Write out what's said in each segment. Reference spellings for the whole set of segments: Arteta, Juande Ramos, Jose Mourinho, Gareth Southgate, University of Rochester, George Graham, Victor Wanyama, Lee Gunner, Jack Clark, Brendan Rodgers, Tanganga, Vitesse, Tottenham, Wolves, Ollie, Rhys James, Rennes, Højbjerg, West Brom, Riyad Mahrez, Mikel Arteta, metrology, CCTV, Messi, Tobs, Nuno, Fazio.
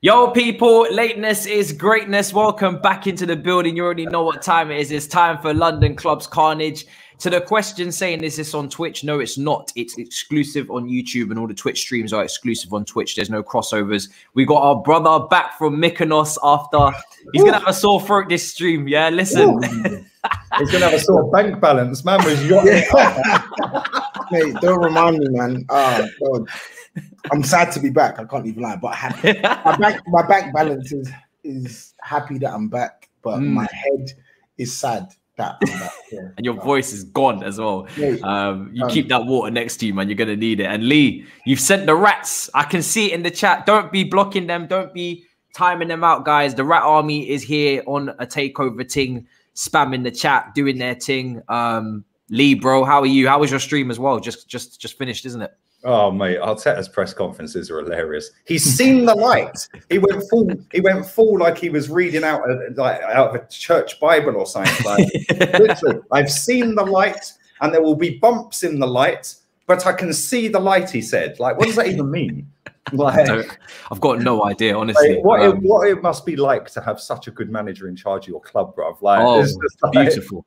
Yo, people, lateness is greatness. Welcome back into the building. You already know what time it is. It's time for London Club's Carnage. To the question saying, is this on Twitch? No, it's not. It's exclusive on YouTube, and all the Twitch streams are exclusive on Twitch. There's no crossovers. We got our brother back from Mykonos after. He's going to have a sore throat this stream. Yeah, listen. He's going to have a sore bank balance. Man, was your mate, don't remind me, man. Oh, God. I'm sad to be back. I can't even lie, but happy. my bank balance is happy that I'm back, but my head is sad that I'm back. Yeah, and your voice is gone as well. Yeah, you keep that water next to you, man. You're gonna need it. And Lee, you've sent the rats. I can see it in the chat. Don't be blocking them. Don't be timing them out, guys. The rat army is here on a takeover ting, spamming the chat, doing their ting. Lee, bro, how are you? How was your stream as well? Just finished, isn't it? Oh mate, Arteta's press conferences are hilarious. He's seen the light. He went full like he was reading out out of a church Bible or something. Like, literally, I've seen the light, and there will be bumps in the light, but I can see the light. He said, like, what does that even mean? Like, I've got no idea, honestly. Like, what it must be like to have such a good manager in charge of your club, bruv. Like, oh, it's just like, beautiful.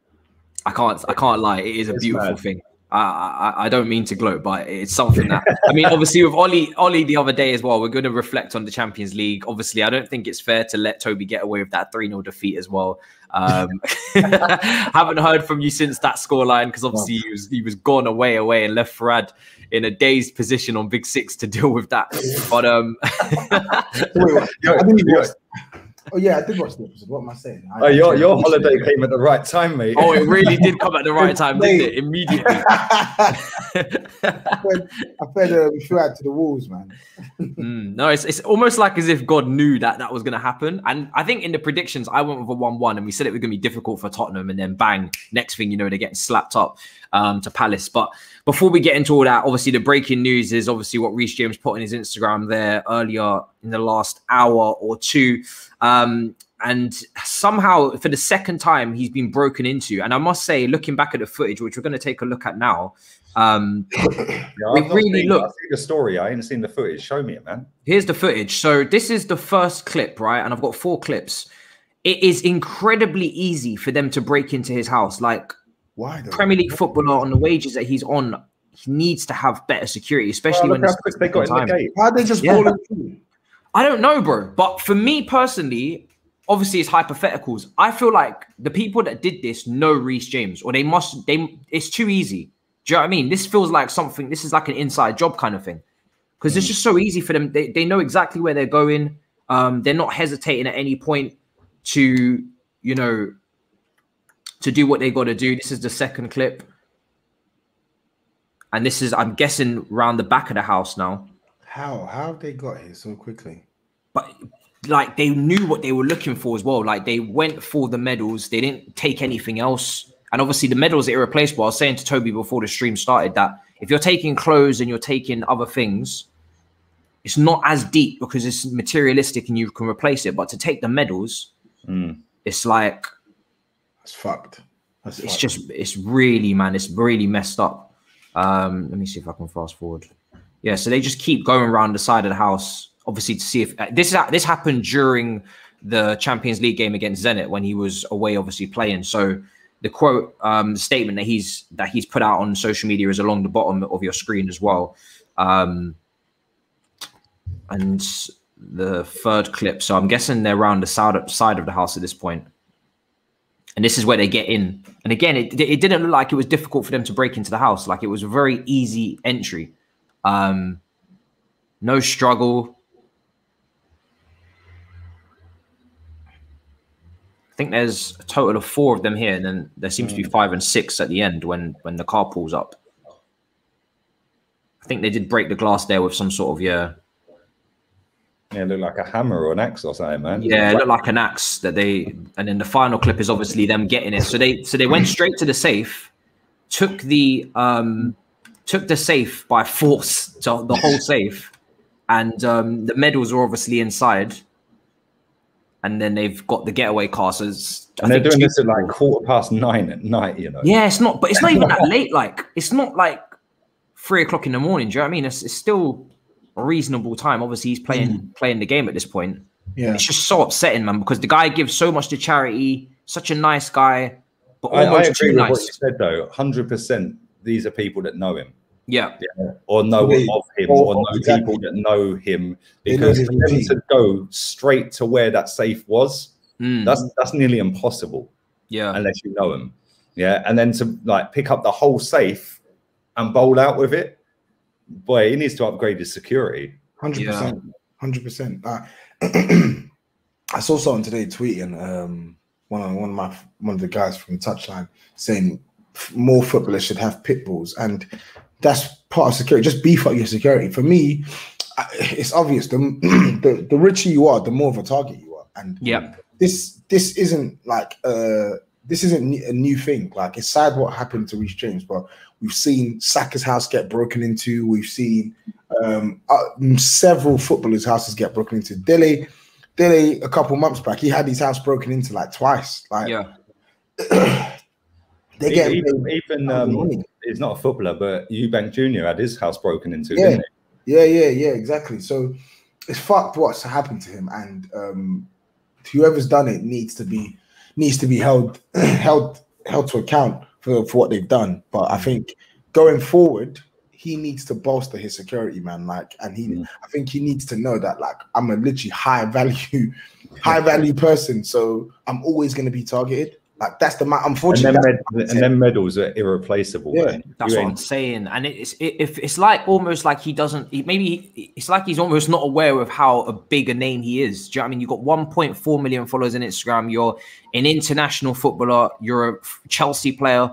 I can't lie. It is a beautiful thing. I don't mean to gloat, but it's something that, I mean, obviously with Ollie the other day as well, we're going to reflect on the Champions League. Obviously, I don't think it's fair to let Toby get away with that 3-0 defeat as well. Haven't heard from you since that scoreline, because obviously he was gone away and left Farad in a dazed position on Big Six to deal with that. But oh yeah, I did watch the episode. What am I saying? Oh, your holiday came at the right time, mate. Oh, it really did come at the right time, didn't it? Immediately. I fed Farad to the walls, man. No, it's almost like as if God knew that was going to happen. And I think in the predictions, I went with a 1-1, and we said it was going to be difficult for Tottenham, and then bang, next thing you know, they're getting slapped up to Palace. But before we get into all that, obviously the breaking news is obviously what Rhys James put on his Instagram there earlier in the last hour or two. And somehow for the second time he's been broken into, and I must say, looking back at the footage, which we're going to take a look at now, I've seen the story, I haven't seen the footage. Show me it, man. Here's the footage. So this is the first clip, right? And I've got 4 clips. It is incredibly easy for them to break into his house. Like, why Premier League footballer on the wages that he's on, he needs to have better security, especially when they got in the gate. Why they just ball in? I don't know, bro. But for me personally, obviously it's hypotheticals. I feel like the people that did this know Rhys James, or it's too easy. Do you know what I mean? This feels like something, this is like an inside job kind of thing, because it's just so easy for them. They know exactly where they're going. They're not hesitating at any point to, you know, to do what they got to do. This is the second clip. And this is, I'm guessing, round the back of the house now. How have they got here so quickly? But like, they knew what they were looking for as well. Like, they went for the medals. They didn't take anything else. And obviously the medals are irreplaceable. I was saying to Toby before the stream started that if you're taking clothes and you're taking other things, it's not as deep because it's materialistic and you can replace it. But to take the medals, it's like, it's fucked. It's really, man, it's really messed up. Let me see if I can fast forward. Yeah, so they just keep going around the side of the house, obviously, to see if this happened during the Champions League game against Zenit when he was away, obviously playing. So the quote statement that he's put out on social media is along the bottom of your screen as well. And the third clip. So I'm guessing they're around the side of the house at this point. And this is where they get in. And again, it didn't look like it was difficult for them to break into the house. Like, it was a very easy entry. No struggle. I think there's a total of 4 of them here. And then there seems to be 5 and 6 at the end when the car pulls up. I think they did break the glass there with some sort of, yeah, it looked like a hammer or an axe or something, man. Yeah, it looked like an axe that they. And then the final clip is obviously them getting it. So they went straight to the safe, took the safe by force, to the whole safe, and the medals were obviously inside. and then they've got the getaway car. So and they're doing this at like 9:15 at night, you know. Yeah, it's not, but it's not even that late. Like, it's not like 3 o'clock in the morning. Do you know what I mean? It's still a reasonable time. Obviously, he's playing the game at this point. Yeah, it's just so upsetting, man, because the guy gives so much to charity. Such a nice guy, but almost too nice. I agree with what you said, though. 100%, these are people that know him. Yeah. Or know of him, or know people that know him. Because for them to go straight to where that safe was, that's nearly impossible. Yeah. Unless you know him. Yeah. And then to like pick up the whole safe and bowl out with it, boy, he needs to upgrade his security. 100%. 100%. I saw someone today tweeting, one of the guys from Touchline saying more footballers should have pit bulls, and that's part of security. Just beef up your security. For me, it's obvious. The richer you are, the more of a target you are. And yeah, this isn't like this isn't a new thing. Like, it's sad what happened to Rhys James, but we've seen Saka's house get broken into. We've seen several footballers' houses get broken into. Dele, a couple months back, he had his house broken into like twice. Like, yeah, they get even. He's not a footballer, but Eubank Jr. had his house broken into. Yeah, didn't he? yeah, exactly. So it's fucked what's happened to him, and whoever's done it needs to be held to account for what they've done. But I think going forward, he needs to bolster his security, man. Like, and I think he needs to know that, like, I'm a literally high value person, so I'm always going to be targeted. Like, that's the unfortunately. And then medals are irreplaceable. Yeah, man. That's what I'm saying. And it's like almost like he doesn't. It's like he's almost not aware of how big a name he is. Do you know what I mean? You've got 1.4 million followers on Instagram. You're an international footballer. You're a Chelsea player.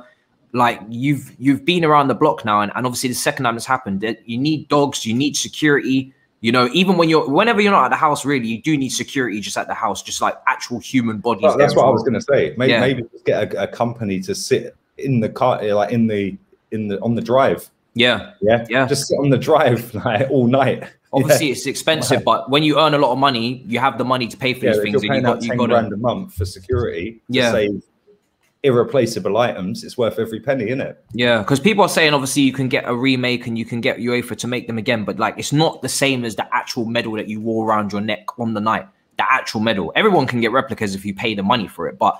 Like, you've been around the block now, and obviously the second time this happened, you need dogs, you need security. You know, even whenever you're not at the house, really, you do need security just at the house, just like actual human bodies. Well, that's what I was going to say. Maybe, maybe just get a company to sit in the car, like on the drive. Yeah. Just sit on the drive like all night. Obviously, it's expensive, but when you earn a lot of money, you have the money to pay for these things. And you've got £10 grand a month for security. Yeah. Save irreplaceable items, it's worth every penny, isn't it? Yeah, because people are saying obviously you can get a remake and you can get UEFA to make them again, but like, it's not the same as the actual medal that you wore around your neck on the night. The actual medal, everyone can get replicas if you pay the money for it, but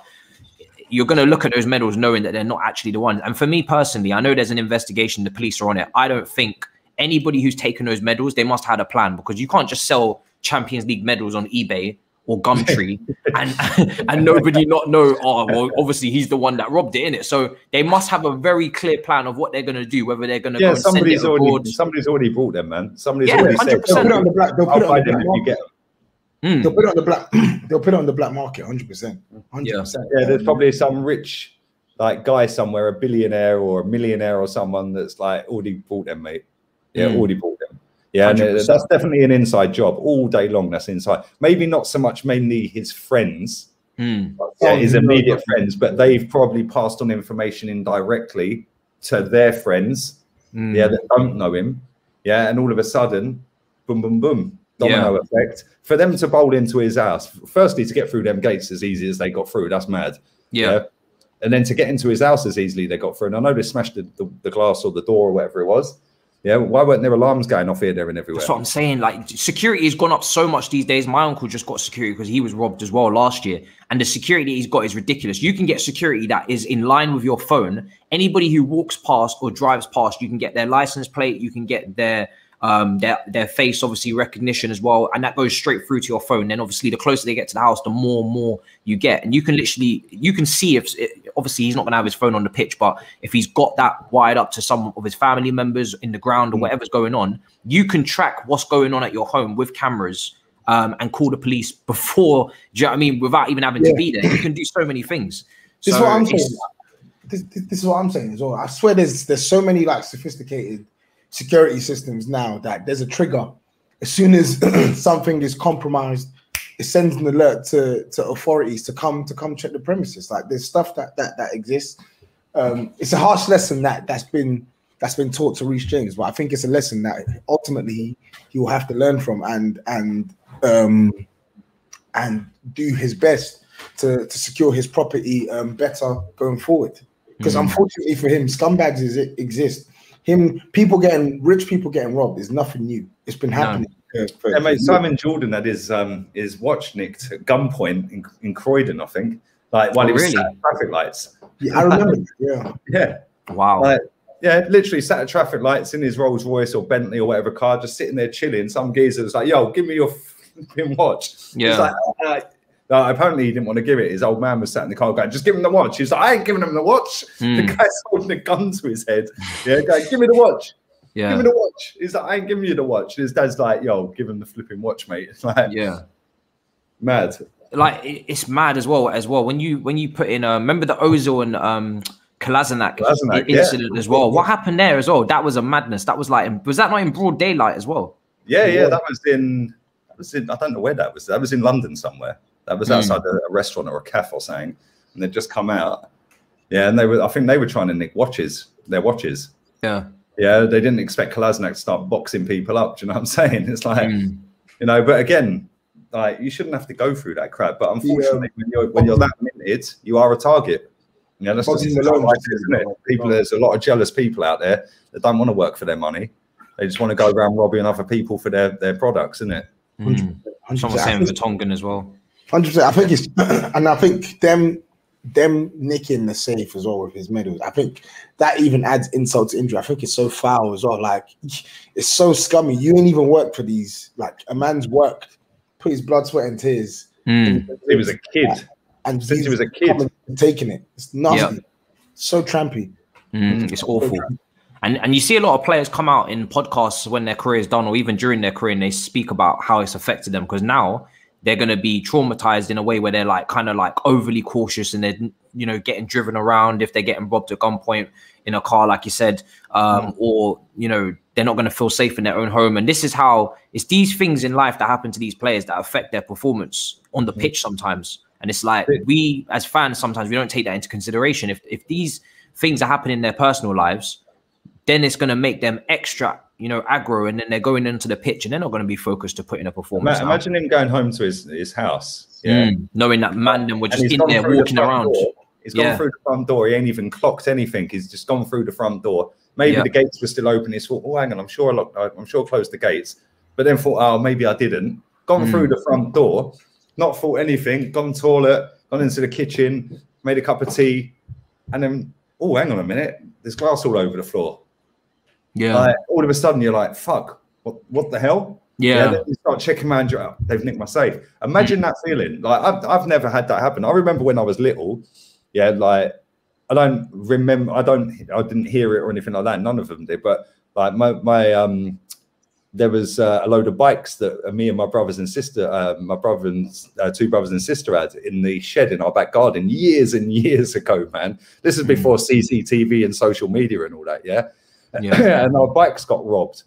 you're going to look at those medals knowing that they're not actually the ones. And for me personally, I know there's an investigation, the police are on it. I don't think anybody who's taken those medals, they must have had a plan, because you can't just sell Champions League medals on eBay or Gumtree and nobody not know, oh, well, obviously he's the one that robbed it, innit? So they must have a very clear plan of what they're going to do, whether they're going to go and send it abroad. Somebody's already bought them, man. Somebody's already said, they'll put it on the black market. They'll put it on the black market, 100%. 100%. Yeah, there's probably some rich like guy somewhere, a billionaire or a millionaire or someone that's like already bought them, mate. Yeah, already bought them. Yeah, no, that's definitely an inside job all day long. That's inside. Maybe not so much mainly his friends, his immediate friends, but they've probably passed on information indirectly to their friends, that don't know him. Yeah, and all of a sudden, boom, boom, boom, domino effect. For them to bowl into his house, firstly, to get through them gates as easy as they got through, that's mad. Yeah. And then to get into his house as easily they got through. And I know they smashed the glass or the door or whatever it was. Yeah, why weren't there alarms going off here, there, and everywhere? That's what I'm saying. Like, security has gone up so much these days. My uncle just got security because he was robbed as well last year. And the security he's got is ridiculous. You can get security that is in line with your phone. Anybody who walks past or drives past, you can get their license plate. You can get their face, obviously, recognition as well. And that goes straight through to your phone. Then, obviously, the closer they get to the house, the more you get. And you can literally, you can see if... Obviously, he's not going to have his phone on the pitch, but if he's got that wired up to some of his family members in the ground or whatever's going on, you can track what's going on at your home with cameras and call the police before, do you know what I mean, without even having to be there. You can do so many things. This is what I'm saying. This is what I'm saying as well. I swear there's so many like sophisticated security systems now that there's a trigger. As soon as something is compromised, it sends an alert to authorities to come check the premises. Like, there's stuff that exists. It's a harsh lesson that's been taught to Rhys James, but I think it's a lesson that ultimately he will have to learn from, and and do his best to secure his property better going forward. Because unfortunately for him, scumbags exist. People getting rich, people getting robbed is nothing new. It's been happening. Yeah, mate, Simon Jordan had his watch nicked at gunpoint in Croydon, I think. Like while he was sat at traffic lights. Yeah, I remember. Wow. Like, yeah, literally sat at traffic lights in his Rolls Royce or Bentley or whatever car, just sitting there chilling. Some geezer was like, "Yo, give me your fucking watch." Yeah. He's like, apparently he didn't want to give it. His old man was sat in the car going, "Just give him the watch." He's like, "I ain't giving him the watch." The guy's holding a gun to his head. Yeah, going, "Give me the watch." Yeah. Give me the watch. He's like, "I ain't giving you the watch." And his dad's like, "Yo, give him the flipping watch, mate." It's like, yeah, mad. Like it's mad as well. When you put in, remember the Ozil and Kolasinac incident as well. What happened there as well? That was a madness. That was like, was that not in broad daylight as well? Yeah, yeah. That was in. I don't know where that was. That was in London somewhere. That was outside a restaurant or a cafe or something. And they'd just come out. Yeah, and I think they were trying to nick watches. Their watches. Yeah. Yeah, they didn't expect Kolasinac to start boxing people up. Do you know what I'm saying? It's like, you know, but again, like you shouldn't have to go through that crap. But unfortunately, when you're that minted, you are a target. You know, that's just the life, isn't it? People, there's a lot of jealous people out there that don't want to work for their money. They just want to go around robbing other people for their products, isn't it? Someone saying with the Tongan as well. 100%. I think it's, and I think them nicking the safe as well with his medals, I think that even adds insult to injury. I think it's so foul as well. Like, it's so scummy. You ain't even worked for these. Like, a man's worked, put his blood, sweat, and tears. He was a kid. And since he was a kid, taking it. It's nasty. Yep. So trampy. It's awful. And you see a lot of players come out in podcasts when their career is done or even during their career, and they speak about how it's affected them, because now they're going to be traumatized in a way where they're like kind of like overly cautious, and they're, you know, getting driven around if they're getting robbed at gunpoint in a car, like you said, or, you know, they're not going to feel safe in their own home. And this is how, it's these things in life that happen to these players that affect their performance on the pitch sometimes. And it's like, we as fans, sometimes we don't take that into consideration. If these things are happening in their personal lives, then it's going to make them extra, you know, aggro, and then they're going into the pitch and they're not going to be focused to put in a performance. Imagine him going home to his house. Yeah. Knowing that Mandem were just in there walking around. He's gone through the front door. He ain't even clocked anything. He's just gone through the front door. Maybe the gates were still open. He thought, "Oh, hang on, I'm sure I closed the gates." But then thought, "Oh, maybe I didn't." Gone through the front door, not thought anything, gone toilet, gone into the kitchen, made a cup of tea, and then, "Oh, hang on a minute, there's glass all over the floor." Yeah. Like, all of a sudden, you're like, "Fuck, what the hell?" Yeah. Then you start checking around, they've nicked my safe. Imagine that feeling. Like, I've never had that happen. I remember when I was little, yeah, like, I didn't hear it or anything like that. None of them did. But like there was a load of bikes that me and my brothers and sister, two brothers and sister had in the shed in our back garden years and years ago, man. This is before CCTV and social media and all that, yeah? Yeah. And our bikes got robbed.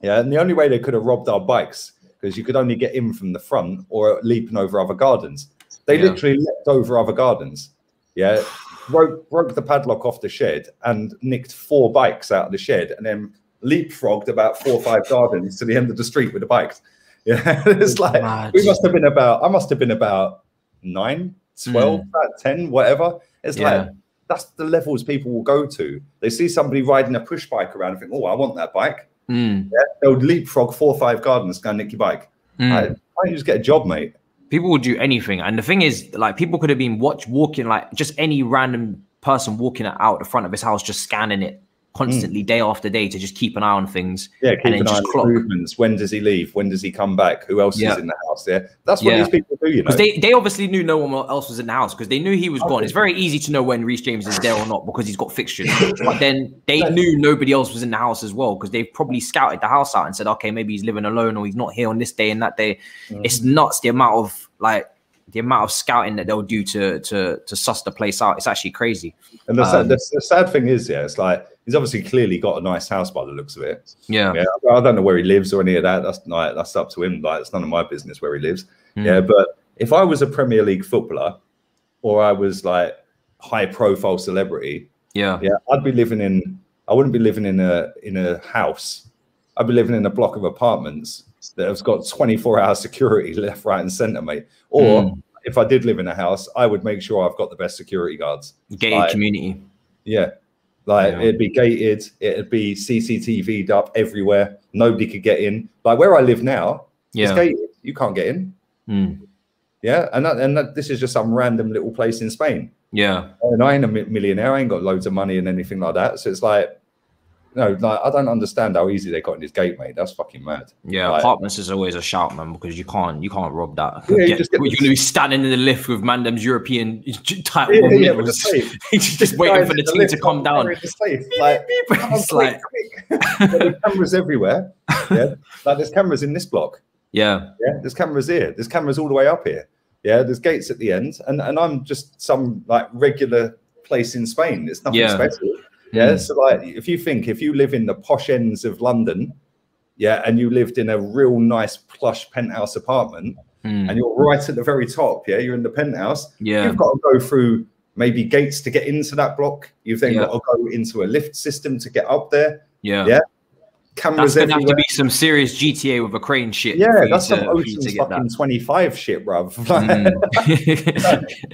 Yeah, and the only way they could have robbed our bikes, because you could only get in from the front or leaping over other gardens. They literally leapt over other gardens, yeah? broke the padlock off the shed and nicked 4 bikes out of the shed, and then leapfrogged about 4 or 5 gardens to the end of the street with the bikes. Yeah, it's like, mad. We must have been about, I must have been about 9, 12, about 10, whatever. It's like, that's the levels people will go to. They see somebody riding a push bike around and think, "Oh, I want that bike." Yeah, they'll leapfrog 4 or 5 gardens, go and nick your bike. Like, why don't you just get a job, mate? People will do anything. And the thing is, like, people could have been walking, like just any random person walking out the front of his house, just scanning it constantly, day after day, to just keep an eye on things. Yeah, keep an eye on clock movements. When does he leave? When does he come back? Who else is in the house? Yeah, that's what these people do. You know, they obviously knew no one else was in the house, because they knew he was gone. It's very easy to know when Rhys James is there or not, because he's got fixtures. But then they knew nobody else was in the house as well, because they've probably scouted the house out and said, "Okay, maybe he's living alone, or he's not here on this day and that day." It's nuts, the amount of scouting that they'll do to suss the place out. It's actually crazy. And the sad thing is, yeah, it's like, he's obviously clearly got a nice house by the looks of it. Yeah. I don't know where he lives or any of that. That's up to him. Like, it's none of my business where he lives. Yeah. But if I was a Premier League footballer, or I was like high profile celebrity, I'd be living in, I wouldn't be living in a house. I'd be living in a block of apartments that has got 24-hour security left, right, and centre, mate. Or if I did live in a house, I would make sure I've got the best security guards. Gated community. Yeah. Like, it'd be gated. It'd be CCTV'd up everywhere. Nobody could get in. Like, where I live now, it's gated. You can't get in. Yeah. And this is just some random little place in Spain. Yeah. And I ain't a millionaire. I ain't got loads of money and anything like that. So it's like, no, like, I don't understand how easy they got in this gate, mate. That's fucking mad. Yeah, like, apartments is always a shout, man, because you can't rob that. Yeah, you're gonna be standing in the lift with mandom's European type. Just waiting for the team to come down. Like, there's cameras everywhere. Yeah, like there's cameras in this block. Yeah, yeah. There's cameras here. There's cameras all the way up here. Yeah, there's gates at the end, and I'm just some like regular place in Spain. It's nothing special. Yeah, so like if you live in the posh ends of London, yeah, and you lived in a real nice plush penthouse apartment, and you're right at the very top, yeah, you're in the penthouse, yeah, you've got to go through maybe gates to get into that block. You've then got to go into a lift system to get up there. Yeah, yeah. Cameras. That's gonna have to be some serious GTA with a crane shit. Yeah, that's some Ocean's fucking 25 shit, bruv.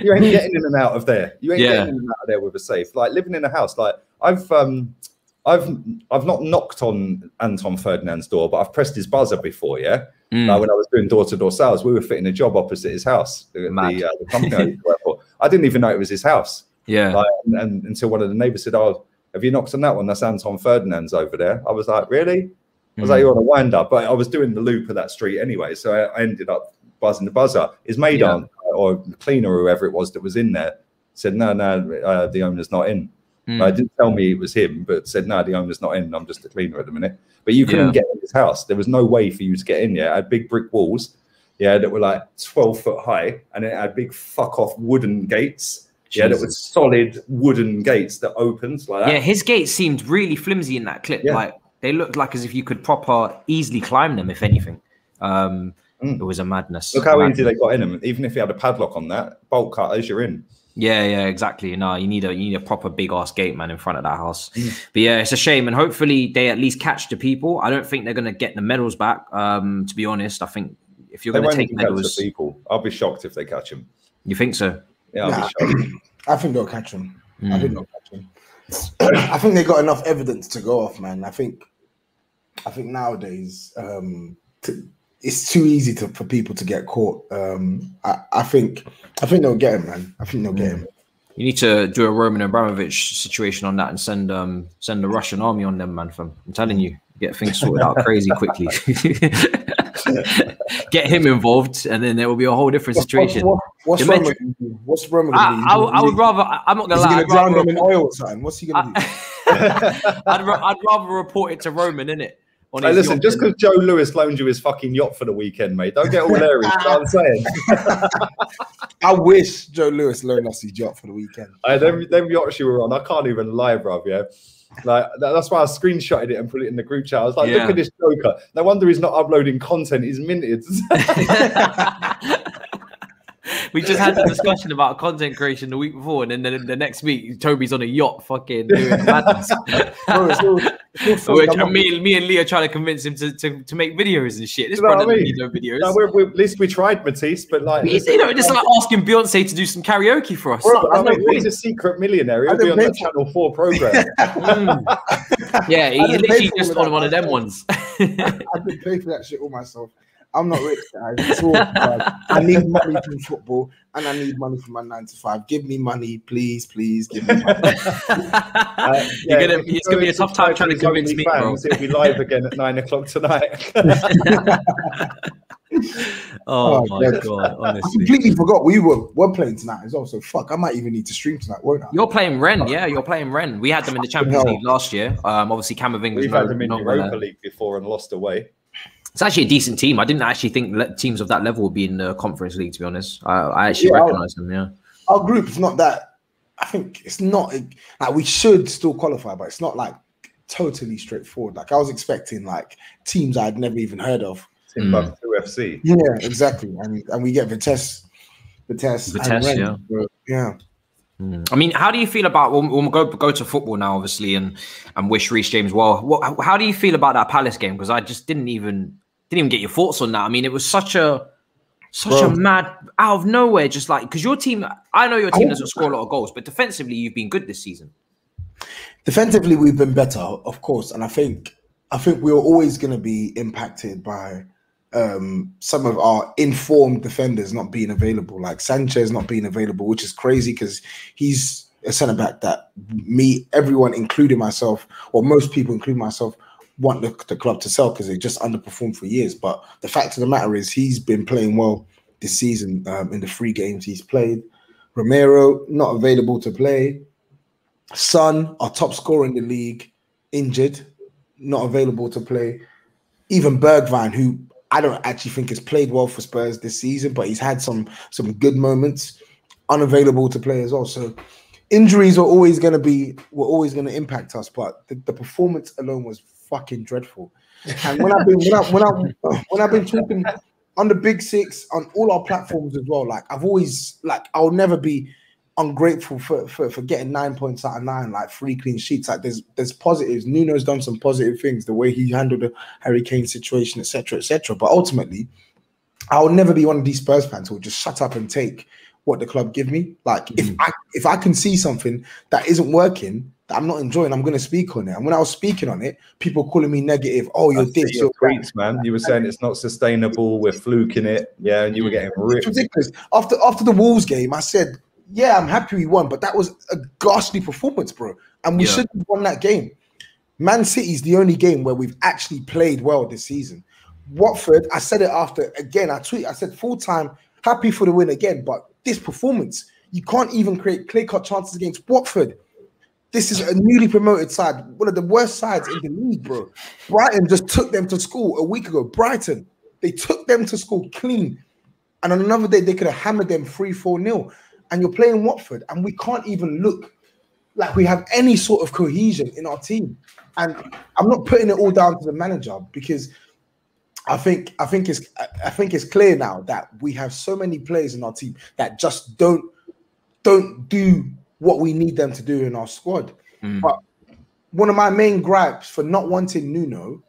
You ain't getting in and out of there. You ain't getting in and out of there with a safe. Like living in a house, like I've not knocked on Anton Ferdinand's door, but I've pressed his buzzer before. Yeah, like when I was doing door-to-door sales, we were fitting a job opposite his house. The company I used to work for. I didn't even know it was his house. Yeah, like, and until one of the neighbors said, "Oh, have you knocked on that one? That's Anton Ferdinand's over there." I was like, "Really?" I was like, "You're on a wind up." But I was doing the loop of that street anyway, so I ended up buzzing the buzzer. His maid aunt or cleaner, or whoever it was that was in there, said, "No, no, the owner's not in." I didn't tell me it was him, but said, "No, the owner's not in. I'm just a cleaner at the minute." But you couldn't get in his house. There was no way for you to get in. Yeah, I had big brick walls, yeah, that were like 12 foot high, and it had big fuck off wooden gates. Jesus. Yeah, that was solid wooden gates that opened like that. Yeah, his gates seemed really flimsy in that clip. Yeah. Like they looked like as if you could proper easily climb them, if anything. It was a madness. Look how easy they got in them. Even if you had a padlock on that, bolt cutters, you're in. Yeah, yeah, exactly. No, you need a proper big ass gate, man, in front of that house. But yeah, it's a shame, and hopefully they at least catch the people. I don't think they're gonna get the medals back. To be honest, I think if you're gonna take medals, people, I'll be shocked if they catch them. You think so? Yeah, I'll be shocked. I think they'll catch them. I think they'll catch them. I think they got enough evidence to go off, man. I think nowadays it's too easy for people to get caught. I think they'll get him, man. I think they'll get him. You need to do a Roman Abramovich situation on that and send the Russian army on them, man. I'm telling you, get things sorted out crazy quickly. Get him involved, and then there will be a whole different situation. What's Roman going to do? I would rather. I'm not going to lie. He's going to drown them in oil or something. What's he going to do? I'd rather report it to Roman, innit? Hey, listen, just because Joe Lewis loaned you his fucking yacht for the weekend, mate, don't get all hilarious. You know what I'm saying? I wish Joe Lewis loaned us his yacht for the weekend. Them yachts you were on, I can't even lie, bruv, yeah. Like, that's why I screenshotted it and put it in the group chat. I was like, look at this joker. No wonder he's not uploading content, he's minted. We just had the discussion about content creation the week before, and then the next week, Toby's on a yacht fucking doing madness. Me and Lee are trying to convince him to make videos and shit. This brother doesn't need no videos. No, at least we tried, Matisse, but like... It's like asking Beyonce to do some karaoke for us. Bro, he's a secret millionaire. He'll be on that Channel 4 program. Yeah, he's literally just on one of them ones. I've been paying for that shit all myself. I'm not rich, guys. It's all, I need money from football, and I need money from my 9-to-5. Give me money, please, please. Give me money. It's going to be a tough time trying to convince me. It'll be live again at 9 o'clock tonight. Oh my God! Honestly, I completely forgot we're playing tonight as well. So fuck, I might even need to stream tonight, won't I? You're playing Rennes, yeah. You're playing Rennes. We had them in the Champions League last year. Obviously, Camavinga. We've had them in Europa League before and lost away. It's actually a decent team. I didn't actually think teams of that level would be in the Conference League, to be honest. I actually recognise them, yeah. Our group is not that... I think it's not... Like, we should still qualify, but it's not, like, totally straightforward. Like, I was expecting, like, teams I'd never even heard of. Timbuktu FC. Yeah, exactly. And we get Vitesse, yeah. But, yeah. I mean, how do you feel about we'll go to football now, obviously, and wish Rhys James well. How do you feel about that Palace game? Because I just didn't even... didn't even get your thoughts on that. I mean, it was such a mad out of nowhere, just like, because your team, I know your team doesn't score a lot of goals, but defensively, you've been good this season. Defensively, we've been better, of course, and I think we're always going to be impacted by some of our informed defenders not being available, like Sanchez not being available, which is crazy because he's a centre back that everyone, including myself, or most people, including myself, want the club to sell because they just underperformed for years. But the fact of the matter is, he's been playing well this season in the 3 games he's played. Romero not available to play. Son, our top scorer in the league, injured, not available to play. Even Bergwijn, who I don't actually think has played well for Spurs this season, but he's had some good moments, unavailable to play as well. So injuries are always going to be, were always going to impact us, but the performance alone was fucking dreadful. And when I've been talking on the Big Six, on all our platforms as well, like I'll never be ungrateful for getting 9 points out of 9, like 3 clean sheets. Like there's positives. Nuno's done some positive things, the way he handled the Harry Kane situation, etc., etc. But ultimately, I'll never be one of these Spurs fans who will just shut up and take what the club give me. Like if I can see something that isn't working, that I'm not enjoying, I'm going to speak on it. And when I was speaking on it, people calling me negative. Oh, you're this, you're tweets, man. You were saying it's not sustainable. We're fluking it. Yeah, and you were getting ripped. It's ridiculous. After the Wolves game, I said, yeah, I'm happy we won, but that was a ghastly performance, bro. And we shouldn't have won that game. Man City's the only game where we've actually played well this season. Watford, I said it after, again, I tweeted, I said full time, happy for the win again, but this performance, you can't even create clear-cut chances against Watford. This is a newly promoted side, one of the worst sides in the league, bro. Brighton just took them to school a week ago. Brighton, they took them to school clean. And on another day, they could have hammered them 3-4-0. And you're playing Watford, and we can't even look like we have any sort of cohesion in our team. And I'm not putting it all down to the manager, because I think it's clear now that we have so many players in our team that just don't do what we need them to do in our squad. But one of my main gripes for not wanting Nuno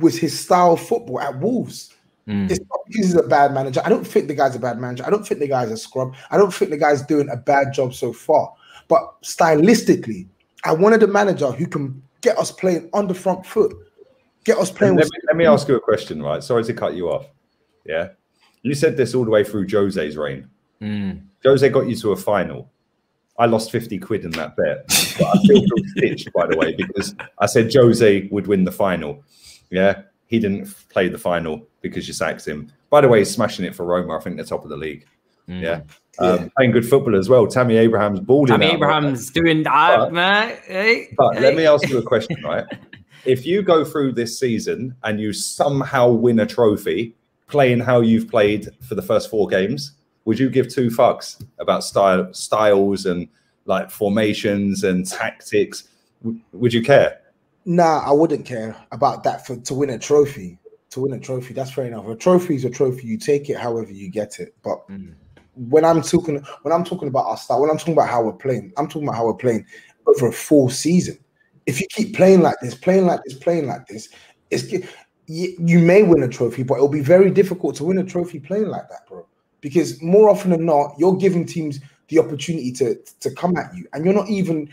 was his style of football at Wolves. It's not because he's a bad manager. I don't think the guy's a bad manager. I don't think the guy's a scrub. I don't think the guy's doing a bad job so far. But stylistically, I wanted a manager who can get us playing on the front foot, get us playing. Let me ask you a question, right? Sorry to cut you off. Yeah. You said this all the way through Jose's reign. Jose got you to a final. I lost 50 quid in that bet. But I still feel stitched, by the way, because I said Jose would win the final. Yeah. He didn't play the final because you sacked him. By the way, he's smashing it for Roma. I think they're top of the league. Yeah. Playing good football as well. Tammy Abraham's balling out. Tammy Abraham's doing that, man. But let me ask you a question, right? If you go through this season and you somehow win a trophy playing how you've played for the first 4 games, would you give 2 fucks about styles and like formations and tactics? Would you care? Nah, I wouldn't care about that to win a trophy. To win a trophy, that's fair enough. A trophy is a trophy. You take it however you get it. But when I'm talking about our style, when I'm talking about how we're playing, I'm talking about how we're playing over a full season. If you keep playing like this, you may win a trophy, but it'll be very difficult to win a trophy playing like that, bro. Because more often than not, you're giving teams the opportunity to come at you, and you're not even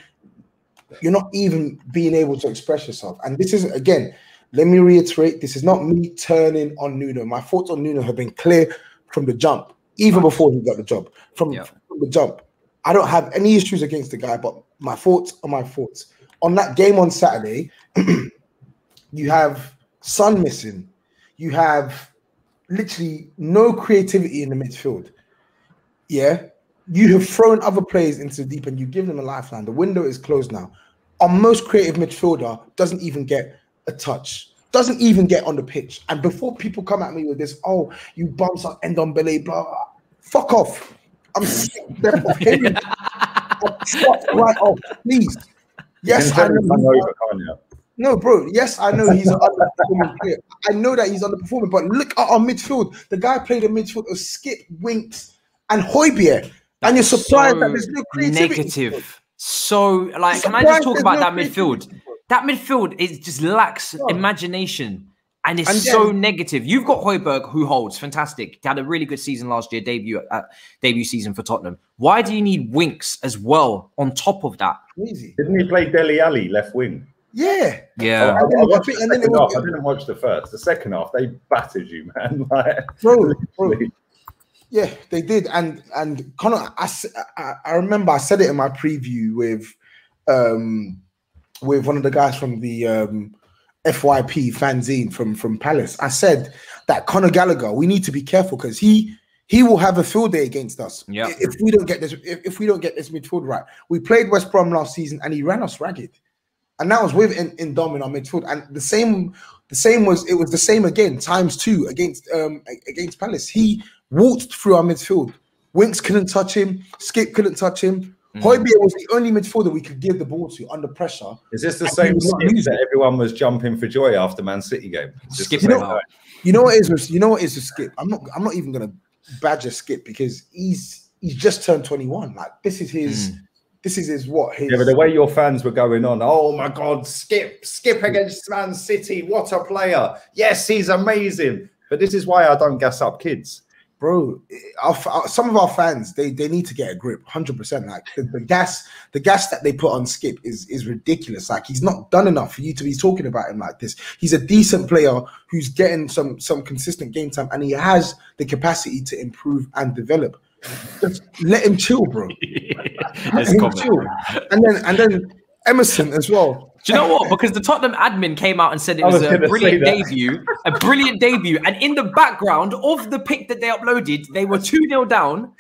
being able to express yourself. And this is, again, let me reiterate, this is not me turning on Nuno. My thoughts on Nuno have been clear from the jump, even before he got the job. From the jump, I don't have any issues against the guy, but my thoughts are my thoughts. On that game on Saturday, you have Son missing. You have literally no creativity in the midfield. Yeah. You have thrown other players into the deep and you give them a lifeline. The window is closed now. Our most creative midfielder doesn't even get a touch, doesn't even get on the pitch. And before people come at me with this, oh, you bumps up Ndombele, blah, blah, fuck off. I'm sick of hearing it. Fuck right off, please. Yes, I know. No, bro. Yes, I know he's an underperforming player. I know that he's underperforming, but look at our midfield. The guy played in midfield of Skip, Winks, and Højbjerg. That's, and you're surprised so that there's no creativity. Negative. So, like, can I just talk about that midfield? That midfield, it just lacks imagination And it's so negative. You've got Højbjerg, who holds. Fantastic. Had a really good season last year, debut season for Tottenham. Why do you need Winks as well on top of that? Easy. Didn't he play Dele Alli left wing? Yeah. Yeah. I didn't watch the first. The second half, they battered you, man. Like, True. Yeah, they did. And Connor, I remember I said it in my preview with one of the guys from the... FYP fanzine from Palace. I said that Connor Gallagher, we need to be careful because he will have a field day against us. Yeah. If we don't get this midfield right. We played West Brom last season and he ran us ragged, and that was with Ndom in our midfield. And the same again times two against Palace. He waltzed through our midfield. Winks couldn't touch him. Skip couldn't touch him. Højbjerg was the only midfielder we could give the ball to under pressure. Is this the same Skip that everyone was jumping for joy after Man City game? You know what is with Skip? I'm not even gonna badger Skip because he's just turned 21. Like this is his Yeah, but the way your fans were going on, oh my God, Skip against Man City, what a player! Yes, he's amazing. But this is why I don't gas up kids. Bro, some of our fans, they need to get a grip, 100%. Like the gas that they put on Skip is ridiculous. Like he's not done enough for you to be talking about him like this. He's a decent player who's getting some consistent game time, and he has the capacity to improve and develop. Just let him chill, bro. Let him chill. And then Emerson as well. Do you know what? Because the Tottenham admin came out and said it was a brilliant debut. A brilliant debut. And in the background of the pic that they uploaded, they were 2-0 down.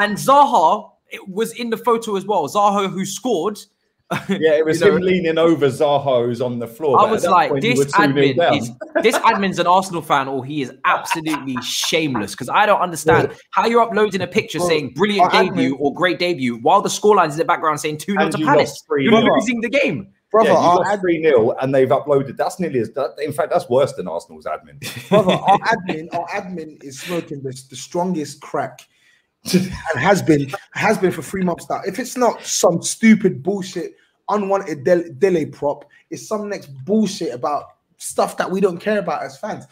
And Zaha was in the photo as well. Zaha, who scored. Yeah, it was him leaning over Zaha, who's on the floor. I was like, this admin's an Arsenal fan, or he is absolutely shameless. Because I don't understand how you're uploading a picture saying brilliant debut or great debut while the scoreline's in the background saying 2-0 to Palace. You're losing the game. Brother, yeah, you got 3-0 and they've uploaded. That's nearly as... In fact, that's worse than Arsenal's admin. Brother, our admin is smoking the strongest crack and has been for 3 months now. If it's not some stupid bullshit, unwanted delay prop, it's some next bullshit about stuff that we don't care about as fans.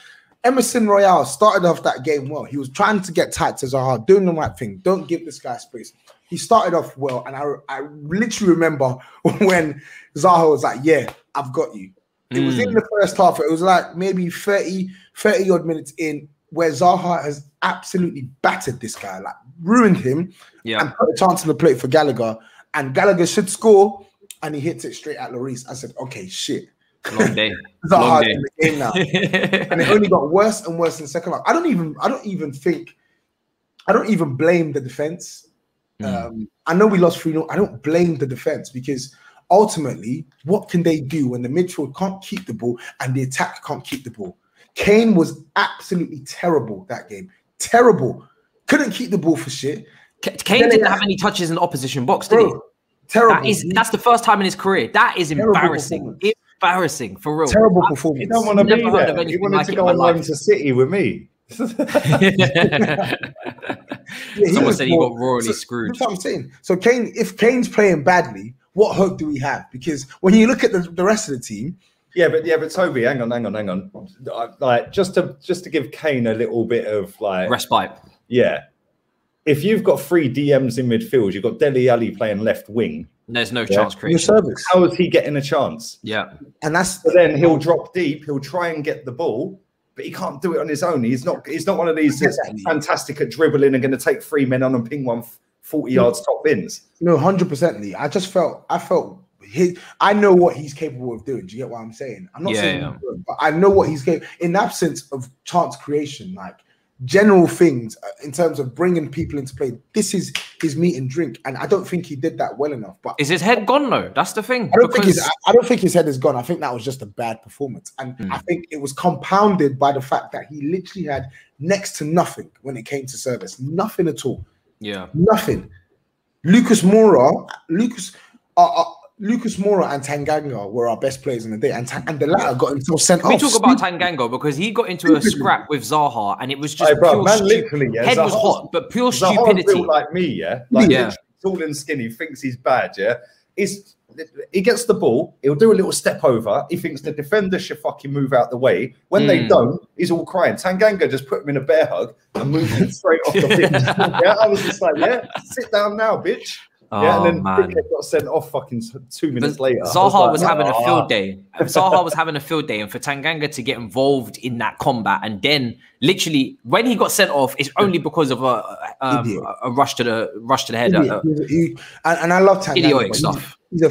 Emerson Royale started off that game well. He was trying to get tight to Zaha, doing the right thing. Don't give this guy space. He started off well, and I literally remember when Zaha was like, yeah, I've got you. It was in the first half. It was like maybe 30-odd minutes in where Zaha has absolutely battered this guy, like ruined him, and put a chance on the plate for Gallagher. And Gallagher should score, and he hits it straight at Lloris. I said, okay, shit. Zaha's in the game now. And it only got worse and worse in the second half. I don't even blame the defense. I know we lost 3-0. I don't blame the defense because ultimately, what can they do when the midfield can't keep the ball and the attack can't keep the ball? Kane was absolutely terrible that game. Terrible. Couldn't keep the ball for shit. Kane didn't have any touches in the opposition box, did he? Terrible. That's the first time in his career. That is embarrassing. Embarrassing, for real. Terrible performance. You don't want to be there. You wanted to go on to City with me. Someone said he got royally screwed. That's what I'm saying. So Kane, if Kane's playing badly, what hope do we have? Because when you look at the rest of the team, but Toby, hang on. Like just to give Kane a little bit of like respite. Yeah, if you've got three DMs in midfield, you've got Dele Alli playing left wing. There's no chance creation. How is he getting a chance? Yeah, and but then he'll drop deep. He'll try and get the ball. But he can't do it on his own. He's not one of these that's fantastic at dribbling and going to take three men on and ping one 40 yards top bins. No, 100%. I know what he's capable of doing. Do you get what I'm saying? I'm not saying he's doing, but I know what he's capable in absence of chance creation, like general things in terms of bringing people into play. This is his meat and drink, and I don't think he did that well enough. But is his head gone though? That's the thing. I don't think his head is gone. I think that was just a bad performance, and I think it was compounded by the fact that he literally had next to nothing when it came to service. Nothing at all. Yeah, nothing. Lucas Moura and Tanganga were our best players in the day, and the latter got himself sent off. We talk about Tanganga because he got into a scrap with Zaha, and it was just head was hot, but pure stupidity. Like me, it's all in skinny, thinks he's bad, is he gets the ball, he'll do a little step over. He thinks the defender should fucking move out the way. When they don't, he's all crying. Tanganga just put him in a bear hug and moved him straight off the pitch. Yeah, I was just like, yeah, sit down now, bitch. Yeah, oh, and then they got sent off fucking 2 minutes later. Zaha was having a field day. Zaha was having a field day, and for Tanganga to get involved in that combat, and then literally when he got sent off, it's only because of a rush to the head. And I love Tanganga. Idiotic stuff. He's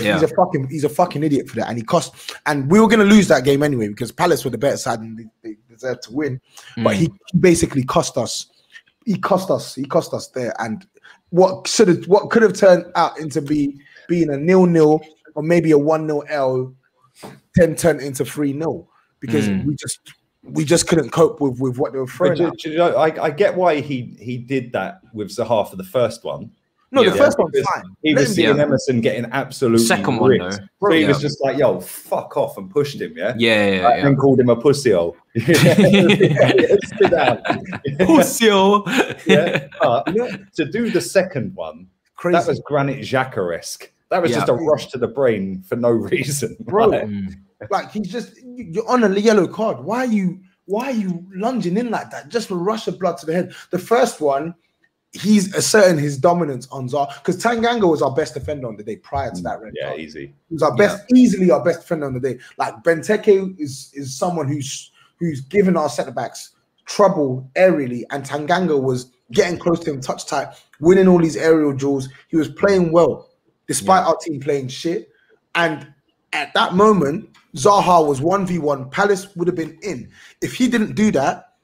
a fucking idiot for that, and he cost. And we were going to lose that game anyway because Palace were the better side and they deserved to win. But he basically cost us. He cost us there, and what could have turned out into being a 0-0 or maybe a 1-0 L, then turned into 3-0 because we just couldn't cope with what they were throwing. You know, I get why he did that with Zaha for the first one. No, yeah, the first one's fine. He was seeing Emerson getting absolutely ripped. So he was just like, yo, fuck off, and pushed him, and called him a pussy-o. Pussy-o. To do the second one, crazy. That was Granit Xhaka-esque. That was just a rush to the brain for no reason. Bro, like he's just, you're on a yellow card. Why are you lunging in like that? Just a rush of blood to the head. The first one, he's asserting his dominance on Zaha because Tanganga was our best defender on the day prior to that red card. Easy. He was our best, easily our best defender on the day. Like Benteke is someone who's given our centre backs trouble aerially, and Tanganga was getting close to him, touch tight, winning all these aerial duels. He was playing well despite our team playing shit. And at that moment, Zaha was 1v1. Palace would have been in if he didn't do that.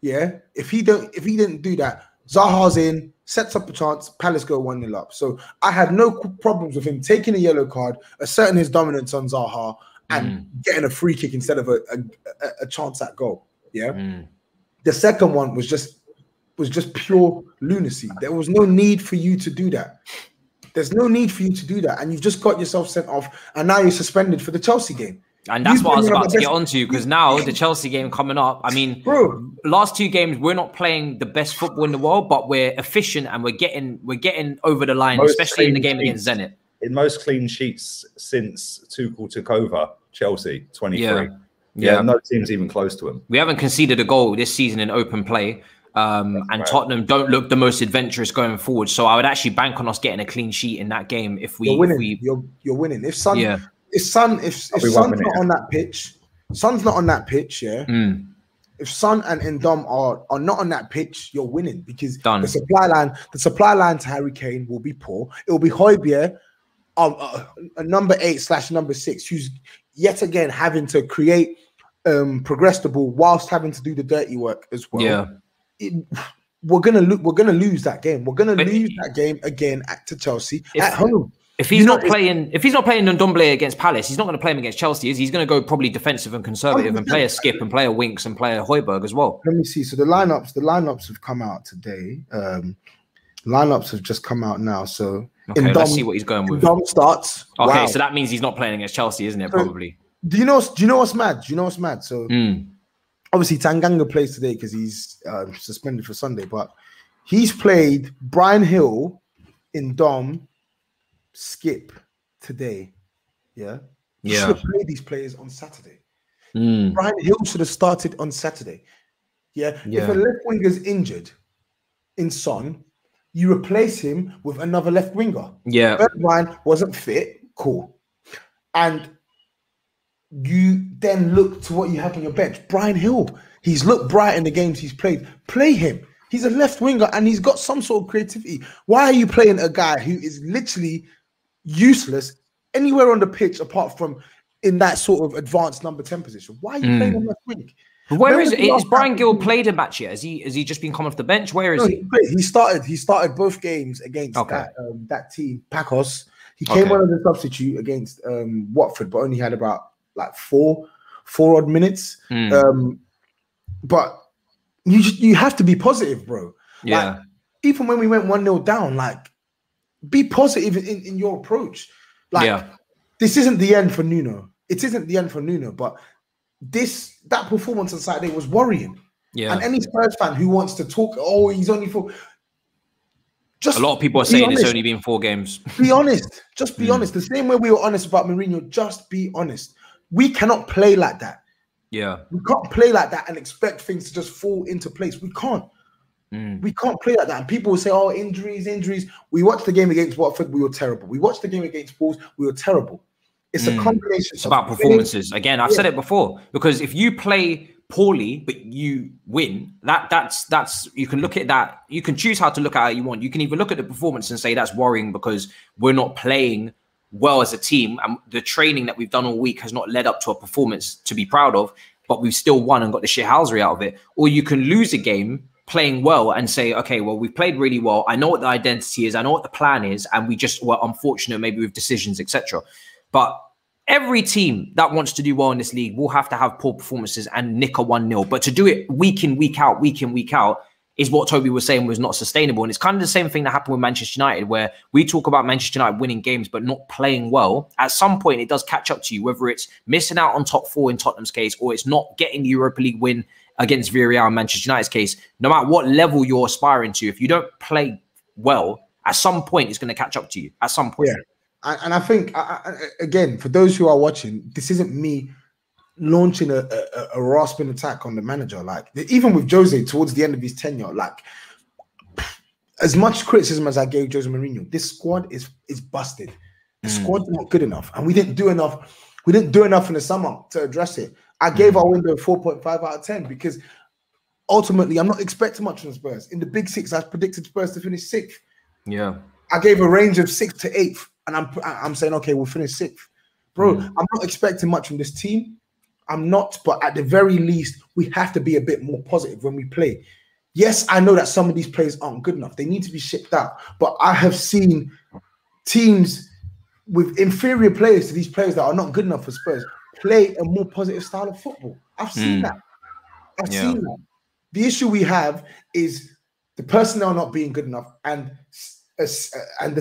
Yeah, if he didn't do that. Zaha's in, sets up a chance, Palace go 1-0 up. So I had no problems with him taking a yellow card, asserting his dominance on Zaha, and getting a free kick instead of a chance at goal. Yeah. The second one was just pure lunacy. There was no need for you to do that. There's no need for you to do that. And you've just got yourself sent off, and now you're suspended for the Chelsea game. And that's what I was about to get onto, because now the Chelsea game coming up, I mean, last two games we're not playing the best football in the world, but we're efficient and we're getting over the line, especially in the game against Zenit. In most clean sheets since Tuchel took over, Chelsea 23. Yeah, no team's even close to him. We haven't conceded a goal this season in open play. And Tottenham don't look the most adventurous going forward. So I would actually bank on us getting a clean sheet in that game if we you're winning. If Son's not on that pitch, if Son and Ndom are not on that pitch, you're winning because the supply line to Harry Kane will be poor. It will be Højbjerg, a number 8/number 6, who's yet again having to create, progress the ball whilst having to do the dirty work as well. Yeah, we're gonna lose that game. We're gonna lose that game again to Chelsea at home. If he's not playing Ndombele against Palace, he's not going to play him against Chelsea. He's going to go probably defensive and conservative and play a Skip and play a Winks and play a Højbjerg as well. Let me see. So the lineups have come out today. Lineups have just come out now. So let's see what he's going with. Ndom starts. Okay, so that means he's not playing against Chelsea, isn't it? Probably. Do you know what's mad? Do you know what's mad? So obviously Tanganga plays today because he's suspended for Sunday, but he's played Bryan Gil, Ndom, Skip today. You should have played these players on Saturday. Bryan Gil should have started on Saturday. If a left winger is injured in Son, you replace him with another left winger. Bergwijn wasn't fit, cool, and you then look to what you have on your bench. Bryan Gil, he's looked bright in the games he's played. Play him. He's a left winger and he's got some sort of creativity. Why are you playing a guy who is literally useless anywhere on the pitch apart from in that sort of advanced number 10 position? Why are you playing on left wing? Where is it? Is Bryan Gil played a match yet? Has he just been coming off the bench? Where is he? He started both games against that team, Pacos. He came on as a substitute against Watford, but only had about like four odd minutes. But you have to be positive, bro. Like, even when we went 1-0 down, like, be positive in your approach. Like, this isn't the end for Nuno. It isn't the end for Nuno, but that performance on Saturday was worrying. And any Spurs fan who wants to talk, he's only for... Just a lot of people are saying it's only been 4 games. Be honest. Just be honest. The same way we were honest about Mourinho, just be honest. We cannot play like that. Yeah. We can't play like that and expect things to just fall into place. We can't. We can't play like that. And people will say, oh, injuries, injuries. We watched the game against Watford, we were terrible. We watched the game against Wolves, we were terrible. It's a combination. It's about performances. Again, I've said it before. Because if you play poorly but you win, that's you can look at that. You can choose how to look at it you want. You can even look at the performance and say that's worrying because we're not playing well as a team, and the training that we've done all week has not led up to a performance to be proud of, but we've still won and got the shithousery out of it. Or you can lose a game playing well and say, okay, well, we played really well. I know what the identity is. I know what the plan is, and we just were unfortunate maybe with decisions, etc. But every team that wants to do well in this league will have to have poor performances and nick a 1-0. But to do it week in, week out is what Toby was saying was not sustainable. And it's kind of the same thing that happened with Manchester United, where we talk about Manchester United winning games but not playing well. At some point, it does catch up to you, whether it's missing out on top 4 in Tottenham's case or it's not getting the Europa League win against Villarreal in Manchester United's case. No matter what level you're aspiring to, if you don't play well, at some point, it's going to catch up to you. At some point. Yeah. And I think, again, for those who are watching, this isn't me launching a rasping attack on the manager. Like, even with Jose towards the end of his tenure, like, as much criticism as I gave Jose Mourinho, this squad is busted. The squad's not good enough. And we didn't do enough. We didn't do enough in the summer to address it. I gave our window 4.5 out of 10 because ultimately I'm not expecting much from Spurs. In the big 6, I predicted Spurs to finish 6th. Yeah. I gave a range of 6th to 8th. And I'm saying, okay, we'll finish 6th. Bro, I'm not expecting much from this team. I'm not, but at the very least, we have to be a bit more positive when we play. Yes, I know that some of these players aren't good enough. They need to be shipped out. But I have seen teams with inferior players to these players that are not good enough for Spurs play a more positive style of football. I've seen that. I've seen that. The issue we have is the personnel not being good enough and the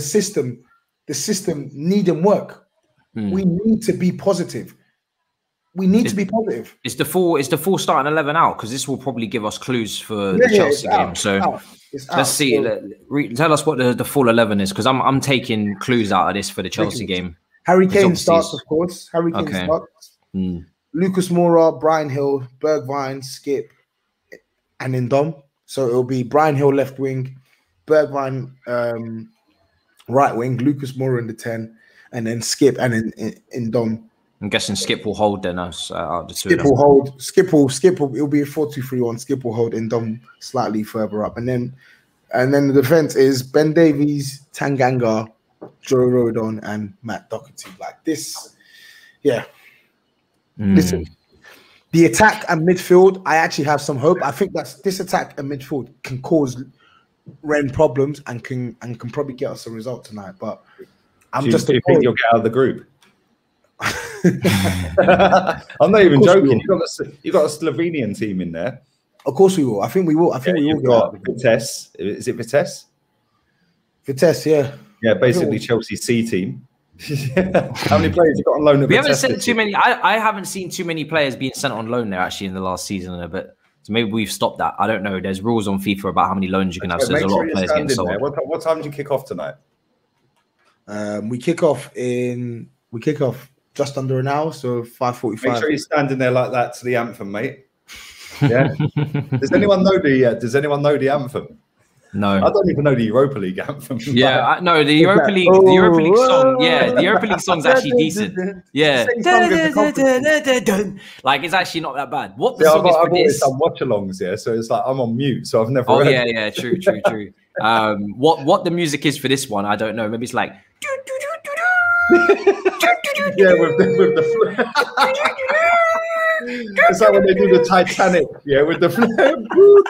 system... The system needn't work. We need to be positive. We need to be positive. It's the full starting 11 out, because this will probably give us clues for the Chelsea game. So let's see. Tell us what the full 11 is, because I'm taking clues out of this for the Chelsea game. Harry Kane starts, of course. Harry Kane starts. Lucas Moura, Bryan Gil, Bergwijn, Skip, and Ndom. So it'll be Bryan Gil left wing, Bergwijn. Right wing, Lucas Moura in the 10, and then Skip and in Dom. I'm guessing Skip will hold then. Skip will hold. It'll be a 4-2-3-1. Skip will hold in Dom slightly further up, and then the defense is Ben Davies, Tanganga, Joe Rodon, and Matt Doherty. Like this, yeah. Listen, the attack and midfield. I actually have some hope. I think that this attack and midfield can cause Rennes problems and can probably get us a result tonight, but do you think you'll get out of the group? I'm not even joking. You've got a Slovenian team in there. Of course we will. I think we will. I think we will. Got Vitesse. Is it Vitesse? Vitesse, yeah. Yeah, basically Chelsea C team. How many players you got on loan? We haven't sent too many. I haven't seen too many players being sent on loan there actually in the last season, but. So maybe we've stopped that. I don't know. There's rules on FIFA about how many loans you can have. So there's a lot of players getting sold. What time do you kick off tonight? We kick off just under an hour, so 5:45. Make sure you're standing there like that to the anthem, mate. Yeah. Does anyone know the anthem? No, I don't even know the Europa League anthem. Yeah, no, the Europa League song. Yeah, the Europa League song's actually decent. Yeah, like it's actually not that bad. What the song is for this? I've always done watch-alongs, yeah. So it's like I'm on mute, so I've never. Oh yeah, yeah, true. What the music is for this one? I don't know. Maybe it's like. Yeah, with the it's like when they do the Titanic, yeah, with the flute.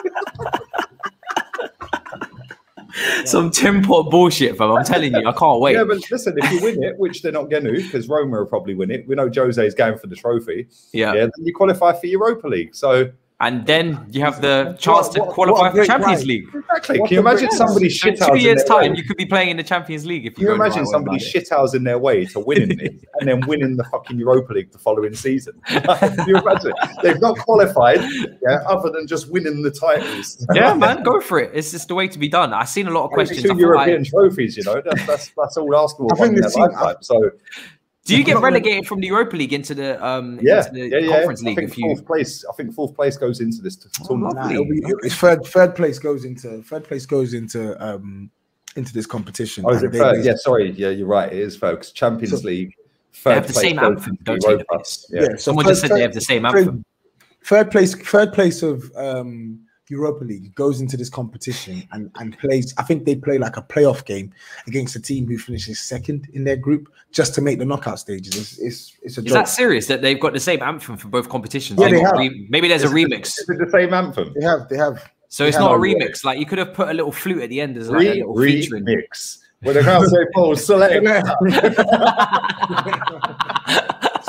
Some tin pot bullshit, fam. I'm telling you, I can't wait. Yeah, but listen, if you win it, which they're not going to, because Roma will probably win it. We know Jose's going for the trophy. Yeah, then you qualify for Europa League. So And then you have the chance to qualify for Champions League. Exactly. Can you imagine somebody shithousing? In 2 years' time, you could be playing in the Champions League if you. Can you imagine somebody shithousing their way to winning it and then winning the fucking Europa League the following season? Can you imagine? They've not qualified, yeah, other than just winning the titles. Yeah, man, go for it. It's just the way to be done. I've seen a lot of questions. 2 European trophies, you know. That's all Arsenal won in their lifetime. So. Do you get relegated from the Europa League into the Conference League? If you fourth place goes into this tournament. Third place goes into this competition. Oh, is it third? Yeah, sorry, yeah, you're right. It is third because Champions League third. They have the same anthem. Don't take the piss. Yeah. Yeah, so someone just said they have the same anthem. Third place of Europa League goes into this competition and plays. I think they play like a playoff game against a team who finishes second in their group just to make the knockout stages. It's a joke. Is that serious that they've got the same anthem for both competitions? Yeah, they have. Maybe there's a remix. Is it the same anthem? They have. So it's not a remix. Like you could have put a little flute at the end as like a little featuring mix. When the crowd say "Paul, select."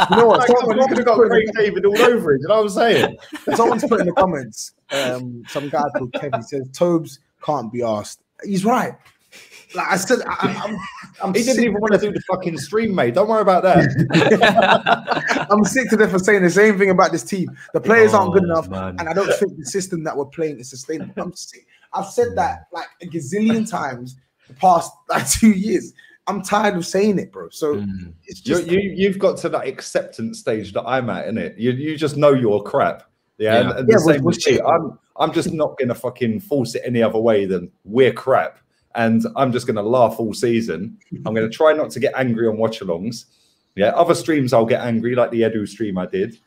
You know what? Someone could have got Craig David all over it. You know what I'm saying? Someone's put in the comments. Some guy called Kevin says Tobes can't be asked. He's right. Like I said, I'm he didn't even want to do the fucking stream, mate. Don't worry about that. I'm sick to death for saying the same thing about this team. The players aren't good enough, man. And I don't think the system that we're playing is sustainable. I'm sick. I've said that like a gazillion times the past 2 years. I'm tired of saying it, bro. So it's just you've got to that acceptance stage that I'm at, innit? You just know you're crap. Yeah. And the same with you. I'm just not gonna fucking force it any other way than we're crap. And I'm just gonna laugh all season. I'm gonna try not to get angry on watch alongs. Yeah, other streams I'll get angry, like the Edu stream I did.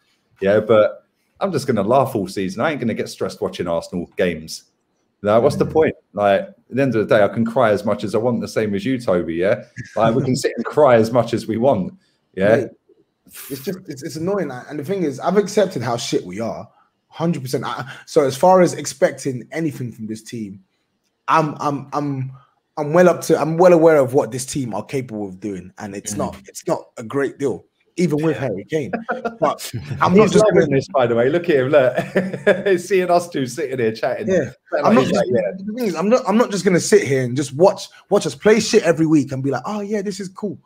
Yeah, but I'm just gonna laugh all season. I ain't gonna get stressed watching Arsenal games. No, what's the point? Like, at the end of the day, I can cry as much as I want, the same as you, Toby, yeah? Like, we can sit and cry as much as we want, yeah? Mate, it's just, it's annoying. And the thing is, I've accepted how shit we are, 100%. So as far as expecting anything from this team, I'm well aware of what this team are capable of doing. And it's not a great deal. Even with Harry Kane, but I'm not just doing this. By the way, look at him. Look, he's seeing us two sitting here chatting. Yeah, I'm not just going to sit here and just watch us play shit every week and be like, oh yeah, this is cool.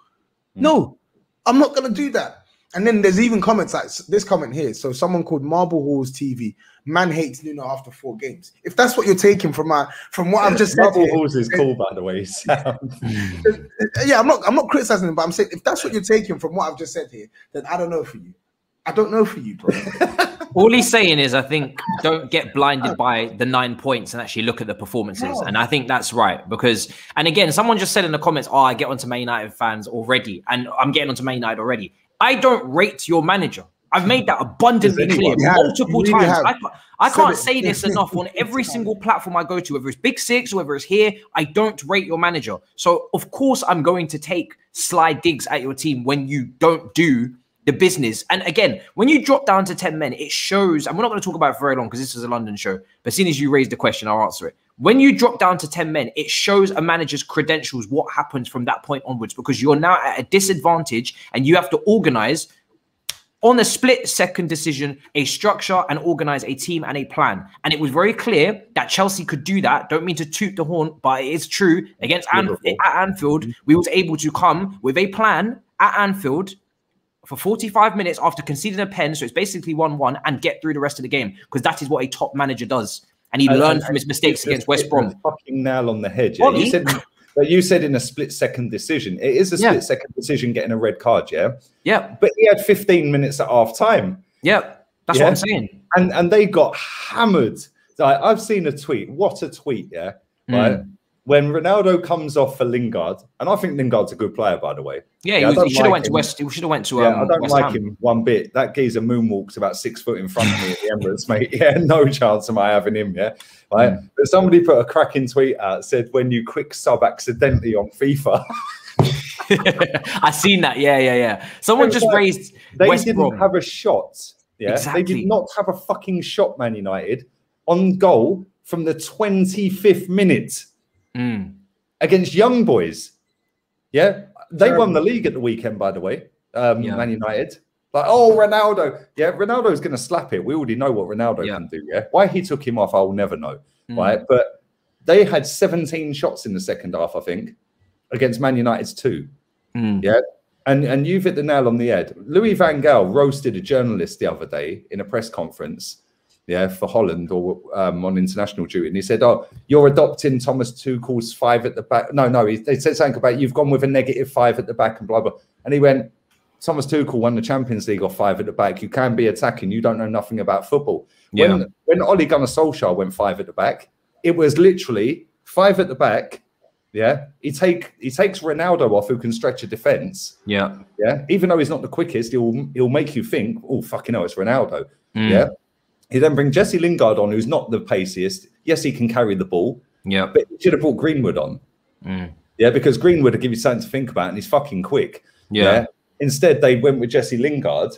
No, I'm not going to do that. And then there's even comments like this comment here. So someone called Marble Halls TV. Man hates Nuno after 4 games. If that's what you're taking from what I've just said, Marble Halls is cool, by the way. So. Yeah, I'm not criticizing him, but I'm saying if that's what you're taking from what I've just said here, then I don't know for you. I don't know for you, bro. All he's saying is, I think, don't get blinded by the 9 points and actually look at the performances. And I think that's right because, and again, someone just said in the comments, "Oh, I get onto Man United fans already, and I'm getting onto Man United already." I don't rate your manager. I've made that abundantly clear multiple times. I can't say this enough on every single platform I go to, whether it's Big Six, whether it's here, I don't rate your manager. So, of course, I'm going to take sly digs at your team when you don't do the business. And again, when you drop down to 10 men, it shows, and we're not going to talk about it for very long because this is a London show, but as soon as you raise the question, I'll answer it. When you drop down to 10 men, it shows a manager's credentials, what happens from that point onwards, because you're now at a disadvantage and you have to organize on a split second decision, a structure and organize a team and a plan. And it was very clear that Chelsea could do that. Don't mean to toot the horn, but it is true. Against at Anfield, we was able to come with a plan at Anfield for 45 minutes after conceding a pen. So it's basically 1-1 and get through the rest of the game because that is what a top manager does. And he learned from his mistakes against West Brom. Fucking nail on the head. Yeah? You said in a split-second decision. It is a split-second decision getting a red card, yeah? Yeah. But he had 15 minutes at half-time. Yeah, that's what I'm saying. And they got hammered. Like, I've seen a tweet. What a tweet, yeah? Right? When Ronaldo comes off for Lingard, and I think Lingard's a good player, by the way. Yeah, he should have went to West. He should have went to. Yeah, I don't like him one bit. That geezer moonwalks about 6 foot in front of me at the Emirates, mate. Yeah, no chance am I having him. Yeah, right. But somebody put a cracking tweet out. Said when you quick sub accidentally on FIFA. I seen that. Yeah. Someone just raised. They didn't have a shot. Yeah, exactly. They did not have a fucking shot. Man United on goal from the 25th minute. Against Young Boys. Yeah. They won the league at the weekend, by the way. Man United. Like, oh, Ronaldo. Yeah, Ronaldo's going to slap it. We already know what Ronaldo can do. Yeah. Why he took him off, I will never know. Right. But they had 17 shots in the second half, I think, against Man United's 2. Yeah. And you've hit the nail on the head. Louis van Gaal roasted a journalist the other day in a press conference, yeah, for Holland or on international duty. And he said, oh, you're adopting Thomas Tuchel's 5 at the back. No, no, they said something about you've gone with a -5 at the back and blah, blah. And he went, Thomas Tuchel won the Champions League off 5 at the back. You can be attacking. You don't know nothing about football. Yeah. When Ole Gunnar Solskjaer went 5 at the back, it was literally 5 at the back. Yeah, he takes Ronaldo off, who can stretch a defense. Yeah, yeah. Even though he's not the quickest, he'll make you think, oh fucking hell, it's Ronaldo. Yeah. He then brings Jesse Lingard on, who's not the paciest. Yes, he can carry the ball. Yeah, but he should have brought Greenwood on. Yeah, because Greenwood will give you something to think about, and he's fucking quick. Yeah. Instead, they went with Jesse Lingard.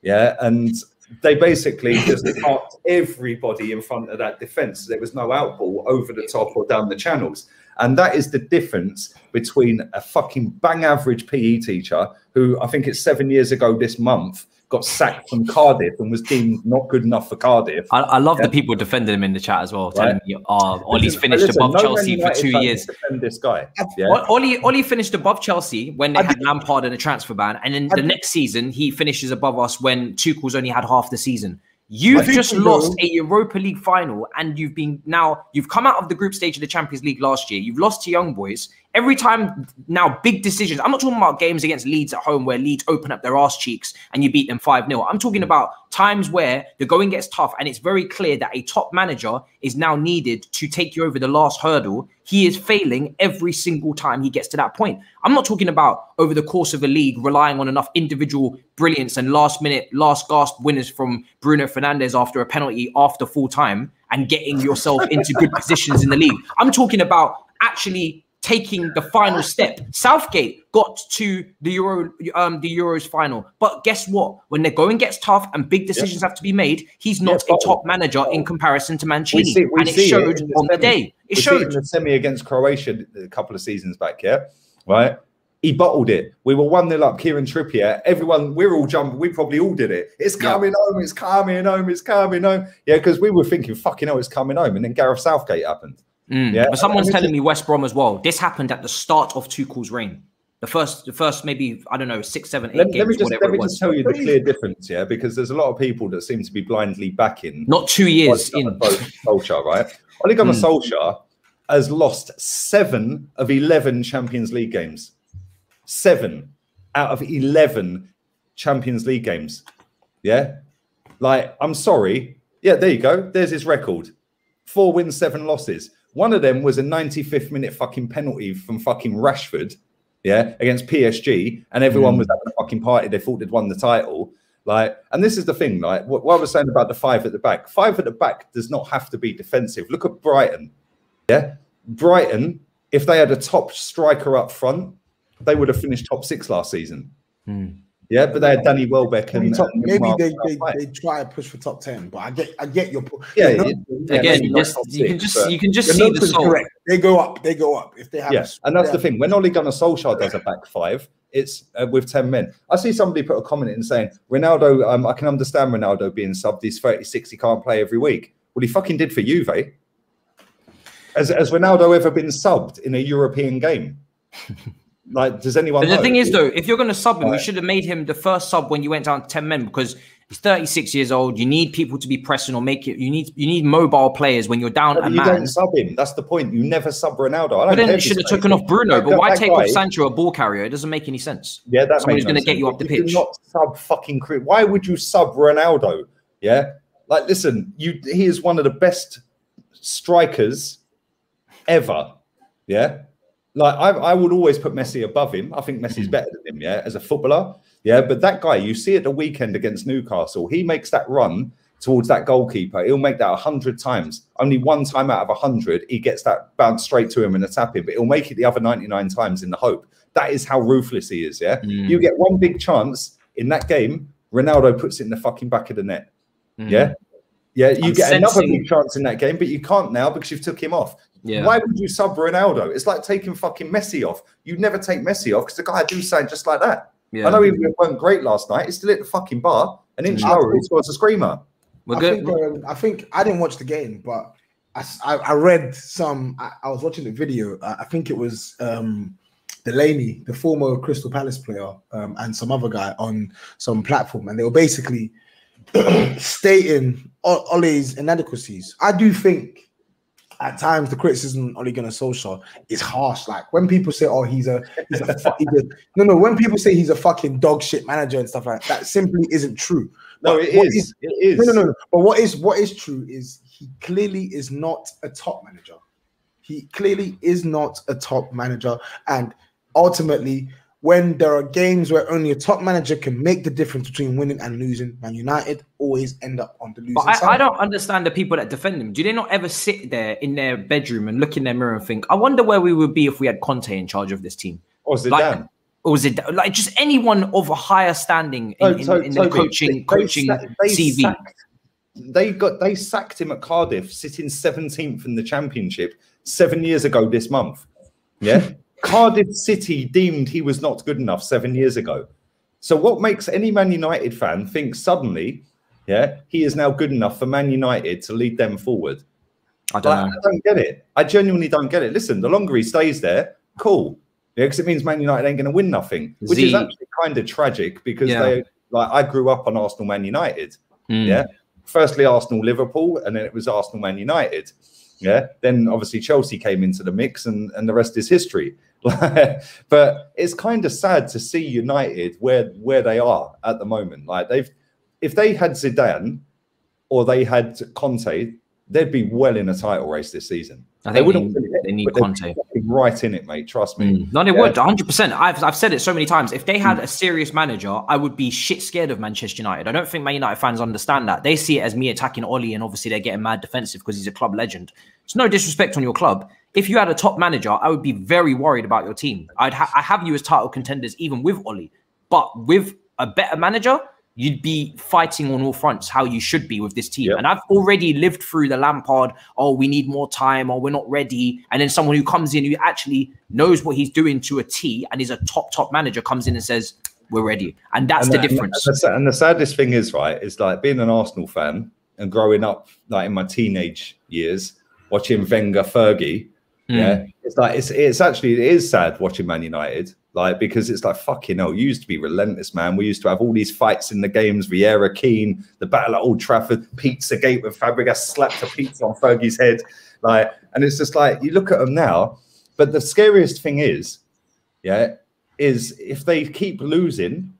Yeah, and they basically just parked everybody in front of that defense. There was no outball over the top or down the channels. And that is the difference between a fucking bang average PE teacher who I think it's 7 years ago this month got sacked from Cardiff and was deemed not good enough for Cardiff. I love the people defending him in the chat as well, telling me, oh, Ollie's finished above Chelsea for 2 years. Defend this guy. Yeah. Ollie finished above Chelsea when they had Lampard and a transfer ban. And then the next season, he finishes above us when Tuchel's only had half the season. You've just lost a Europa League final, and you've come out of the group stage of the Champions League last year. You've lost to Young Boys. Every time now, big decisions. I'm not talking about games against Leeds at home where Leeds open up their arse cheeks and you beat them 5-0. I'm talking about times where the going gets tough and it's very clear that a top manager is now needed to take you over the last hurdle. He is failing every single time he gets to that point. I'm not talking about over the course of a league relying on enough individual brilliance and last-minute, last-gasp winners from Bruno Fernandes after a penalty after full-time and getting yourself into good positions in the league. I'm talking about actually taking the final step. Southgate got to the Euros final. But guess what? When the going gets tough and big decisions have to be made, he's not a top manager in comparison to Mancini. We see it on the day. It showed in the semi against Croatia a couple of seasons back, yeah? Right? He bottled it. We were 1-0 up, Kieran Trippier. Everyone, we're all jumping. We probably all did it. It's coming home. It's coming home. It's coming home. Yeah, because we were thinking, fucking hell, it's coming home. And then Gareth Southgate happened. Yeah, but someone's telling me West Brom as well. This happened at the start of Tuchel's reign. The first maybe, I don't know, 6, 7, 8 games. Let me just tell you the clear difference, yeah, because there's a lot of people that seem to be blindly backing. Not 2 years in. Solskjaer, right? Ole Gunnar Solskjaer has lost 7 of 11 Champions League games. 7 out of 11 Champions League games. Yeah? Like, I'm sorry. Yeah, there you go. There's his record. 4 wins, 7 losses. One of them was a 95th minute fucking penalty from fucking Rashford, yeah, against PSG, and everyone was having a fucking party. They thought they'd won the title. Like, and this is the thing, like, what I was saying about the 5 at the back does not have to be defensive. Look at Brighton, yeah? Brighton, if they had a top striker up front, they would have finished top 6 last season. Yeah, but they had Danny Welbeck and maybe they try to push for top 10. But I get your point. Yeah, you can just see the soul. Correct. They go up if they have. Yes, and that's the thing. When Ole Gunnar Solskjaer does a back 5, it's with 10 men. I see somebody put a comment in saying Ronaldo. I can understand Ronaldo being subbed. He's 36. He can't play every week. Well, he fucking did for Juve. Has Ronaldo ever been subbed in a European game? Like, does anyone know? The thing is, though, if you're going to sub him, you should have made him the first sub when you went down to 10 men because he's 36 years old. You need people to be pressing or make it. You need mobile players when you're down a man. You don't sub him. That's the point. You never sub Ronaldo. But then you should have taken off Bruno. But why take off Sancho, a ball carrier? It doesn't make any sense. Yeah, that's someone who's going to get you up the pitch. You do not sub fucking crew. Why would you sub Ronaldo? Yeah, like, listen, he is one of the best strikers ever. Yeah. Like, I would always put Messi above him. I think Messi's better than him, yeah, as a footballer. Yeah, but that guy, you see at the weekend against Newcastle, he makes that run towards that goalkeeper. He'll make that 100 times. Only 1 time out of 100, he gets that bounce straight to him and a tap in, but he'll make it the other 99 times in the hope. That is how ruthless he is, yeah? You get one big chance in that game, Ronaldo puts it in the fucking back of the net, yeah? Yeah, you get another big chance in that game, but you can't now because you've took him off. Yeah. Why would you sub Ronaldo? It's like taking fucking Messi off. You'd never take Messi off because the guy do something just like that. Yeah. I know he weren't great last night. He's still at the fucking bar. An inch lower, he scores a screamer. I think I didn't watch the game, but I read some. I was watching the video. I think it was Delaney, the former Crystal Palace player, and some other guy on some platform, and they were basically stating Ole's inadequacies. I do think at times the criticism Ole Gunnar Solskjaer is harsh. Like when people say, "Oh, when people say he's a fucking dog shit manager and stuff like that, simply isn't true. No, but it is. No. But what is true is he clearly is not a top manager. He clearly is not a top manager, and ultimately, when there are games where only a top manager can make the difference between winning and losing, Man United always end up on the losing side. I don't understand the people that defend him. Do they not ever sit there in their bedroom and look in their mirror and think, I wonder where we would be if we had Conte in charge of this team? Or Zidane. Like just anyone of a higher standing in the coaching CV. They sacked him at Cardiff, sitting 17th in the Championship 7 years ago this month. Yeah. Cardiff City deemed he was not good enough 7 years ago. So what makes any Man United fan think suddenly, he is now good enough for Man United to lead them forward? I don't get it. I genuinely don't get it. Listen, the longer he stays there, cool. Yeah, because it means Man United ain't going to win nothing, which is actually kind of tragic because I grew up on Arsenal, Man United. Mm. Yeah. Firstly, Arsenal, Liverpool, and then it was Arsenal, Man United. Yeah. Then obviously Chelsea came into the mix and the rest is history. But it's kind of sad to see United where they are at the moment. Like if they had Zidane or they had Conte, they'd be well in a title race this season. I think they need Conte right in it, mate. Trust me. Mm. No, they would 100%. I've said it so many times. If they had a serious manager, I would be shit scared of Manchester United. I don't think Man United fans understand that. They see it as me attacking Ollie, and obviously they're getting mad defensive because he's a club legend. It's no disrespect on your club. If you had a top manager, I would be very worried about your team. I have you as title contenders, even with Ollie. But with a better manager, you'd be fighting on all fronts, how you should be with this team. Yep. And I've already lived through the Lampard, oh, we need more time, or we're not ready. And then someone who comes in who actually knows what he's doing to a T and is a top manager comes in and says, we're ready. And that's the difference. And the saddest thing is, right, is like being an Arsenal fan and growing up like in my teenage years, watching Wenger, Fergie, yeah, it is sad watching Man United, like, because it's like, fucking hell, you used to be relentless, man. We used to have all these fights in the games, Vieira, Keane, the battle at Old Trafford, Pizzagate with Fabregas, slapped a pizza on Fergie's head, like, and it's just like, you look at them now, but the scariest thing is if they keep losing,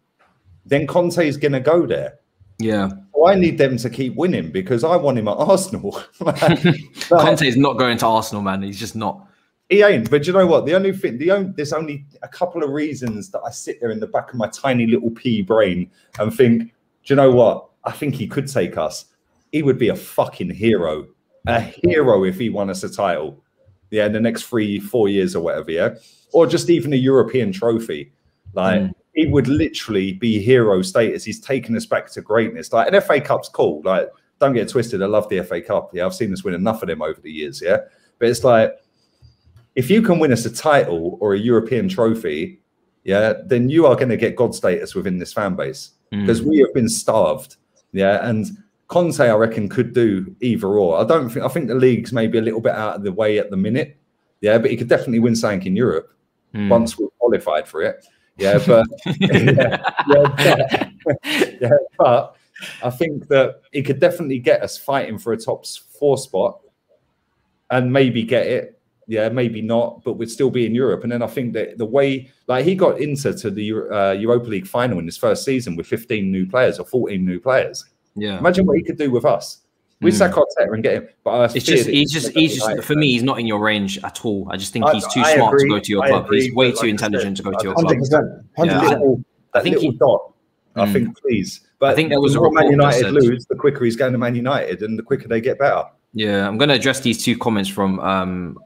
then Conte's gonna go there. Yeah, well, I need them to keep winning because I want him at Arsenal. Conte's not going to Arsenal, man. He's just not. He ain't. But you know what? There's only a couple of reasons that I sit there in the back of my tiny little pea brain and think, do you know what? I think he could take us. He would be a fucking hero. A hero if he won us a title. Yeah, in the next 3-4 years or whatever. Yeah, or just even a European trophy. Like. Mm. He would literally be hero status. He's taken us back to greatness. Like an FA Cup's cool. Like, don't get twisted. I love the FA Cup. Yeah, I've seen us win enough of them over the years. Yeah, but it's like if you can win us a title or a European trophy, yeah, then you are going to get God status within this fan base because we have been starved. Yeah, and Conte, I reckon, could do either or. I think the league's maybe a little bit out of the way at the minute. Yeah, but he could definitely win something in Europe once we're qualified for it. Yeah, but I think that it could definitely get us fighting for a top 4 spot and maybe get it. Yeah, maybe not, but we'd still be in Europe. And then I think that the way, like, he got Inter to the Europa League final in his first season with 15 new players or 14 new players. Yeah. Imagine what he could do with us. We sack Arteta and get him. But he's just for me, he's not in your range at all. I just think he's too smart to go to your club. He's way too intelligent to go to your club. 100%. I think he dot. I think please. But I think there was a report. Man United lose, the quicker he's going to Man United, and the quicker they get better. Yeah, I'm going to address these two comments from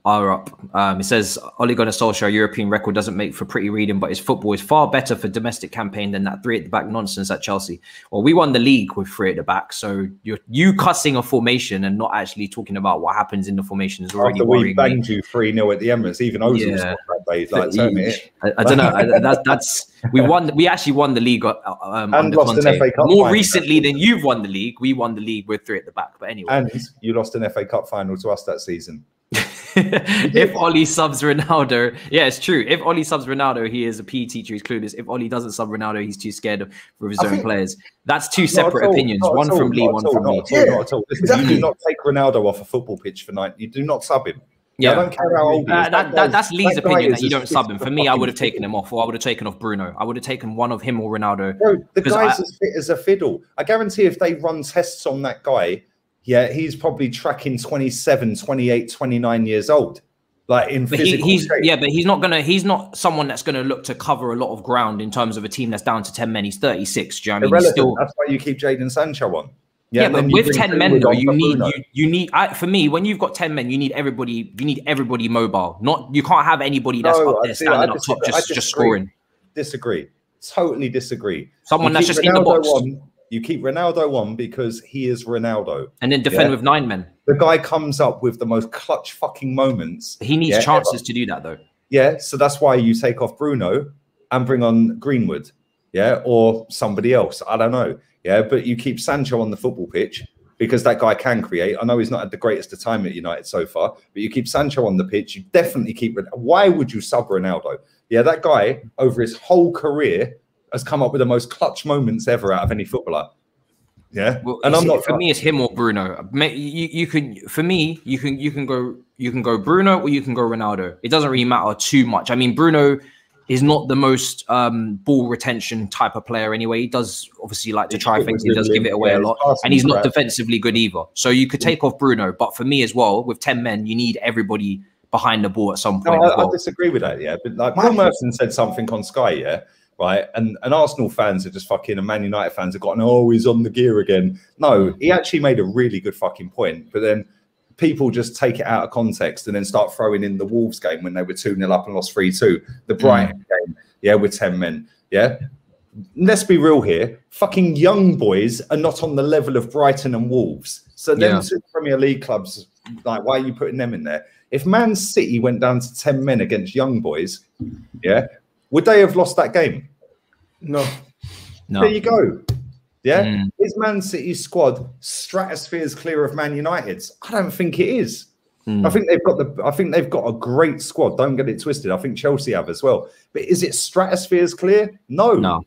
Arup. It says, Ole Gunnar Solskjaer European record doesn't make for pretty reading, but his football is far better for domestic campaign than that 3 at the back nonsense at Chelsea. Well, we won the league with 3 at the back, so you cussing a formation and not actually talking about what happens in the formation is already worrying. After we banged you 3-0 at the Emirates, even Ozil's not they like term it. I don't know. That's we won. We actually won the league and lost Conte. An FA Cup more final. Recently than you've won the league. We won the league. We're three at the back. But anyway, and you lost an FA Cup final to us that season. If Ollie subs Ronaldo, yeah, it's true. If Ollie subs Ronaldo, he is a PE teacher. He's clueless. If Ollie doesn't sub Ronaldo, he's too scared of his own players. That's two separate opinions. One from Lee, one from me. Not at all. Listen, you do not take Ronaldo off a football pitch for 9. You do not sub him. Yeah, I don't care how old. That's Lee's opinion that you don't sub him. For me, I would have taken him off, or I would have taken off Bruno. I would have taken one of him or Ronaldo. Bro, the guy's as fit as a fiddle. I guarantee if they run tests on that guy. Yeah, he's probably tracking 27, 28, 29 years old, like in physical shape. Yeah, but he's not gonna. He's not someone that's gonna look to cover a lot of ground in terms of a team that's down to 10 men. He's 36. Do you know what I mean? Still, that's why you keep Jadon Sancho on. Yeah, but with 10 men though, for me, when you've got 10 men, you need everybody. You need everybody mobile. Not you can't have anybody that's up there standing up top just scoring. Disagree. Totally disagree. Someone that's just in the box. You keep Ronaldo on because he is Ronaldo. And then defend with 9 men. The guy comes up with the most clutch fucking moments. He needs chances to do that, though. Yeah, so that's why you take off Bruno and bring on Greenwood, yeah, or somebody else. I don't know, yeah, but you keep Sancho on the football pitch because that guy can create. I know he's not at the greatest of time at United so far, but you keep Sancho on the pitch. You definitely keep Ronaldo. Why would you sub Ronaldo? Yeah, that guy, over his whole career, has come up with the most clutch moments ever out of any footballer. Yeah, well, and I'm not. For me, it's him or Bruno. You can. For me, you can go Bruno or you can go Ronaldo. It doesn't really matter too much. I mean, Bruno is not the most ball retention type of player anyway. He does obviously like to try things. He does give it away a lot, and he's not defensively good either. So you could take off Bruno, but for me as well, with 10 men, you need everybody behind the ball at some point. No, I disagree with that. Yeah, but like Paul Merson said something on Sky. Yeah. Right, and Arsenal fans are just fucking, and Man United fans have gotten, oh, he's on the gear again. No, he actually made a really good fucking point, but then people just take it out of context and then start throwing in the Wolves game when they were 2-0 up and lost 3-2. The Brighton game, yeah, with 10 men, yeah. Let's be real here. Fucking young boys are not on the level of Brighton and Wolves. So then to Premier League clubs, like, why are you putting them in there? If Man City went down to 10 men against young boys, yeah. Would they have lost that game? No. No. There you go. Yeah. Is Man City's squad stratospheres clear of Man United's? I don't think it is. I think they've got a great squad. Don't get it twisted. I think Chelsea have as well. But is it stratospheres clear? No. No.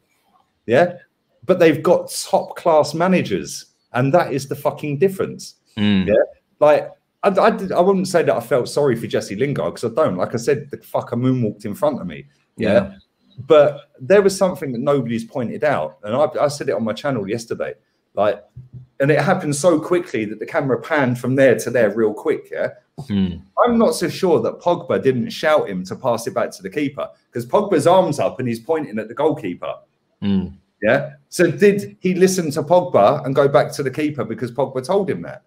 Yeah. But they've got top class managers, and that is the fucking difference. Yeah. Like. I wouldn't say that I felt sorry for Jesse Lingard, because I don't. Like I said, the fucker moonwalked in front of me. Yeah? But there was something that nobody's pointed out. And I said it on my channel yesterday. Like, and it happened so quickly that the camera panned from there to there real quick. Yeah. I'm not so sure that Pogba didn't shout him to pass it back to the keeper, because Pogba's arm's up and he's pointing at the goalkeeper. Yeah. So did he listen to Pogba and go back to the keeper because Pogba told him that?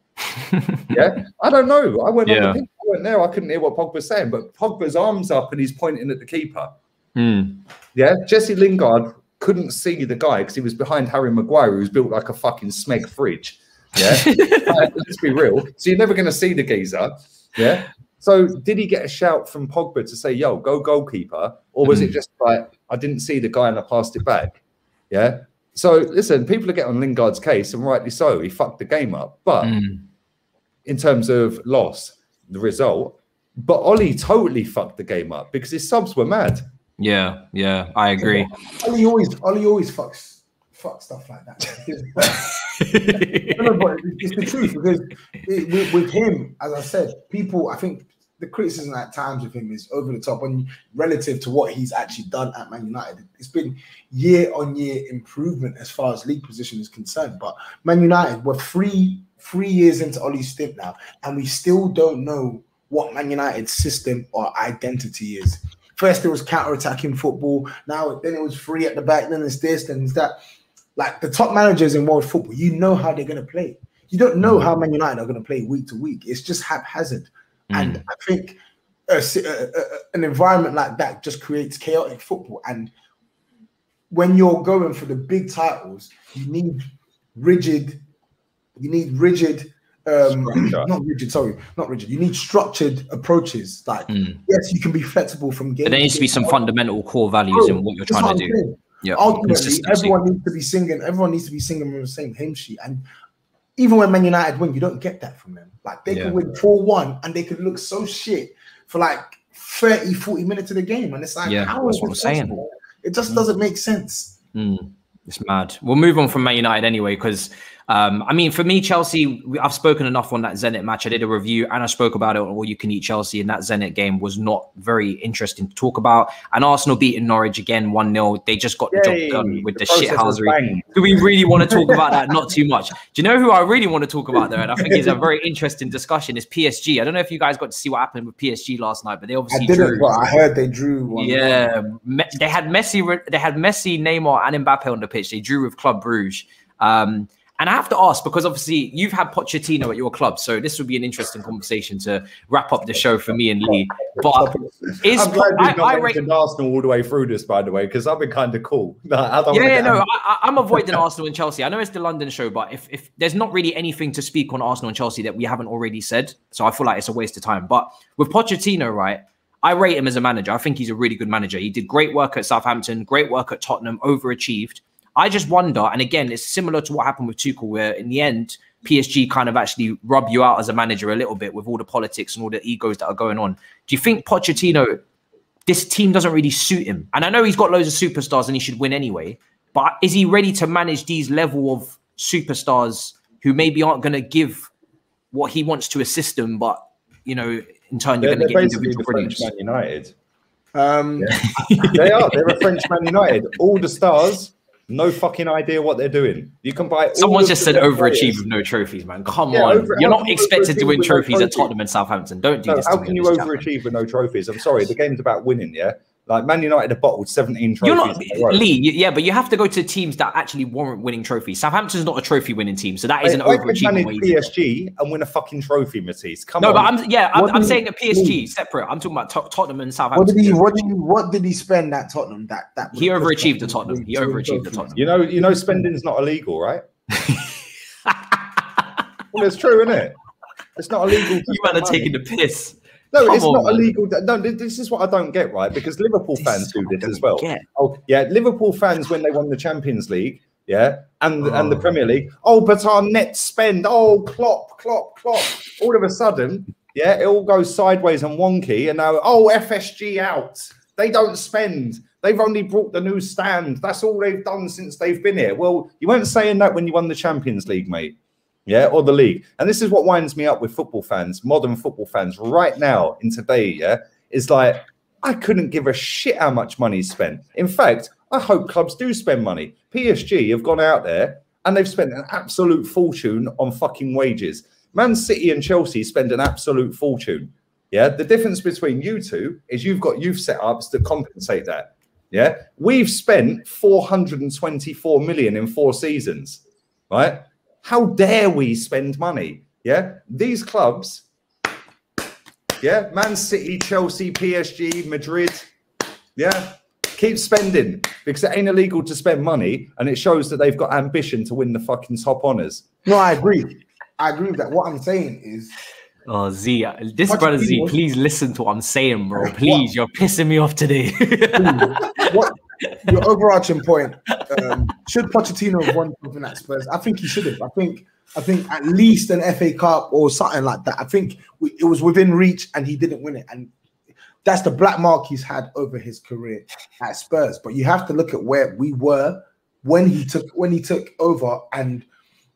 Yeah, I don't know. I went there. I couldn't hear what Pogba was saying, but Pogba's arms up and he's pointing at the keeper. Yeah, Jesse Lingard couldn't see the guy because he was behind Harry Maguire, who's built like a fucking smeg fridge. Yeah, let's be real. So you're never going to see the geezer. Yeah. So did he get a shout from Pogba to say, "Yo, go goalkeeper," or was it just like, "I didn't see the guy and I passed it back"? Yeah. So listen, people are getting on Lingard's case, and rightly so. He fucked the game up, but. In terms of loss, the result. But Ollie totally fucked the game up because his subs were mad. Yeah, yeah, I agree. Ollie always fucks stuff like that. No, but it's the truth, because with him, as I said, people, I think the criticism at times with him is over the top, and relative to what he's actually done at Man United. It's been year-on-year improvement as far as league position is concerned. But Man United were 3 years into Ollie's stint now, and we still don't know what Man United's system or identity is. First, it was counter-attacking football. Now, then it was free at the back. Then it's this, then it's that. Like, the top managers in world football, you know how they're going to play. You don't know how Man United are going to play week to week. It's just haphazard. And I think an environment like that just creates chaotic football. And when you're going for the big titles, you need rigid Not rigid. You need structured approaches. Like, yes, you can be flexible from game. But there needs to be some fundamental core values in what you're trying to do. Yeah, ultimately, everyone needs to be singing. Everyone needs to be singing from the same hymn sheet. And even when Man United win, you don't get that from them. Like, they could win 4-1 and they could look so shit for like 30, 40 minutes of the game. And it's like, how is that possible? It just doesn't make sense. It's mad. We'll move on from Man United anyway, because I mean, for me, Chelsea, I've spoken enough on that Zenit match. I did a review and I spoke about it on All You Can Eat Chelsea, and that Zenit game was not very interesting to talk about. And Arsenal beating Norwich again 1-0. They just got the job done with the shithousery. Do we really want to talk about that? Not too much. Do you know who I really want to talk about though? And I think it's a very interesting discussion. It's PSG. I don't know if you guys got to see what happened with PSG last night, but they obviously drew. But I heard they drew. They had Messi. They had Messi, Neymar, and Mbappe on the pitch. They drew with Club Brugge. And I have to ask, because obviously you've had Pochettino at your club, so this would be an interesting conversation to wrap up the show for me and Lee. But is I rated Arsenal all the way through this, by the way, because I've been kind of cool. I'm avoiding Arsenal and Chelsea. I know it's the London show, but if there's not really anything to speak on Arsenal and Chelsea that we haven't already said, so I feel like it's a waste of time. But with Pochettino, right, I rate him as a manager. I think he's a really good manager. He did great work at Southampton, great work at Tottenham, overachieved. I just wonder, and again, it's similar to what happened with Tuchel, where in the end, PSG kind of actually rub you out as a manager a little bit with all the politics and all the egos that are going on. Do you think Pochettino, this team doesn't really suit him? And I know he's got loads of superstars and he should win anyway, but is he ready to manage these level of superstars who maybe aren't going to give what he wants to a system, but, you know, in turn, you're going to get individual brilliance? Man United. They are. They're a French Man United. All the stars... No fucking idea what they're doing. You can buy. Someone just said overachieve with no trophies, man. Come on, you're not expected to win trophies at Tottenham and Southampton. Don't do this. How can you overachieve with no trophies? I'm sorry, the game's about winning. Yeah, like Man United have bottled 17 trophies. You're not Lee. Yeah, but you have to go to teams that actually warrant winning trophies. Southampton's not a trophy winning team, so that is an overachievement. PSG and win a fucking trophy, Matisse. Come on. No, but I'm saying a PSG separate. I'm talking about Tottenham and Southampton. What did he spend at Tottenham? That he overachieved the Tottenham. He overachieved the Tottenham. You know, spending's not illegal, right? Well, it's true, isn't it? It's not illegal. You man are taking the piss. No, come it's on, not man. Illegal. No, this is what I don't get, right? Because Liverpool fans do this as well. Get. Oh, yeah, Liverpool fans when they won the Champions League, yeah, and the Premier League. Oh, but our net spend. Oh, Klopp. All of a sudden, yeah, it all goes sideways and wonky. And now, oh, FSG out. They don't spend. They've only brought the new stand. That's all they've done since they've been here. Well, you weren't saying that when you won the Champions League, mate. Yeah, or the league. And this is what winds me up with football fans, modern football fans right now in today, yeah, is like, I couldn't give a shit how much money's spent. In fact, I hope clubs do spend money. PSG have gone out there and they've spent an absolute fortune on fucking wages. Man City and Chelsea spend an absolute fortune. Yeah, the difference between you two is you've got youth setups to compensate that. Yeah, we've spent 424 million in 4 seasons, right? How dare we spend money? Yeah, these clubs, yeah, Man City, Chelsea, PSG, Madrid, yeah, keep spending because it ain't illegal to spend money and it shows that they've got ambition to win the fucking top honours. No, I agree. I agree with that. What I'm saying is... Oh, Z, this brother Z, please listen to what I'm saying, bro. Please, you're pissing me off today. What? Your overarching point, should Pochettino have won something at Spurs? I think he should have. I think at least an FA Cup or something like that. I think it was within reach and he didn't win it. And that's the black mark he's had over his career at Spurs. But you have to look at where we were when he took over and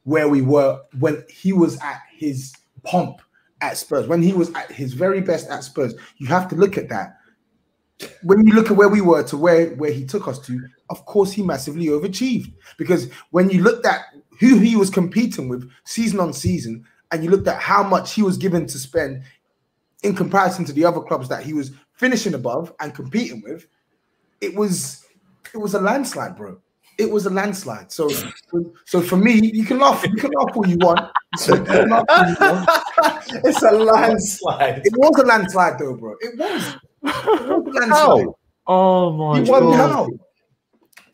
where we were when he was at his pomp at Spurs, when he was at his very best at Spurs. You have to look at that. When you look at where we were to where he took us to, of course he massively overachieved. Because when you looked at who he was competing with season on season, and you looked at how much he was given to spend in comparison to the other clubs that he was finishing above and competing with, it was a landslide, bro. It was a landslide. So for me, you can laugh all you want. It's a landslide. It was a landslide though, bro. It was. How? Oh my God!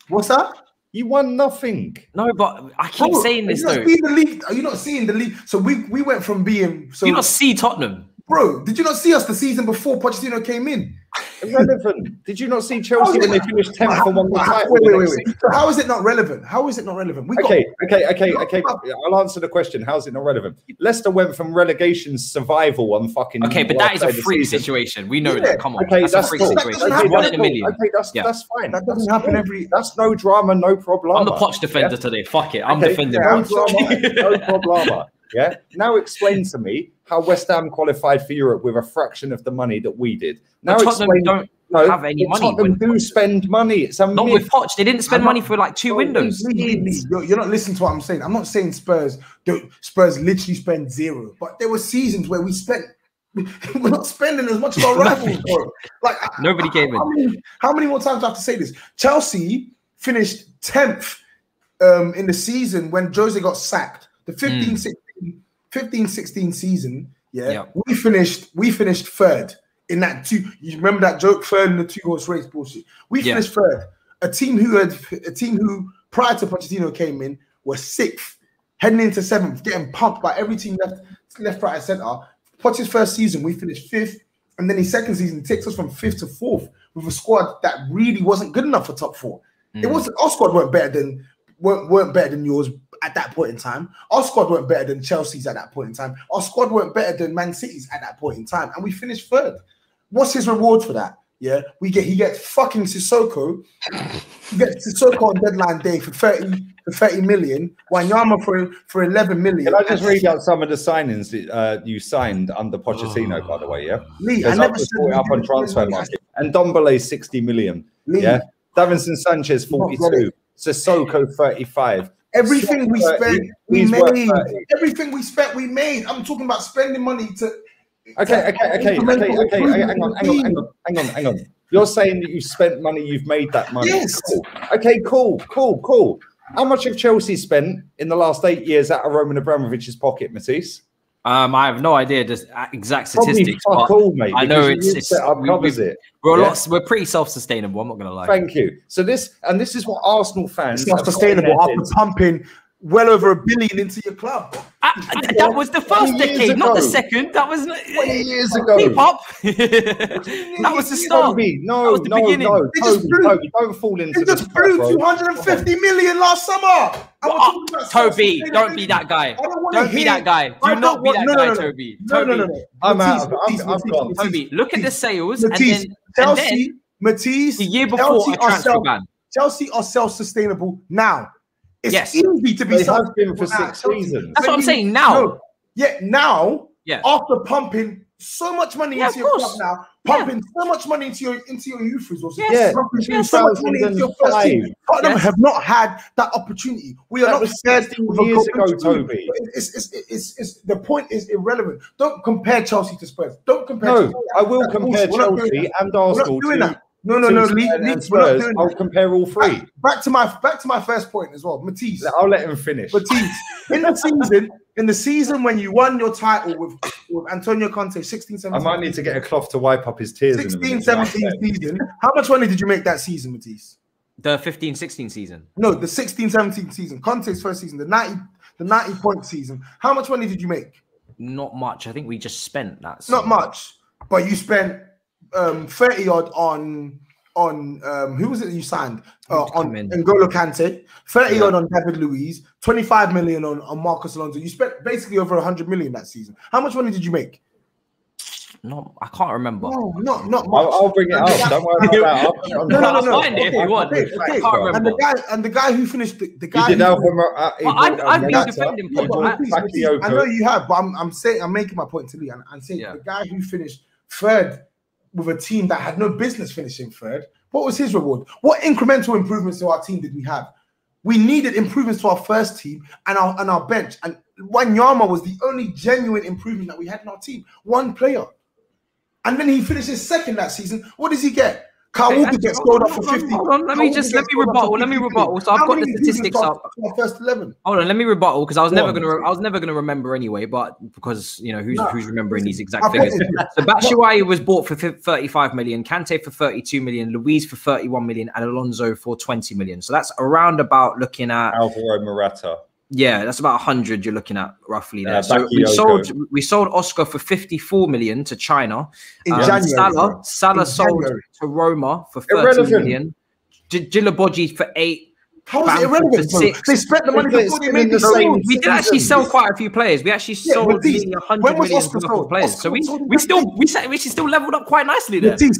What's that? You won nothing. No, but I keep saying this, though. Are you not seeing the league? So we went from being... So, you not see Tottenham? Bro, did you not see us the season before Pochettino came in? Irrelevant. Did you not see Chelsea when they finished 10th for one title? Wait. So how is it not relevant? How is it not relevant? Okay. I'll answer the question. How is it not relevant? Leicester went from relegation survival on fucking... Okay, but that is a freak situation. We know that. Come on. Okay, that's a freak situation. One in a million. Okay, that's fine. That doesn't happen every... That's no drama, no problem. I'm the Poch defender today. Fuck it. I'm defending Poch. No problem. Yeah. Now explain to me how West Ham qualified for Europe with a fraction of the money that we did. Now explain. Tottenham do spend money. It's a myth. Not with Poch. They didn't spend money for like two windows. You're not listening to what I'm saying. I'm not saying Spurs literally spend zero, but there were seasons where we spent. We're not spending as much as our rivals, bro. Like nobody came in. How many more times do I have to say this? Chelsea finished 10th in the season when Jose got sacked. The 15-16 season, we finished third in that two. You remember that joke, third in the two horse race bullshit. We finished third. A team who prior to Pochettino came in was sixth, heading into seventh, getting pumped by every team left, right, and centre. Poch's first season, we finished fifth, and then his second season takes us from fifth to fourth with a squad that really wasn't good enough for top four. It wasn't our squad weren't better than yours. At that point in time, our squad weren't better than Chelsea's at that point in time. Our squad weren't better than Man City's at that point in time. And we finished third. What's his reward for that? Yeah, he gets fucking Sissoko. He gets Sissoko on deadline day for 30 million. Wanyama for 11 million. Can I just read out some of the signings that you signed under Pochettino, by the way, yeah? Lee, I never said it up on transfer market. And Ndombele, 60 million. Lee, yeah? Davinson Sanchez, 42. Sissoko, 35. Everything we spent, we made. Everything we spent, we made. I'm talking about spending money to... Okay. Hang on. You're saying that you've spent money, you've made that money. Yes. Cool. Okay, cool. How much have Chelsea spent in the last 8 years out of Roman Abramovich's pocket, Matisse? I have no idea the exact statistics. All, mate, I know it's we're pretty self-sustainable. I'm not going to lie. Thank you. So this is what Arsenal fans. It's not sustainable after pumping well over $1 billion into your club. That was the first decade, not the second. That was 20 years ago. Keep up. That was the start. No. Toby, don't fall into this. It just proved 250 million last summer. Toby, don't be that guy. Don't be that guy. Do not be that guy, Toby. No. I'm out. I'm gone. Toby, look at the sales. Matisse, the year before a transfer ban. Chelsea are self-sustainable now. It's easy to be self-sustainable for 6 seasons. That's what I'm saying now. Now, after pumping so much money into your club now, pumping so much money into your youth resources, pumping so much money into your first team. Tottenham have not had that opportunity. We are not scared. 16 years ago, Toby. The point is irrelevant. Don't compare Chelsea to Spurs. Don't compare. No, I will compare Chelsea and Arsenal. No, Spurs. I'll compare all three. Back to my first point as well, Matisse. I'll let him finish. Matisse, in the season when you won your title with Antonio Conte, 16-17. I might need to get a cloth to wipe up his tears. 16-17 season. How much money did you make that season, Matisse? The 15-16 season. No, the 16-17 season. Conte's first season, the 90-point season. How much money did you make? Not much. I think we just spent that. Season. Not much, but you spent. 30 odd on who was it you signed on N'Golo Kante, 30 odd on David Luiz, 25 million on Marcos Alonso. You spent basically over 100 million that season. How much money did you make? No, I can't remember. No, not much. I'll bring it up. Don't worry about that. No. I can't remember. And the guy who finished the guy. He did I've been defending Poch. I know you have, but I'm making my point to Lee and saying the guy who finished third with a team that had no business finishing third, what was his reward? What incremental improvements to our team did we have? We needed improvements to our first team and our bench. And Wanyama was the only genuine improvement that we had in our team. One player. And then he finishes second that season. What does he get? Kyle Walker gets sold up for 50. Hold on, let me rebuttal. So I've got the statistics up. First 11. Hold on, let me rebuttal because I was never gonna remember anyway. But because you know who's remembering these exact figures. So Batshuayi was bought for 35 million, Kante for 32 million, Luiz for 31 million, and Alonso for 20 million. So that's around about looking at Alvaro Morata. Yeah, that's about 100 you're looking at roughly there. So we sold Oscar for 54 million to China. In January, Salah sold to Roma for 30 million. Djilabodji for 8. How is it irrelevant? They spent the money before they made the sale. We did actually sell quite a few players. We actually sold nearly 100 million players. So we still leveled up quite nicely there. You're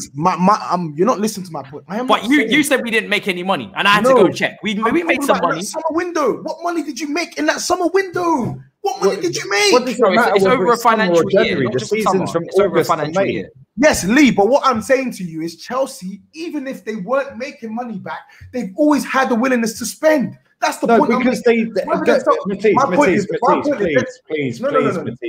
not listening to my point. But you said we didn't make any money, and I had to go check. We made some money. Summer window. What money did you make in that summer window? What money did you make? It's over a financial year. The season's from August to May. Yes, Lee, but what I'm saying to you is Chelsea, even if they weren't making money back, they've always had the willingness to spend. That's the point. Because Matisse,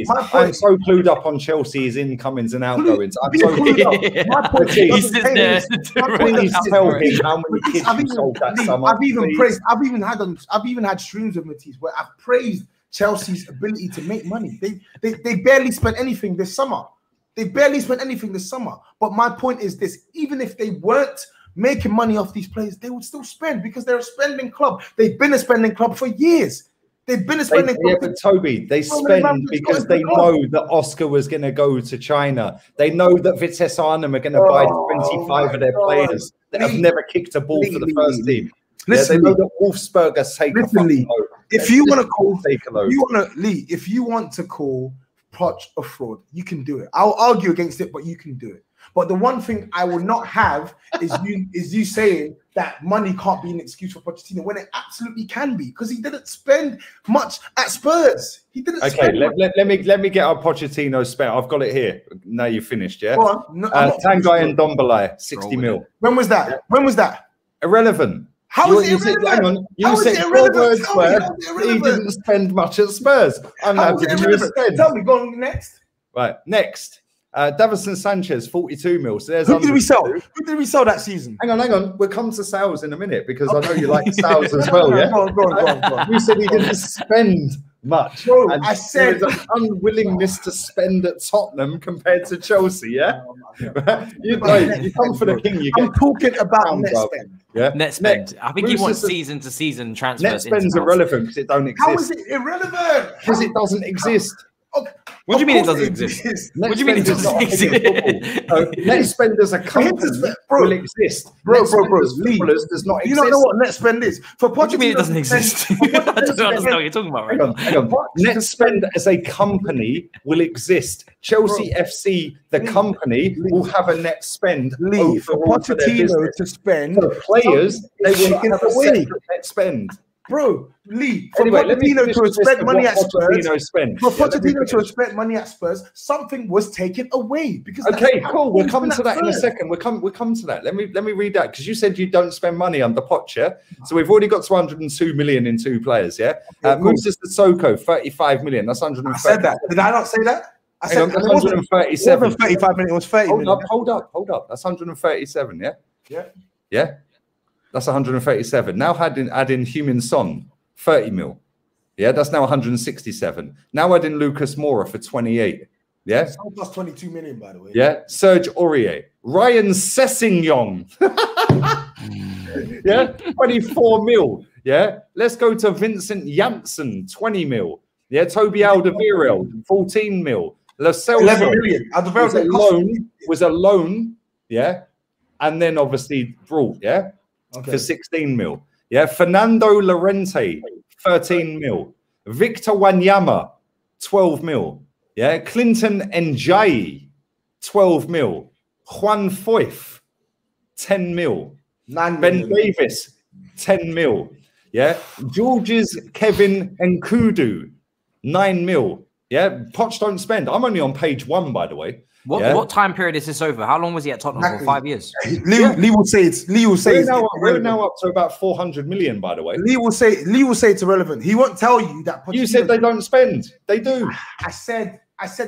I'm so clued up on Chelsea's incomings and outgoings. I'm so clued up. My point is, please tell me how many kids you sold that summer. I've even had streams with Matisse where I've praised Chelsea's ability to make money. They barely spent anything this summer. They barely spent anything this summer. But my point is this, even if they weren't making money off these players, they would still spend because they're a spending club. They've been a spending club for years. They've been a spending club. Yeah, but Toby, they spend because they know that Oscar was going to go to China. They know that Vitesse Arnhem are going to buy 25 of their players that have never kicked a ball for the first team. Listen, they know that Wolfsburg has taken over. If you want to call, Lee, if you want to call Poch a fraud, you can do it. I'll argue against it, but you can do it. But the one thing I will not have is you saying that money can't be an excuse for Pochettino when it absolutely can be, because he didn't spend much at Spurs. He didn't. Okay, let me get our Pochettino spell. I've got it here. Now you've finished, yeah. Well, no, Tanganga and Dombalai, 60 mil. When was that? Yeah. When was that? Irrelevant. How is it irrelevant? You said 4 words where he didn't spend much at Spurs. I'm now giving you a spend. Tell me, go on next. Right, next. Davinson Sanchez, 42 mil. So there's Who did we sell that season? Hang on. We'll come to sales in a minute because I know you like sales as well, yeah? Go on. You said he didn't spend much. Bro, I said an unwillingness to spend at Tottenham compared to Chelsea, yeah? You come for the king. I'm talking about net spend. Yeah. Net spend. I think he wants season to season transfers. Net spend's irrelevant because it don't exist. How is it irrelevant? Because it doesn't exist. What do you mean it doesn't exist? What do you mean it doesn't exist? Net spend as a company will exist. Bro. Does not exist. You don't know what net spend is. What do you mean it doesn't exist? I don't understand what you're talking about, right? Hang on. Net spend as a company will exist. Chelsea FC, the company, will have a net spend. For Pochettino to spend. For players, they will have a separate net spend. Bro, Lee, for Pochettino to have spent money at Spurs, something was taken away because. Okay, cool. We'll come to that in a second. We'll come to that. Let me read that because you said you don't spend money under Poch, yeah? So we've already got 202 million in 2 players, yeah. Moves to Sissoko, 35 million. That's 130. I said that. Did I not say that? I said that's 137. It wasn't 35 million. It was 30 million. Hold up. That's 137. Yeah. Yeah. Yeah. That's 137. Now add in Heung-min Son, 30 mil. Yeah, that's now 167. Now add in Lucas Moura for 28. Yeah. Son plus 22 million, by the way. Yeah. Serge Aurier. Ryan Sessegnon. Yeah. 24 mil. Yeah. Let's go to Vincent Janssen, 20 mil. Yeah. Toby Alderweireld, 14 mil. Lo Celso, 11 million. Was a loan. Yeah. And then obviously brought. Yeah. Okay. For 16 mil. Yeah. Fernando Llorente, 13 mil. Victor Wanyama, 12 mil. Yeah. Clinton N'Jai, 12 mil. Juan Foyth, 10 mil. Ben Davis, 10 mil. Yeah. Georges Kevin Nkudu, 9 mil. Yeah. Poch don't spend. I'm only on page 1, by the way. What time period is this over? How long was he at Tottenham for? 5 years. Lee will say it's. Lee will say we're now up to about 400 million. By the way, Lee will say it's irrelevant. He won't tell you that. Pochettino, you said they don't spend. They do. I said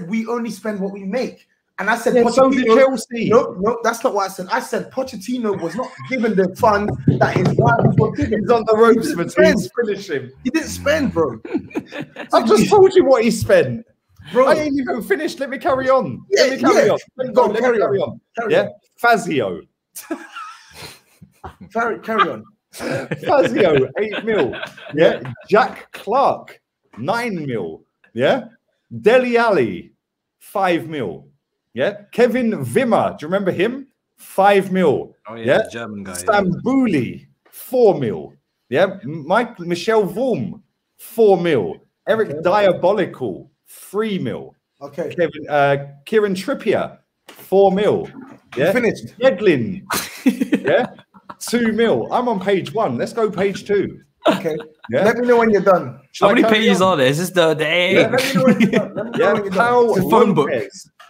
we only spend what we make. And I said, yeah, so did Chelsea. No, that's not what I said. I said Pochettino was not given the funds that his wife was given. He's on the ropes for teams. Finish him. He didn't spend, bro. I've just told you what he spent. Bro, I ain't even finished. Let me carry on. Yeah, let me carry on. Let me carry on. Carry on. Fazio. Carry on. Fazio, 8 mil. Yeah. Jack Clark, 9 mil. Yeah. Dele Alli, 5 mil. Yeah. Kevin Wimmer, do you remember him? 5 mil. Oh, yeah. The German guy. Stambouli, 4 mil. Yeah. Michel Vorm, 4 mil. Eric Diabolical, 3 mil. Okay. Kevin, Kieran Trippier, 4 mil. Yeah. Finished. Yedlin. Yeah. 2 mil. I'm on page 1. Let's go page 2. Okay. Yeah. Let me know when you're done. How many pages are there? Is this the A? Yeah, let me know when you're done. Let me know when you're done. It's a phone book.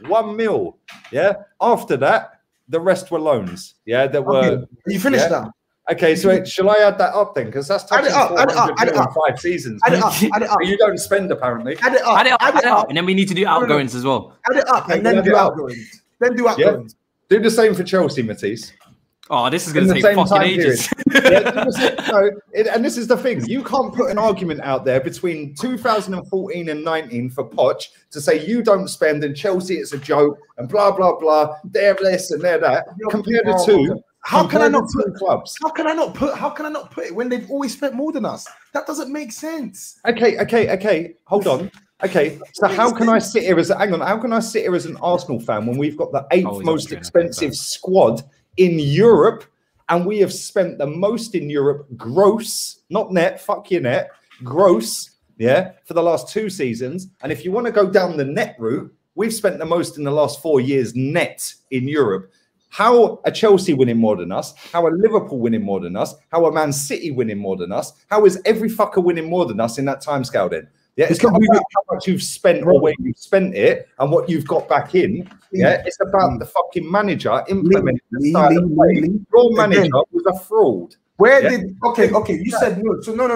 1 mil. Yeah. After that, the rest were loans. Yeah, there were. Okay. You finished that. Okay, so shall I add that up then? Because that's touching 400 in 5 seasons. Add it up. Add it up. You don't spend apparently. Add it up. Add it up. And then we need to do outgoings as well. Add it up and then do outgoings. Then do outgoings. Do the same for Chelsea, Matisse. Oh, this is going to take fucking ages. And this is the thing. You can't put an argument out there between 2014 and 19 for Poch to say you don't spend and Chelsea, it's a joke, and blah, blah, blah. They're this and they're that. Compared to two. How can I not put clubs? How can I not put it when they've always spent more than us? That doesn't make sense. Okay. Hold on. Okay, so how can I sit here as an Arsenal fan when we've got the 8th most expensive squad in Europe, and we have spent the most in Europe gross, not net, fuck your net, gross, yeah, for the last 2 seasons. And if you want to go down the net route, we've spent the most in the last 4 years net in Europe. How are Chelsea winning more than us? How are Liverpool winning more than us? How are Man City winning more than us? How is every fucker winning more than us in that timescale then? Yeah, it's not about how much you've spent or where you've spent it and what you've got back in. Yeah, it's about the fucking manager implementing the style of play. Your manager was a fraud. Okay. You said no. So no.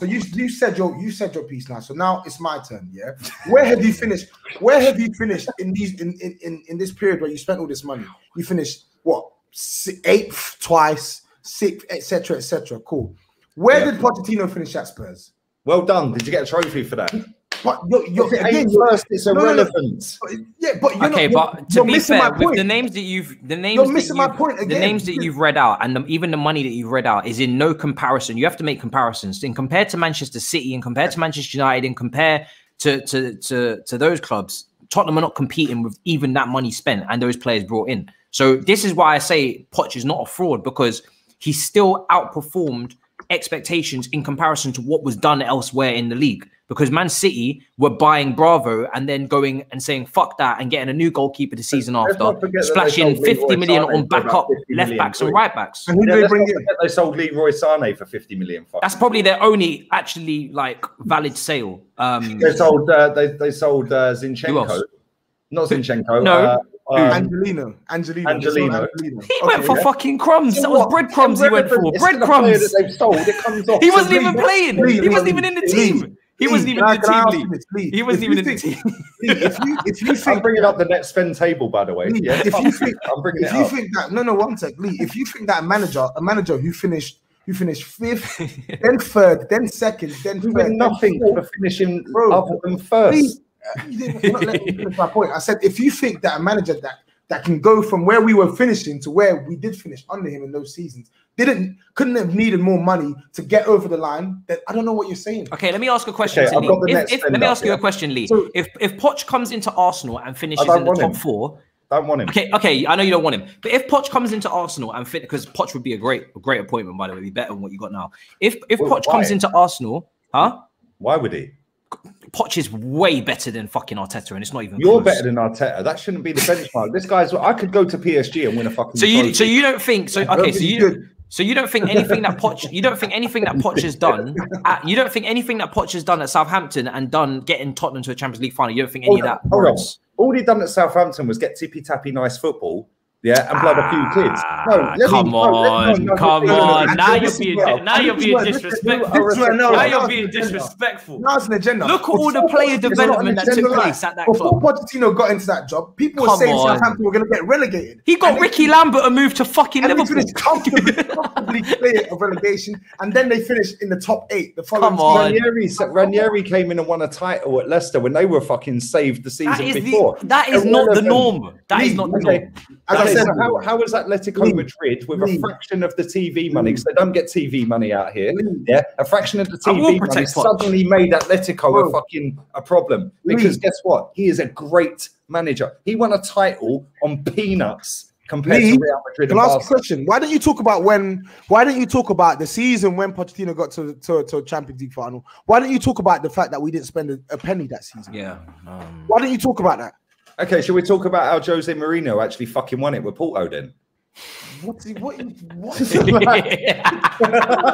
So you said your piece now. So now it's my turn. Yeah. Where have you finished? Where have you finished in these in this period where you spent all this money? You finished what, 8th twice, 6th, etc., etc. Cool. Where did Pochettino finish at Spurs? Well done. Did you get a trophy for that? But it's irrelevant. Yeah, but to be fair, with the names that you've read out, and even the money that you've read out is in no comparison. You have to make comparisons. And compared to Manchester City, and compared to Manchester United, and compare to those clubs, Tottenham are not competing with even that money spent and those players brought in. So this is why I say Poch is not a fraud, because he still outperformed expectations in comparison to what was done elsewhere in the league, because Man City were buying Bravo and then going and saying fuck that and getting a new goalkeeper the season after, splashing 50 million on backup left backs and right backs. And who did they bring in? They sold Leroy Sané for 50 million. That's probably their only actually like valid sale. They sold Zinchenko, not Zinchenko. No. Angelino. He went for fucking crumbs. That was breadcrumbs he went for. Breadcrumbs. He wasn't even playing. He wasn't even in the team. He wasn't even in the team. He wasn't even in the team. If you think, I'm bringing up the net spend table, by the way. Yeah. If you think that a manager who finished 5th, then 3rd, then 2nd, then 3rd, nothing for finishing other than 1st. You're not letting me finish my point. I said, if you think that a manager that can go from where we were finishing to where we did finish under him in those seasons couldn't have needed more money to get over the line, then I don't know what you're saying. Okay, let me ask a question. Okay, Let me ask you a question, Lee. So, if Poch comes into Arsenal and finishes in the top 4, I don't want him. Okay. I know you don't want him, but if Poch comes into Arsenal and because Poch would be a great appointment, by the way, it'd be better than what you got now. If Poch comes into Arsenal, huh? Why would he? Poch is way better than fucking Arteta, and it's not even. You're better than Arteta. That shouldn't be the benchmark. This guy's. I could go to PSG and win a fucking. So you don't think so? Okay, you don't think anything that Poch has done at Southampton and done getting Tottenham to a Champions League final. You don't think any of that. Hold on. All he done at Southampton was get tippy tappy nice football. Yeah, and blood a few kids. Come on. Now you're being disrespectful. Now it's an agenda. Look at all the player development that took place at that club. Before Pochettino got into that job, people were saying Southampton were going to get relegated. He got Ricky Lambert a move to fucking Liverpool. They finished comfortably clear of relegation, and then they finished in the top 8. The following season, Ranieri came in and won a title at Leicester when they were fucking saved the season before. That is not the norm. That is not the norm. So how is Atletico Madrid with a fraction of the TV money? Because they don't get TV money out here. Yeah, a fraction of the TV money suddenly made Atletico a fucking problem. Because guess what? He is a great manager. He won a title on peanuts compared to Real Madrid. And last question: why don't you talk about when? Why don't you talk about the season when Pochettino got to Champions League final? Why don't you talk about the fact that we didn't spend a penny that season? Yeah. Why don't you talk about that? Okay, shall we talk about how Jose Mourinho actually fucking won it with Porto then? What does that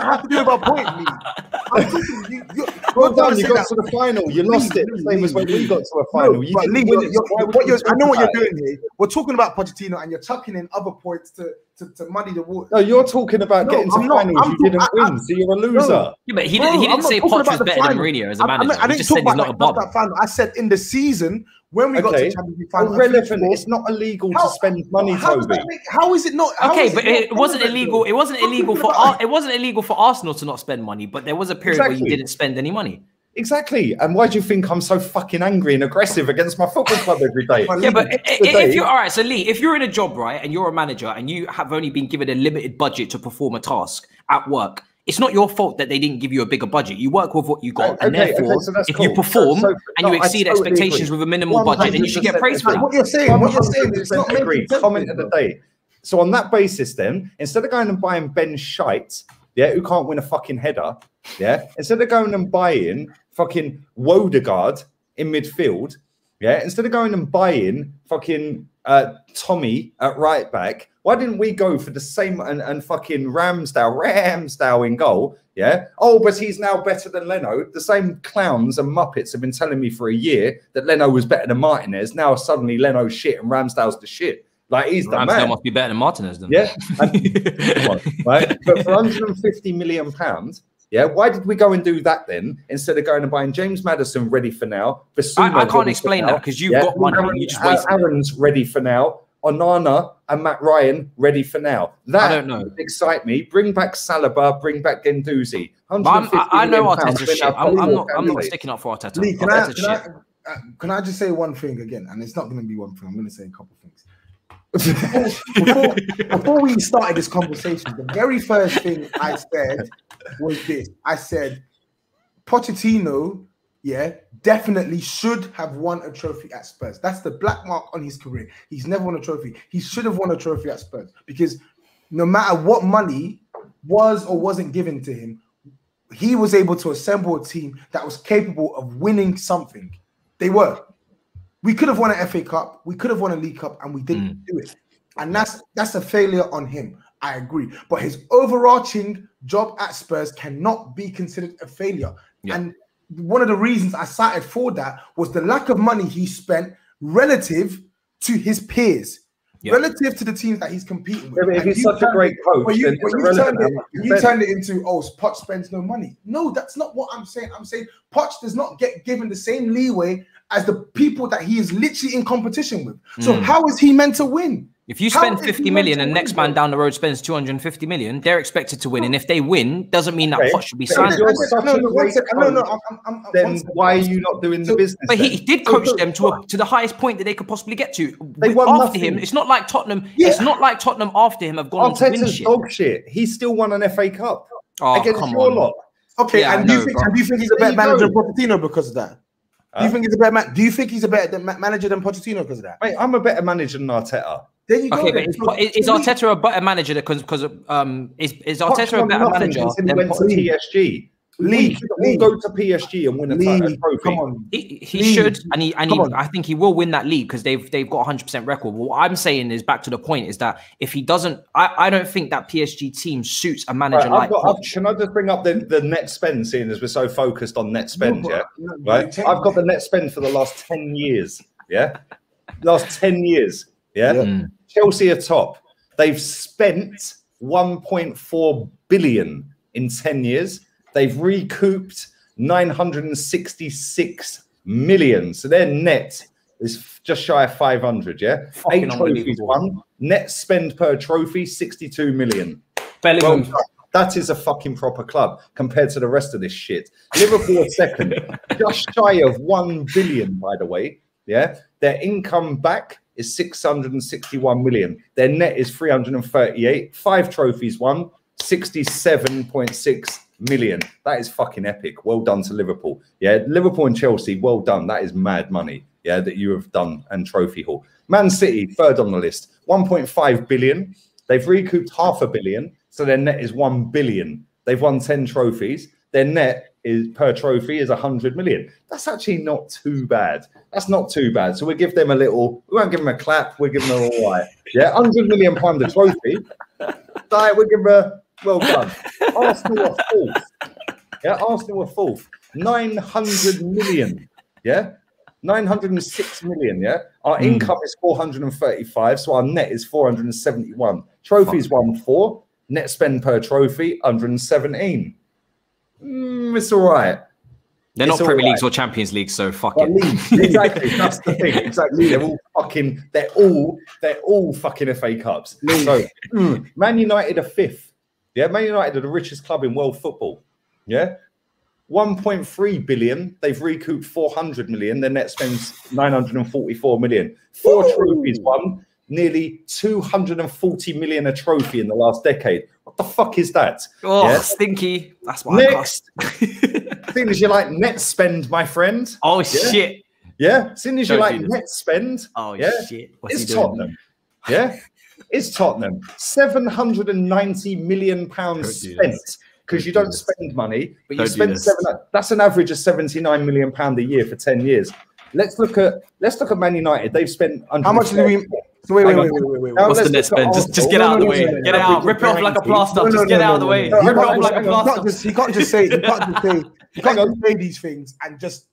have to do about point me? Well done, you got to the final. You lost it. Same as when we got to a final. I know what you're doing here. We're talking about Pochettino and you're tucking in other points to muddy the water. No, you're talking about getting to finals you didn't win, so you're a loser. Yeah, but he didn't say Poch was better than Mourinho as a manager. I didn't talk about that final. I said in the season... When we got to Champions League final, irrelevant. It's not illegal to spend money, Toby. How is it not? Okay, but it wasn't illegal. It wasn't illegal for Arsenal to not spend money, but there was a period where you didn't spend any money. Exactly. And why do you think I'm so fucking angry and aggressive against my football club every day? Yeah, but if you're all right, so Lee, if you're in a job, right, and you're a manager and you have only been given a limited budget to perform a task at work. It's not your fault that they didn't give you a bigger budget. You work with what you got, and therefore, if you perform and you exceed expectations with a minimal budget, then you should get praise for that. What you're saying is not agreed. Comment of the day. So on that basis, then, instead of going and buying Ben Shite, yeah, who can't win a fucking header, yeah, instead of going and buying fucking Wodegaard in midfield, yeah, instead of going and buying fucking Tommy at right back. Why didn't we go for the same and fucking Ramsdale in goal? Yeah. Oh, but he's now better than Leno. The same clowns and muppets have been telling me for a year that Leno was better than Martinez. Now suddenly Leno's shit and Ramsdale's the shit. Like he's the man. Ramsdale must be better than Martinez, then. Yeah. Come on, right. But for £150 million. Yeah, why did we go and do that then instead of going and buying James Maddison ready for now? I can't explain that because you've got one and you just wasted it. Aaron's ready for now. Onana and Matt Ryan ready for now. That I don't know. Excite me. Bring back Saliba. Bring back Guendouzi. I know Arteta's shit. I'm not sticking up for Arteta. Lee, can I just say one thing again? And it's not going to be one thing. I'm going to say a couple things. Before we started this conversation, the very first thing I said was this. I said, Pochettino, yeah, definitely should have won a trophy at Spurs. That's the black mark on his career. He's never won a trophy. He should have won a trophy at Spurs because no matter what money was or wasn't given to him, he was able to assemble a team that was capable of winning something. They were. We could have won an FA Cup, we could have won a League Cup, and we didn't do it. And that's a failure on him. I agree. But his overarching job at Spurs cannot be considered a failure. Yeah. And one of the reasons I cited for that was the lack of money he spent relative to his peers, relative to the teams that he's competing with. Yeah, if he's such a great coach, you turned it into, oh, Poch spends no money. No, that's not what I'm saying. I'm saying Poch does not get given the same leeway as the people that he is literally in competition with. So how is he meant to win? If you spend 50 million and next man down the road spends 250 million, they're expected to win. And if they win, doesn't mean that Poch should be signed. Then why are you not doing the business? But he did coach them to the highest point that they could possibly get to. After him, it's not like Tottenham. It's not like Tottenham after him have gone on to win shit. Dog shit. He still won an FA Cup against your lot. Okay, and do you think he's a better manager than Pochettino because of that? Do you think he's a better manager than Pochettino because of that? Mate, I'm a better manager than Arteta. There you go. Okay, but is Arteta a better manager because is Arteta a better manager than PSG? Lee will go to PSG and win a trophy. Come on, he should, and I think he will win that league because they've got 100% record. What I'm saying is back to the point is that if he doesn't, I don't think that PSG team suits a manager like. Can I just bring up the net spend, seeing as we're so focused on net spend? I've got the net spend for the last 10 years. Yeah, last 10 years. Yeah. Chelsea are top. They've spent 1.4 billion in 10 years. They've recouped 966 million. So their net is just shy of 500, yeah? Fucking 8 trophies won. Net spend per trophy, 62 million. Bellingham. Well, that is a fucking proper club compared to the rest of this shit. Liverpool second, just shy of 1 billion, by the way. Yeah, their income back is 661 million. Their net is 338. 5 trophies won, 67.6 million. That is fucking epic. Well done to Liverpool. Yeah, Liverpool and Chelsea, well done. That is mad money. Yeah, that you have done and trophy haul. Man City, third on the list, 1.5 billion. They've recouped half a billion. So their net is 1 billion. They've won 10 trophies. Their net is per trophy is 100 million. That's actually not too bad. That's not too bad. So we give them a little, we won't give them a clap, we'll give them a all right. Yeah, 100 million pound a trophy. So we'll give them a well done. Arsenal are fourth. Yeah, Arsenal are fourth. 900 million. Yeah. 906 million, yeah? Our income is 435, so our net is 471. Trophies won 4. Net spend per trophy, 117. It's all right. They're not Premier Leagues or Champions League, so fuck it. Exactly, that's the thing. Exactly, they're all fucking FA Cups. So, Man United are 5th. Yeah, Man United are the richest club in world football. Yeah, 1.3 billion. They've recouped 400 million. Their net spend's 944 million. 4 trophies won. Nearly 240 million a trophy in the last decade. What the fuck is that? Oh, yeah? Stinky. That's why. Next. Seeing as you like net spend, my friend. Oh, yeah. Shit. Yeah. Seeing as you like net spend. Oh, yeah. Shit. It's Tottenham. Yeah. It's Tottenham. 790 million pounds spent. Because you don't spend money, but you spend 7. That's an average of 79 million pound a year for 10 years. Let's look at Man United. They've spent how much do we? Wait. What's the net spend? Just get out of the way. Get it out. Rip it off like a plaster. Just get out of the way. Rip it off like a plaster. You can't just say. You can't just say. You can't say these things and just.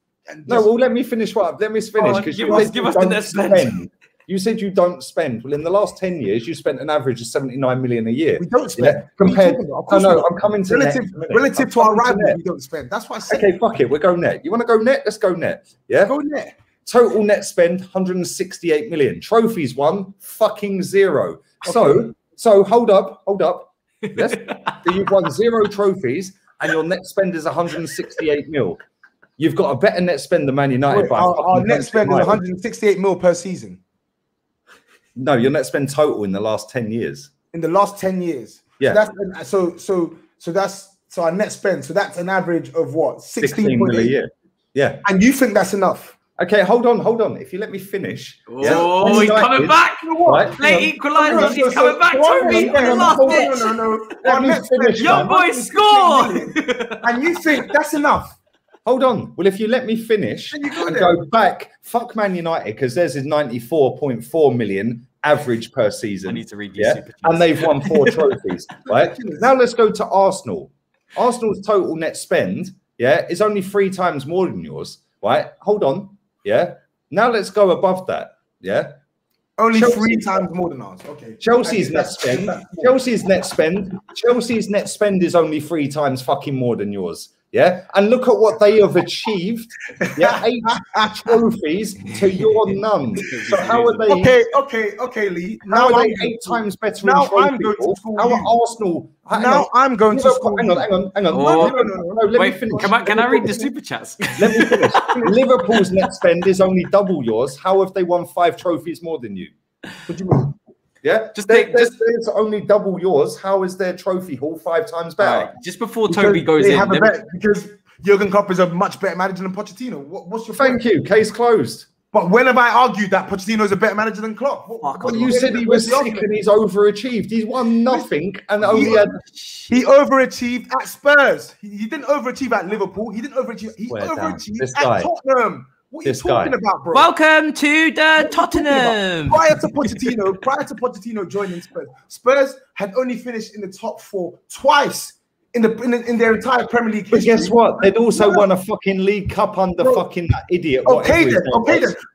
No, well, let me finish. Let me finish because you always give us the net spend. You said you don't spend. Well, in the last 10 years, you spent an average of 79 million a year. We don't spend. Yeah, compared, I'm coming to relative to our rival. We don't spend. That's what I said. Okay, fuck it. We'll go net. You want to go net? Let's go net. Yeah. Go net. Total net spend 168 million. Trophies won fucking 0. Okay. So hold up. Yes. So you've won 0 trophies and your net spend is 168 mil. You've got a better net spend than Man United. Wait, our net spend is 168 mil per season. No, your net spend total in the last 10 years. In the last 10 years. Yeah. So that's so our net spend. So that's an average of what? 16 mil a year. Yeah. And you think that's enough? Okay, hold on. If you let me finish. Oh, yeah. He's coming back. Right? Play equaliser. He's coming back to me in the last minute. No. Young boy, score. And you think that's enough? Hold on. Well, if you let me finish and go back, fuck Man United, because theirs is 94.4 million average per season. I need to read your super chats. And they've won 4 trophies, right? Now let's go to Arsenal. Arsenal's total net spend, yeah, is only 3 times more than yours, right? Hold on, yeah? Now let's go above that, yeah? Only Chelsea, 3 times more than ours. Okay. Chelsea's net spend is only 3 times fucking more than yours. Yeah, and look at what they have achieved. Yeah, 8 trophies to your none. So how are they? Okay, Lee. Now are they 8 times better? Now I'm going to school. Our Arsenal. Now I'm going to school. Hang on. No. Wait, can I read the super chats? Let me finish. Liverpool's net spend is only double yours. How have they won 5 trophies more than you? What do you mean? Yeah, it's only double yours. How is their trophy haul 5 times better? Just before Toby goes in, because Jurgen Klopp is a much better manager than Pochettino. What's your thank point? You? Case closed. But when have I argued that Pochettino is a better manager than Klopp? Well, you said he was sick and he's overachieved. He's won nothing and only he overachieved at Spurs. He didn't overachieve at Liverpool. He didn't overachieve. He overachieved at Tottenham. What are you talking about, bro? Welcome to the Tottenham. Prior to Pochettino joining Spurs, Spurs had only finished in the top 4 twice in their entire Premier League history. But guess what? They'd also won a fucking League Cup under fucking that idiot. Okay then.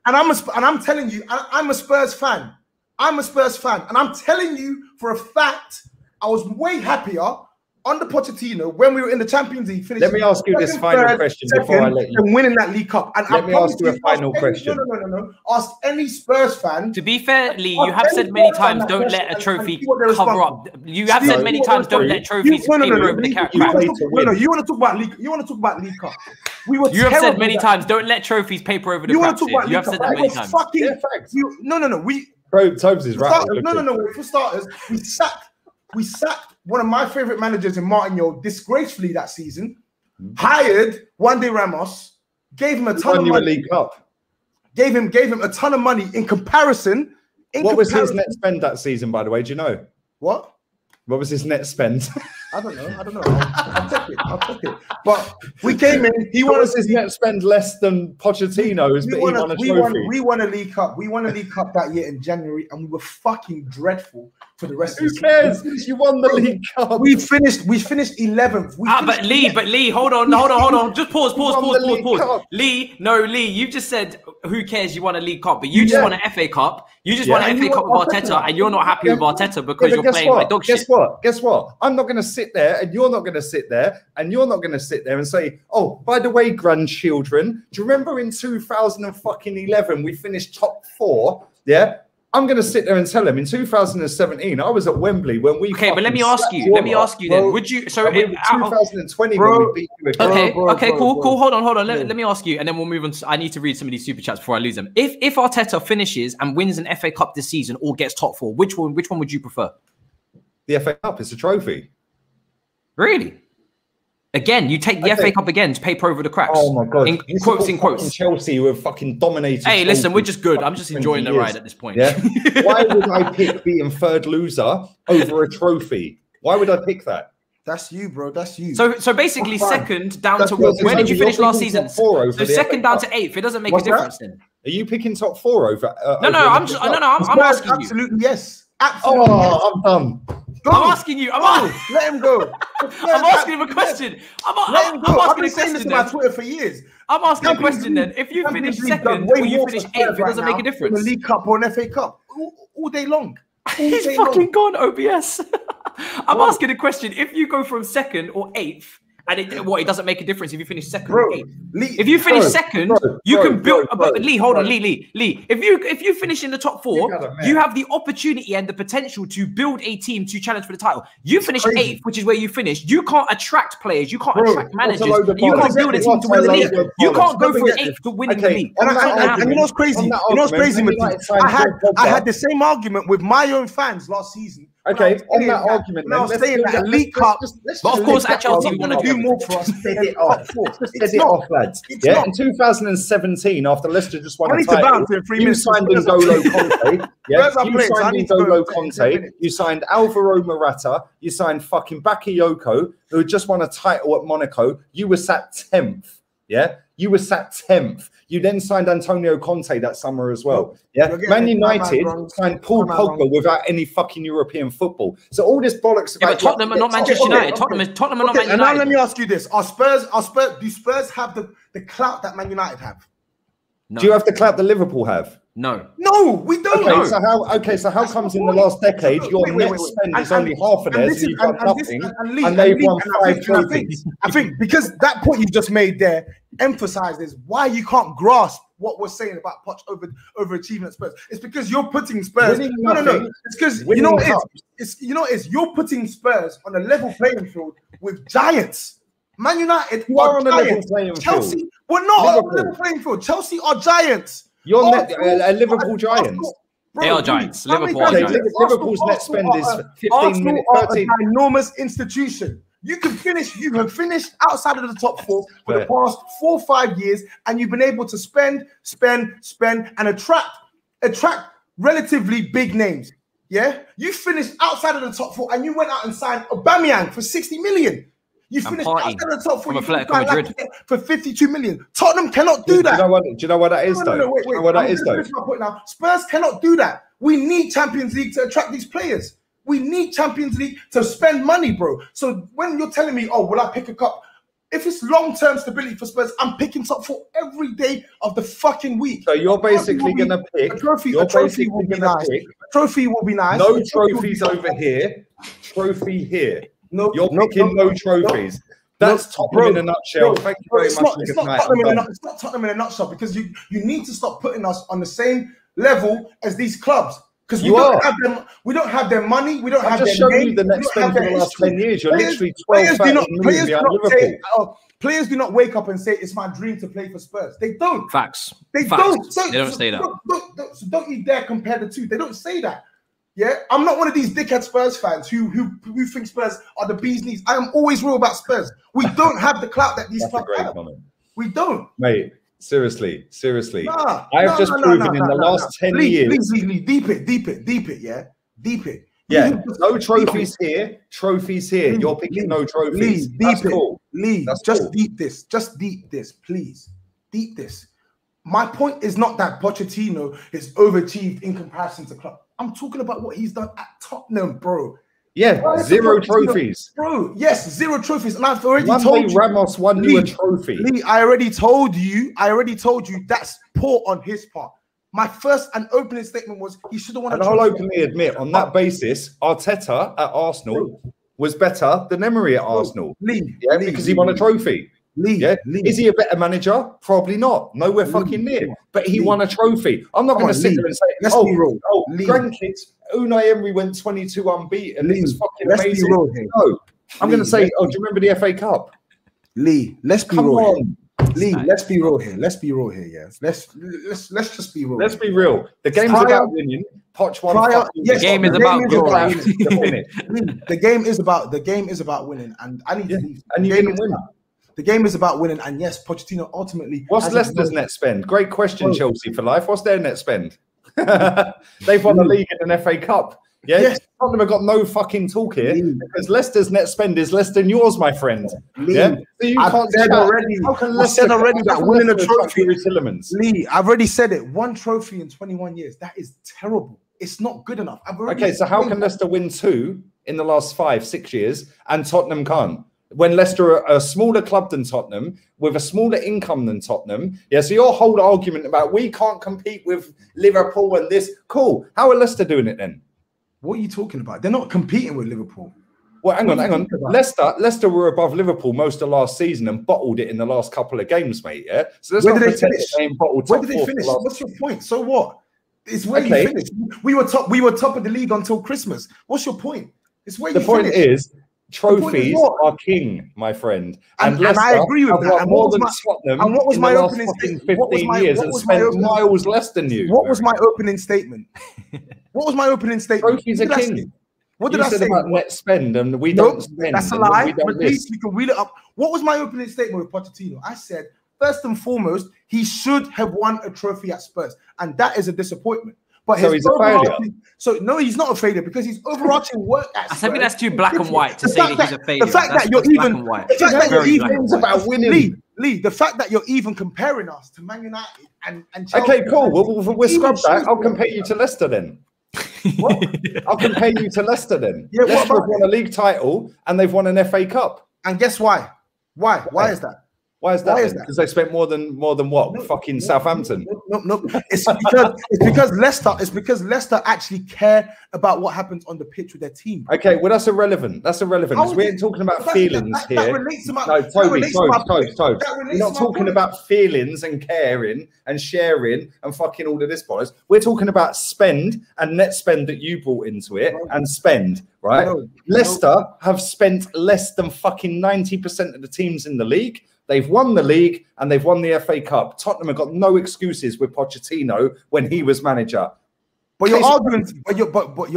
And I'm telling you, I'm a Spurs fan. I'm a Spurs fan, and I'm telling you for a fact, I was way happier under Pochettino when we were in the Champions League. Let me ask you this final question before I let you. And winning that League Cup. And let me ask you a final question. No. Ask any Spurs fan. To be fair, Lee, you have said many times, don't let a trophy cover up. You have said many times, don't let trophies cover over the character. No, you want to talk about League. You want to talk about League Cup. You have said many times, don't let trophies paper over the character. You have said that many times. No. Tobes is right. No. For starters, we sacked one of my favorite managers in Martinho disgracefully that season, hired Juande Ramos, gave him a ton of money. League Cup. Gave him a ton of money in comparison. What was his net spend that season, by the way? Do you know? What was his net spend? I don't know. I'll take it. But we came in. He won us his net spend less than Pochettino's, but he won a trophy. We won a League Cup. We won a League Cup that year in January, and we were fucking dreadful for the rest of the season. Who cares? You won the League Cup. We finished 11th. But Lee, hold on. Just pause. Lee, you just said, who cares? You won a League Cup, but you just won an FA Cup. You just won an FA Cup with Arteta, and you're not happy with Arteta because you're playing like dog shit. Guess what? I'm not going to sit there, and you're not going to sit there, and you're not going to sit there and say, oh, by the way, grandchildren, do you remember in 2011 we finished top 4? Yeah, I'm going to sit there and tell them in 2017 I was at Wembley when we. Okay, but let me ask you then. Would you? So in 2020, when we beat you again. Okay, cool. Hold on. Let me ask you, and then we'll move on. I need to read some of these super chats before I lose them. If Arteta finishes and wins an FA Cup this season or gets top 4, which one would you prefer? The FA Cup is a trophy. Really? Again, you take the FA Cup again to paper over the cracks. Oh my God! In quotes. Chelsea were fucking dominated. Hey, listen, we're just good. I'm just enjoying the ride at this point. Yeah? Why would I pick being third loser over a trophy? Why would I pick that? That's you, bro. That's you. So basically, second down to where did you finish last season? So second down to 8th. It doesn't make a difference then. Are you picking top 4 over? I'm asking you. Absolutely yes. Absolutely. Oh, I'm done. Go. I'm asking you. Let him go. I'm asking him a question. I've been saying this on my Twitter for years. I'm asking a question then. If you finish second or you finish 8th, it doesn't make a difference. A League Cup or an FA Cup, all day long. He's fucking gone, OBS. I'm asking a question. If you go from second or 8th, and it doesn't make a difference if you finish second or 8th. If you finish second, you can build. But Lee, hold on, Lee. If you finish in the top 4, you have the opportunity and the potential to build a team to challenge for the title. You finish 8th, which is where you finished. You can't attract players. You can't attract managers. You can't build a team to win the league. You can't go for 8th to winning the league. And you know what's crazy? I had the same argument with my own fans last season. Okay, on that argument, I was saying that a League Cup, but of course, Chelsea want to do more for us. Let's get it off, lads. Yeah, in 2017, after Leicester just won a title, you signed N'Golo Conte. You signed Alvaro Morata. You signed fucking Bakayoko, who had just won a title at Monaco. You were sat 10th. Yeah, you were sat 10th. You then signed Antonio Conte that summer as well. Yeah, Man United signed Paul Pogba without any fucking European football. So all this bollocks about Tottenham and not Manchester United. Tottenham and not Man United. And now let me ask you this: Do Spurs have the clout that Man United have? No. Do you have the clout that Liverpool have? No, we don't. So how comes in the last decade your net spend is only half of theirs, so you've got nothing, and they've won 5 trophies? I think because that point you just made there emphasizes why you can't grasp what we're saying about Poch overachieving at Spurs. It's because you're putting Spurs. No. It's because you're putting Spurs on a level playing field with giants. Man United are on a level playing field. Chelsea, we're not on a level playing field. Chelsea are giants. You're Liverpool Giants. They are giants. Liverpool are giants. Liverpool's net spend is 15 minutes. Arsenal are an enormous institution. You have finished outside of the top 4 for the past 4 or 5 years, and you've been able to spend, and attract relatively big names. Yeah, you finished outside of the top 4, and you went out and signed Aubameyang for 60 million. You finished outside of the top 4 for 52 million. Tottenham cannot do that. Do you know what that is, though? You know what that is, though? Spurs cannot do that. We need Champions League to attract these players. We need Champions League to spend money, bro. So when you're telling me, oh, will I pick a cup? If it's long-term stability for Spurs, I'm picking top 4 every day of the fucking week. So you're basically going to pick. A trophy will be nice. Trophy will be nice. No trophies over here. Trophy here. No, you're picking no trophies. That's Tottenham in a nutshell. Thank you very much. It's not Tottenham in a nutshell, because you need to stop putting us on the same level as these clubs. Because we don't have them, we don't have their money, we don't have their name. The next thing for the last 10 years, you're literally 12. Players do not wake up and say, it's my dream to play for Spurs. They don't. Facts. They don't. They don't say that. Don't you dare compare the two. They don't say that. Yeah, I'm not one of these dickhead Spurs fans who think Spurs are the bee's knees. I am always real about Spurs. We don't have the clout that these clubs have. We don't. Mate, seriously, seriously. Nah, I have just proven in the last 10 years. Please, deep it, yeah? Deep it. Yeah, no trophies here, trophies here. You're picking no trophies. That's cool. Just deep this. Just deep this, please. Deep this. My point is not that Pochettino is overachieved in comparison to club. I'm talking about what he's done at Tottenham, bro. Yeah, zero trophies. Bro, yes, zero trophies. And I've already told you. Ramos won you a trophy. Lee, I already told you that's poor on his part. My first and opening statement was he should have won a trophy. And I'll openly admit, on that basis, Arteta at Arsenal was better than Emery at Arsenal. Lee, yeah, because he won a trophy. Lee, yeah? Is he a better manager? Probably not. Nowhere fucking near. But he won a trophy. I'm not going to sit there and say, grandkids, Unai Emery went 22 unbeaten. It was fucking amazing. No, I'm going to say, do you remember the FA Cup? Lee, let's be real here. Lee, let's be real here. Let's be real here, yeah. Let's just be real. Let's be real. The game's about winning. Poch won. The game is about glory. The game is about winning, and I need to leave. And you didn't win. The game is about winning, and yes, Pochettino ultimately. What's Leicester's net spend? Great question, Chelsea for life. What's their net spend? They've won the league and an FA Cup. Yeah, yes. Tottenham have got no fucking talk here because Leicester's net spend is less than yours, my friend. Lee, yeah, so you can't said already. How can Leicester already that winning a trophy? Lee, I've already said it. One trophy in 21 years. That is terrible. It's not good enough. Okay, so how can Leicester win 2 in the last 5-6 years and Tottenham can't? When Leicester are a smaller club than Tottenham, with a smaller income than Tottenham. Yeah, so your whole argument about we can't compete with Liverpool and this, cool. How are Leicester doing it then? What are you talking about? They're not competing with Liverpool. Well, hang on, hang on. Leicester were above Liverpool most of last season and bottled it in the last couple of games, mate, yeah? So where did they finish? Where did they finish? What's your point? So what? It's where you finished. We were top of the league until Christmas. What's your point? It's where you finished. The point is... Trophies are king, my friend, and I agree with that. And more than Tottenham, and what was my opening statement? 15 years and spent miles less than you. What was my opening statement? What was my opening statement? Trophies are king. What did I say about net spend? And we don't spend. That's a lie. But at least we can wheel it up. What was my opening statement with Pochettino? I said, first and foremost, he should have won a trophy at Spurs, and that is a disappointment. But so he's a failure. So no, he's not a failure because he's overarching work. I think that's too black and white to say that he's a failure. The fact that you're even, about winning, Lee. The fact that you're even comparing us to Man United and Chelsea. Okay, cool. We'll scrub that. I'll compare you to Leicester then. What? I'll compare you to Leicester then. Yeah, Leicester have won a league title and they've won an FA Cup. And guess why? Why is that? Why is that? Because they spent more than what? Fucking Southampton. No. It's because Leicester. It's because Leicester actually care about what happens on the pitch with their team. Okay, well that's irrelevant. That's irrelevant. We're talking about feelings here. That relates to my. No, Toby. We're not talking about feelings and caring and sharing and fucking all of this bollocks. We're talking about spend and net spend that you brought into it and spend. Right? Leicester have spent less than fucking 90% of the teams in the league. They've won the league and they've won the FA Cup. Tottenham have got no excuses with Pochettino when he was manager. But you're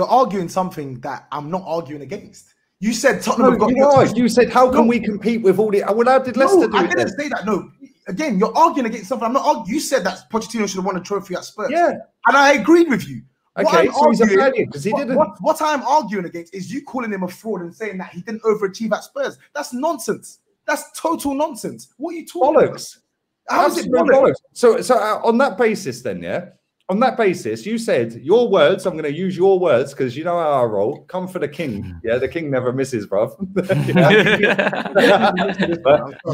arguing something that I'm not arguing against. You said Tottenham have got you said how can we compete with all the how did Leicester do it? I didn't say that. No. Again, you're arguing against something. I'm not arguing. You said that Pochettino should have won a trophy at Spurs. Yeah. And I agreed with you. Okay, so he's a failure because he didn't. What I'm arguing against is you calling him a fraud and saying that he didn't overachieve at Spurs. That's nonsense. That's total nonsense. What are you talking about? How is it bollocks? So on that basis then, yeah? On that basis, you said your words, I'm going to use your words because you know how I roll. Come for the king. Yeah, the king never misses, bruv.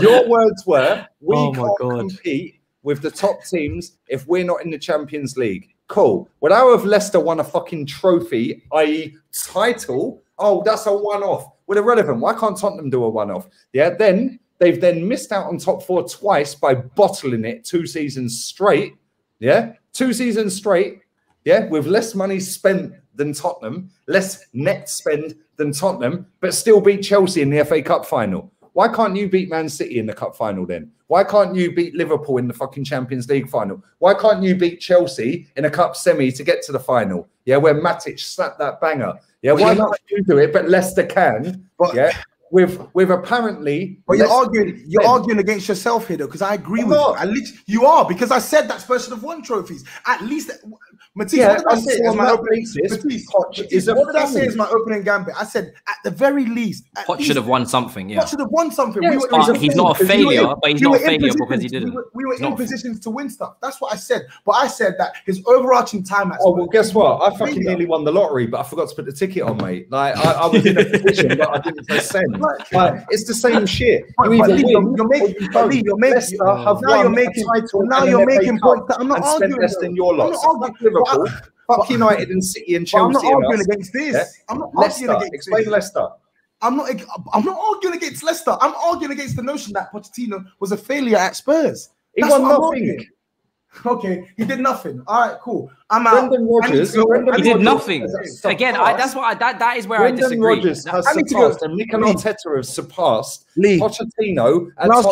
Your words were, we can't compete with the top teams if we're not in the Champions League. Cool. Would I have Leicester won a fucking trophy, i.e. title? Oh, that's a one-off. Well, irrelevant. Why can't Tottenham do a one-off? Yeah, then they've then missed out on top four twice by bottling it 2 seasons straight. Yeah, 2 seasons straight. Yeah, with less money spent than Tottenham, less net spend than Tottenham, but still beat Chelsea in the FA Cup final. Why can't you beat Man City in the cup final then? Why can't you beat Liverpool in the fucking Champions League final? Why can't you beat Chelsea in a cup semi to get to the final? Yeah, where Matic slapped that banger. Yeah, well, why not you do it? But Leicester can. But yeah, with apparently. But you're arguing. You're arguing against yourself here, though, because I agree with you. You are, because I said that Spurs should have won trophies. At least. Matisse, yeah, what did I say as my opening gambit? I said, at the very least, Poch should have won something. Yeah, Poch should have won something. Yeah, he's not a failure, but he's not a failure because he didn't. We were in positions to win stuff. That's what I said. But I said that his overarching time. Oh well, guess what? I fucking nearly won the lottery, but I forgot to put the ticket on, mate. Like I was in a position, but I didn't press send. Like it's the same shit. You're making points that I'm not arguing. Fuck United and City and Chelsea. I'm not arguing against this. Yeah? I'm not arguing against Explain this. Leicester. I'm not arguing against Leicester. I'm arguing against the notion that Pochettino was a failure at Spurs. He won nothing. Okay, he did nothing. All right, cool. I'm out. He did nothing. Again, that is where Brendan I disagree. Rodgers has surpassed, and Mikel Arteta has surpassed Pochettino. And I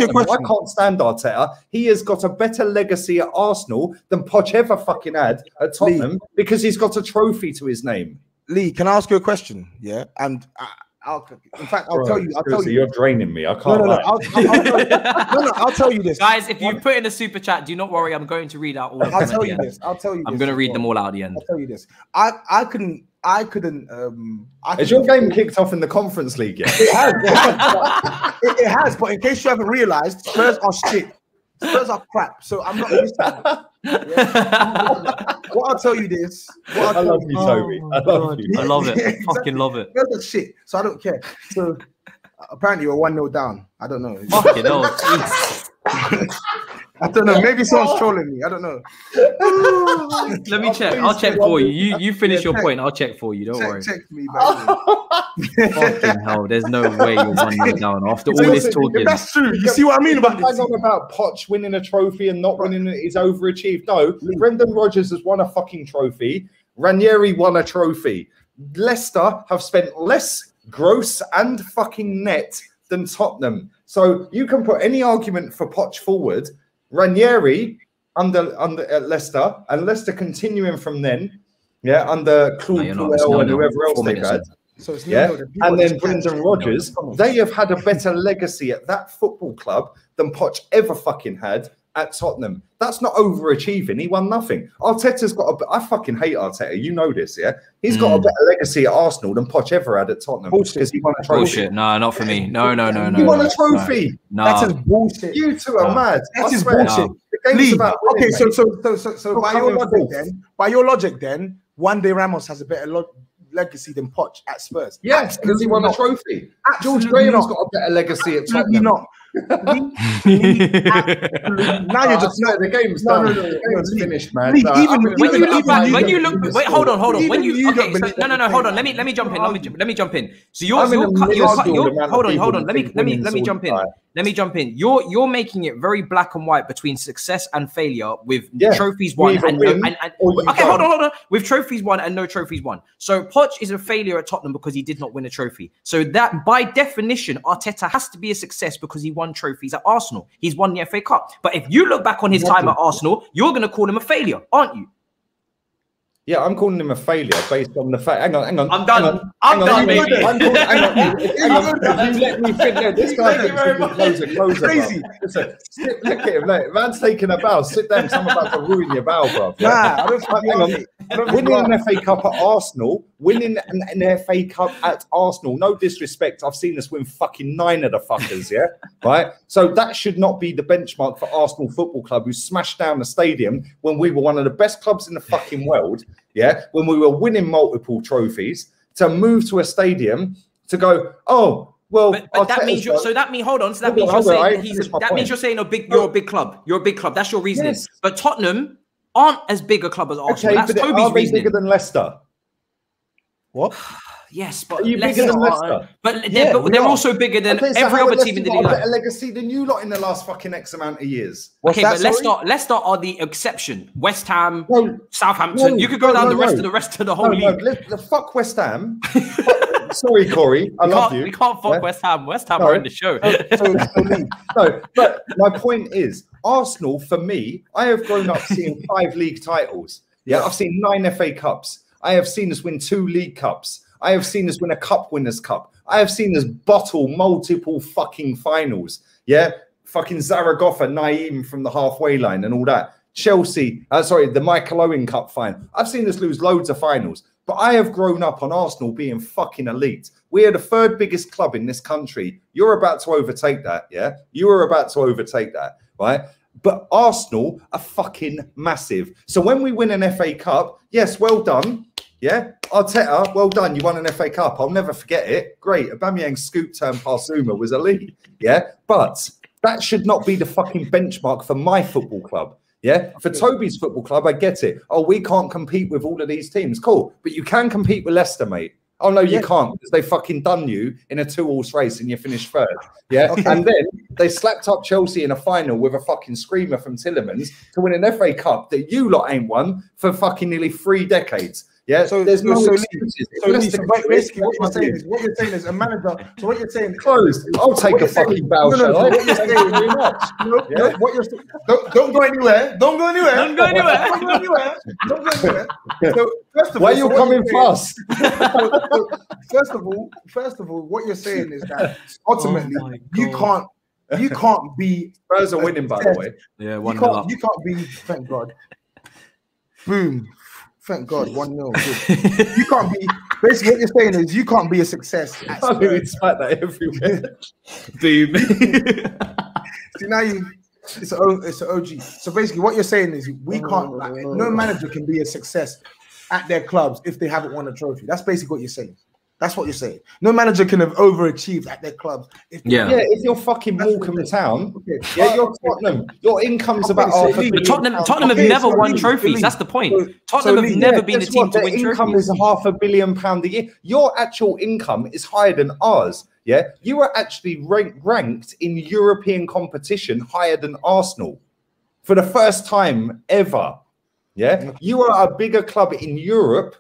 can't stand Arteta. He has got a better legacy at Arsenal than Poch ever fucking had at Tottenham because he's got a trophy to his name. Lee, can I ask you a question? Yeah, and. In fact, I'll tell you. You're draining me. I can't. I'll tell you this, guys. If you put in a super chat, do not worry. I'm going to read out all. I'm going to read them all out at the end. I'll tell you this. I couldn't. Has your game kicked off in the Conference League yet? It has. But in case you haven't realised, Spurs are shit. Spurs are crap. So I'm not used to it. Yeah. Well, I'll tell you this. I love you, Toby. I love you. I love it. Exactly. Fucking love it. That's shit. So I don't care. So apparently you're 1-0 down. I don't know. Fucking hell. I don't know. Maybe someone's trolling me. I don't know. Let me check. I'll check for you. You finish your point. I'll check for you. Don't worry. Check me, baby. Fucking hell. There's no way you're 1-0 down after all this talking. That's true. You see what I mean about this? It's not about Poch winning a trophy and not winning it. He's overachieved. No, Brendan Rodgers has won a fucking trophy. Ranieri won a trophy. Leicester have spent less gross and fucking net than Tottenham. So you can put any argument for Poch forward. Ranieri under Leicester, and Leicester continuing from then, yeah, under Claude Puel and whoever else they've had. So it's and then Brendan Rodgers, they have had a better legacy at that football club than Poch ever fucking had at Tottenham. That's not overachieving. He won nothing. Arteta's got a... I fucking hate Arteta. You know this, yeah? He's got a better legacy at Arsenal than Poch ever had at Tottenham. Bullshit. He won a trophy. Bullshit. No, not for me. No. He won a trophy. No. That's his bullshit. You two are mad. That's his bullshit. No. The game's about winning, okay, so by your logic then, one day Ramos has a better legacy than Poch at Spurs. Yes, because he won a trophy. George Graham's got a better legacy at Tottenham. Not. Now you're just no. The game's done. The game's finished, man. Hold on. Hold on. Let me jump in. Let me jump in. So you're hold on. Let me jump in. You're making it very black and white between success and failure with trophies won and okay, hold on. With trophies won and no trophies won. So Poch is a failure at Tottenham because he did not win a trophy. So that by definition, Arteta has to be a success because he won trophies at Arsenal. He's won the FA Cup. But if you look back on his time at Arsenal, you're going to call him a failure, aren't you? Yeah, I'm calling him a failure based on the fact. Hang on. I'm done, baby. Hang on. You let me finish. This guy is crazy. Listen, look at him. Look, man's taking a bow. Sit down. I'm about to ruin your bow, bro. Nah, hang on. Winning an FA Cup at Arsenal, winning an FA Cup at Arsenal. No disrespect. I've seen us win fucking 9 of the fuckers. Yeah, right. So that should not be the benchmark for Arsenal Football Club, who smashed down the stadium when we were one of the best clubs in the fucking world. Yeah, when we were winning multiple trophies, to move to a stadium to go, oh well. But that means you're, so that means hold on. So that means you're saying that means you're saying you're a big club. That's your reasoning. Yes. But Tottenham aren't as big a club as Arsenal. Okay, that's Toby's reasoning. Bigger than Leicester? What? Yes, but Leicester bigger than Leicester? But yeah, they're also bigger than every other team in the league. Got a better legacy than you lot in the last fucking X amount of years. Okay, but Leicester are the exception. West Ham, Southampton. You could go down the rest of the whole league. Fuck West Ham. Sorry, Corey. I love you. We can't fuck West Ham. West Ham are in the show. No, but my point is, Arsenal, for me, I have grown up seeing 5 league titles. Yeah, I've seen 9 FA Cups. I have seen us win 2 League Cups. I have seen us win a Cup Winners' Cup. I have seen us bottle multiple fucking finals. Yeah, fucking Zaragoza, Naeem from the halfway line and all that. Chelsea, sorry, the Michael Owen Cup final. I've seen us lose loads of finals. But I have grown up on Arsenal being fucking elite. We are the 3rd biggest club in this country. You're about to overtake that, yeah? You are about to overtake that, right? But Arsenal are fucking massive. So when we win an FA Cup, yes, well done. Yeah, Arteta, well done. You won an FA Cup. I'll never forget it. Great. Aubameyang's scoop turn past Zuma was elite. Yeah, but that should not be the fucking benchmark for my football club. Yeah, for Toby's football club, I get it. Oh, we can't compete with all of these teams. Cool, but you can compete with Leicester, mate. Oh, no, you can't, because they fucking done you in a 2-horse race and you finished 3rd. Yeah, and then they slapped up Chelsea in a final with a fucking screamer from Tillemans to win an FA Cup that you lot ain't won for fucking nearly 3 decades. Yeah, so there's no excuses. So basically, what you're saying is a manager. So what you're saying, closed. I'll take a fucking bow. No, what you're saying is don't go anywhere. Don't go anywhere. Don't go anywhere. Don't go anywhere. Don't go anywhere. So first of all, first of all, what you're saying is that ultimately you can't be. Spurs are winning, by the way. Yeah, 1-0. You can't be. Thank God. Boom. Thank God, 1-0. You can't be. Basically, what you're saying is you can't be a success. I mean, it's like that everywhere. Boom. See, now it's an OG. So basically, what you're saying is we can't. Like, no manager can be a success at their clubs if they haven't won a trophy. That's basically what you're saying. That's what you're saying. No manager can have overachieved at their clubs. If if you're fucking Morecambe Town, you're Tottenham. Your income's about half a billion. Tottenham have never won trophies. That's the point. Tottenham have never been a team to win trophies. Their income is £500 million a year. Your actual income is higher than ours. Yeah, you are actually ranked in European competition higher than Arsenal for the first time ever. Yeah, you are a bigger club in Europe.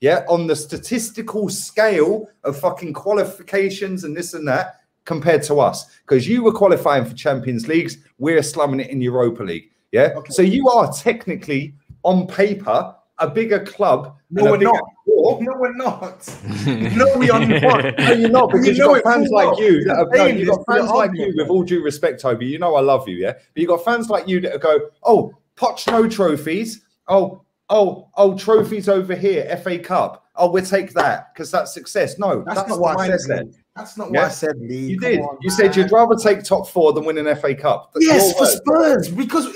Yeah, on the statistical scale of fucking qualifications and this and that compared to us. Because you were qualifying for Champions Leagues, we're slumming it in Europa League. Yeah? Okay. So you are technically, on paper, a bigger club. No, we're not. No, we're not. No, we are not. No, you're not, because you've got fans like you that have, you've got fans like you, with all due respect, Toby. You know I love you, yeah? But you've got fans like you that go, oh, Poch no trophies. Oh, trophies over here, FA Cup. Oh, we'll take that because that's success. No, that's not what I said. That's not what I said, Lee. You did. You said you'd rather take top 4 than win an FA Cup. Yes, for Spurs, because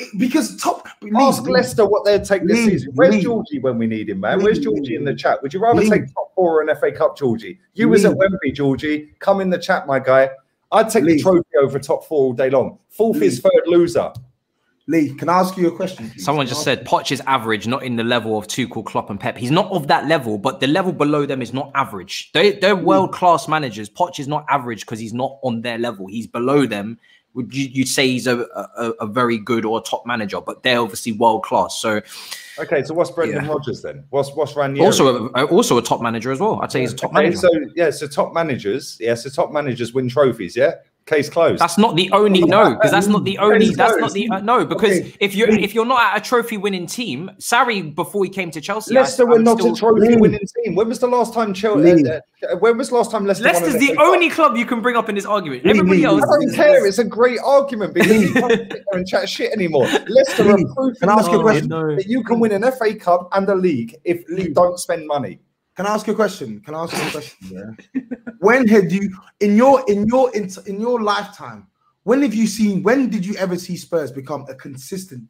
top. Ask Leicester what they'd take this season. Where's Georgie when we need him, man? Where's Georgie in the chat? Would you rather take top 4 or an FA Cup, Georgie? You was at Wembley, Georgie. Come in the chat, my guy. I'd take the trophy over top 4 all day long. Fourth is 3rd loser. Lee, can I ask you a question? Please? Someone just said Poch is average, not in the level of Tuchel, Klopp and Pep. He's not of that level, but the level below them is not average. They're world-class managers. Poch is not average because he's not on their level. He's below them. You'd say he's a very good or a top manager, but they're obviously world-class. So, okay, so what's Brendan Rodgers then? What's Ranieri? Also a top manager as well. I'd say he's a top manager. So top managers. Yeah, so top managers win trophies, yeah? Case closed. That's not the only because if you're not at a trophy winning team, Sarri before he came to Chelsea, Leicester were not a trophy winning team. When was the last time Chelsea? When was the last time Leicester's won the only club you can bring up in this argument? Everybody else, I don't care. It's a great argument because you can't sit there and chat shit anymore. Leicester are proof. Can I ask you a question? That you can win an FA Cup and a league if you don't spend money. Can I ask you a question? Can I ask you a question? Yeah. When had you in your lifetime? When have you seen? When did you ever see Spurs become a consistent?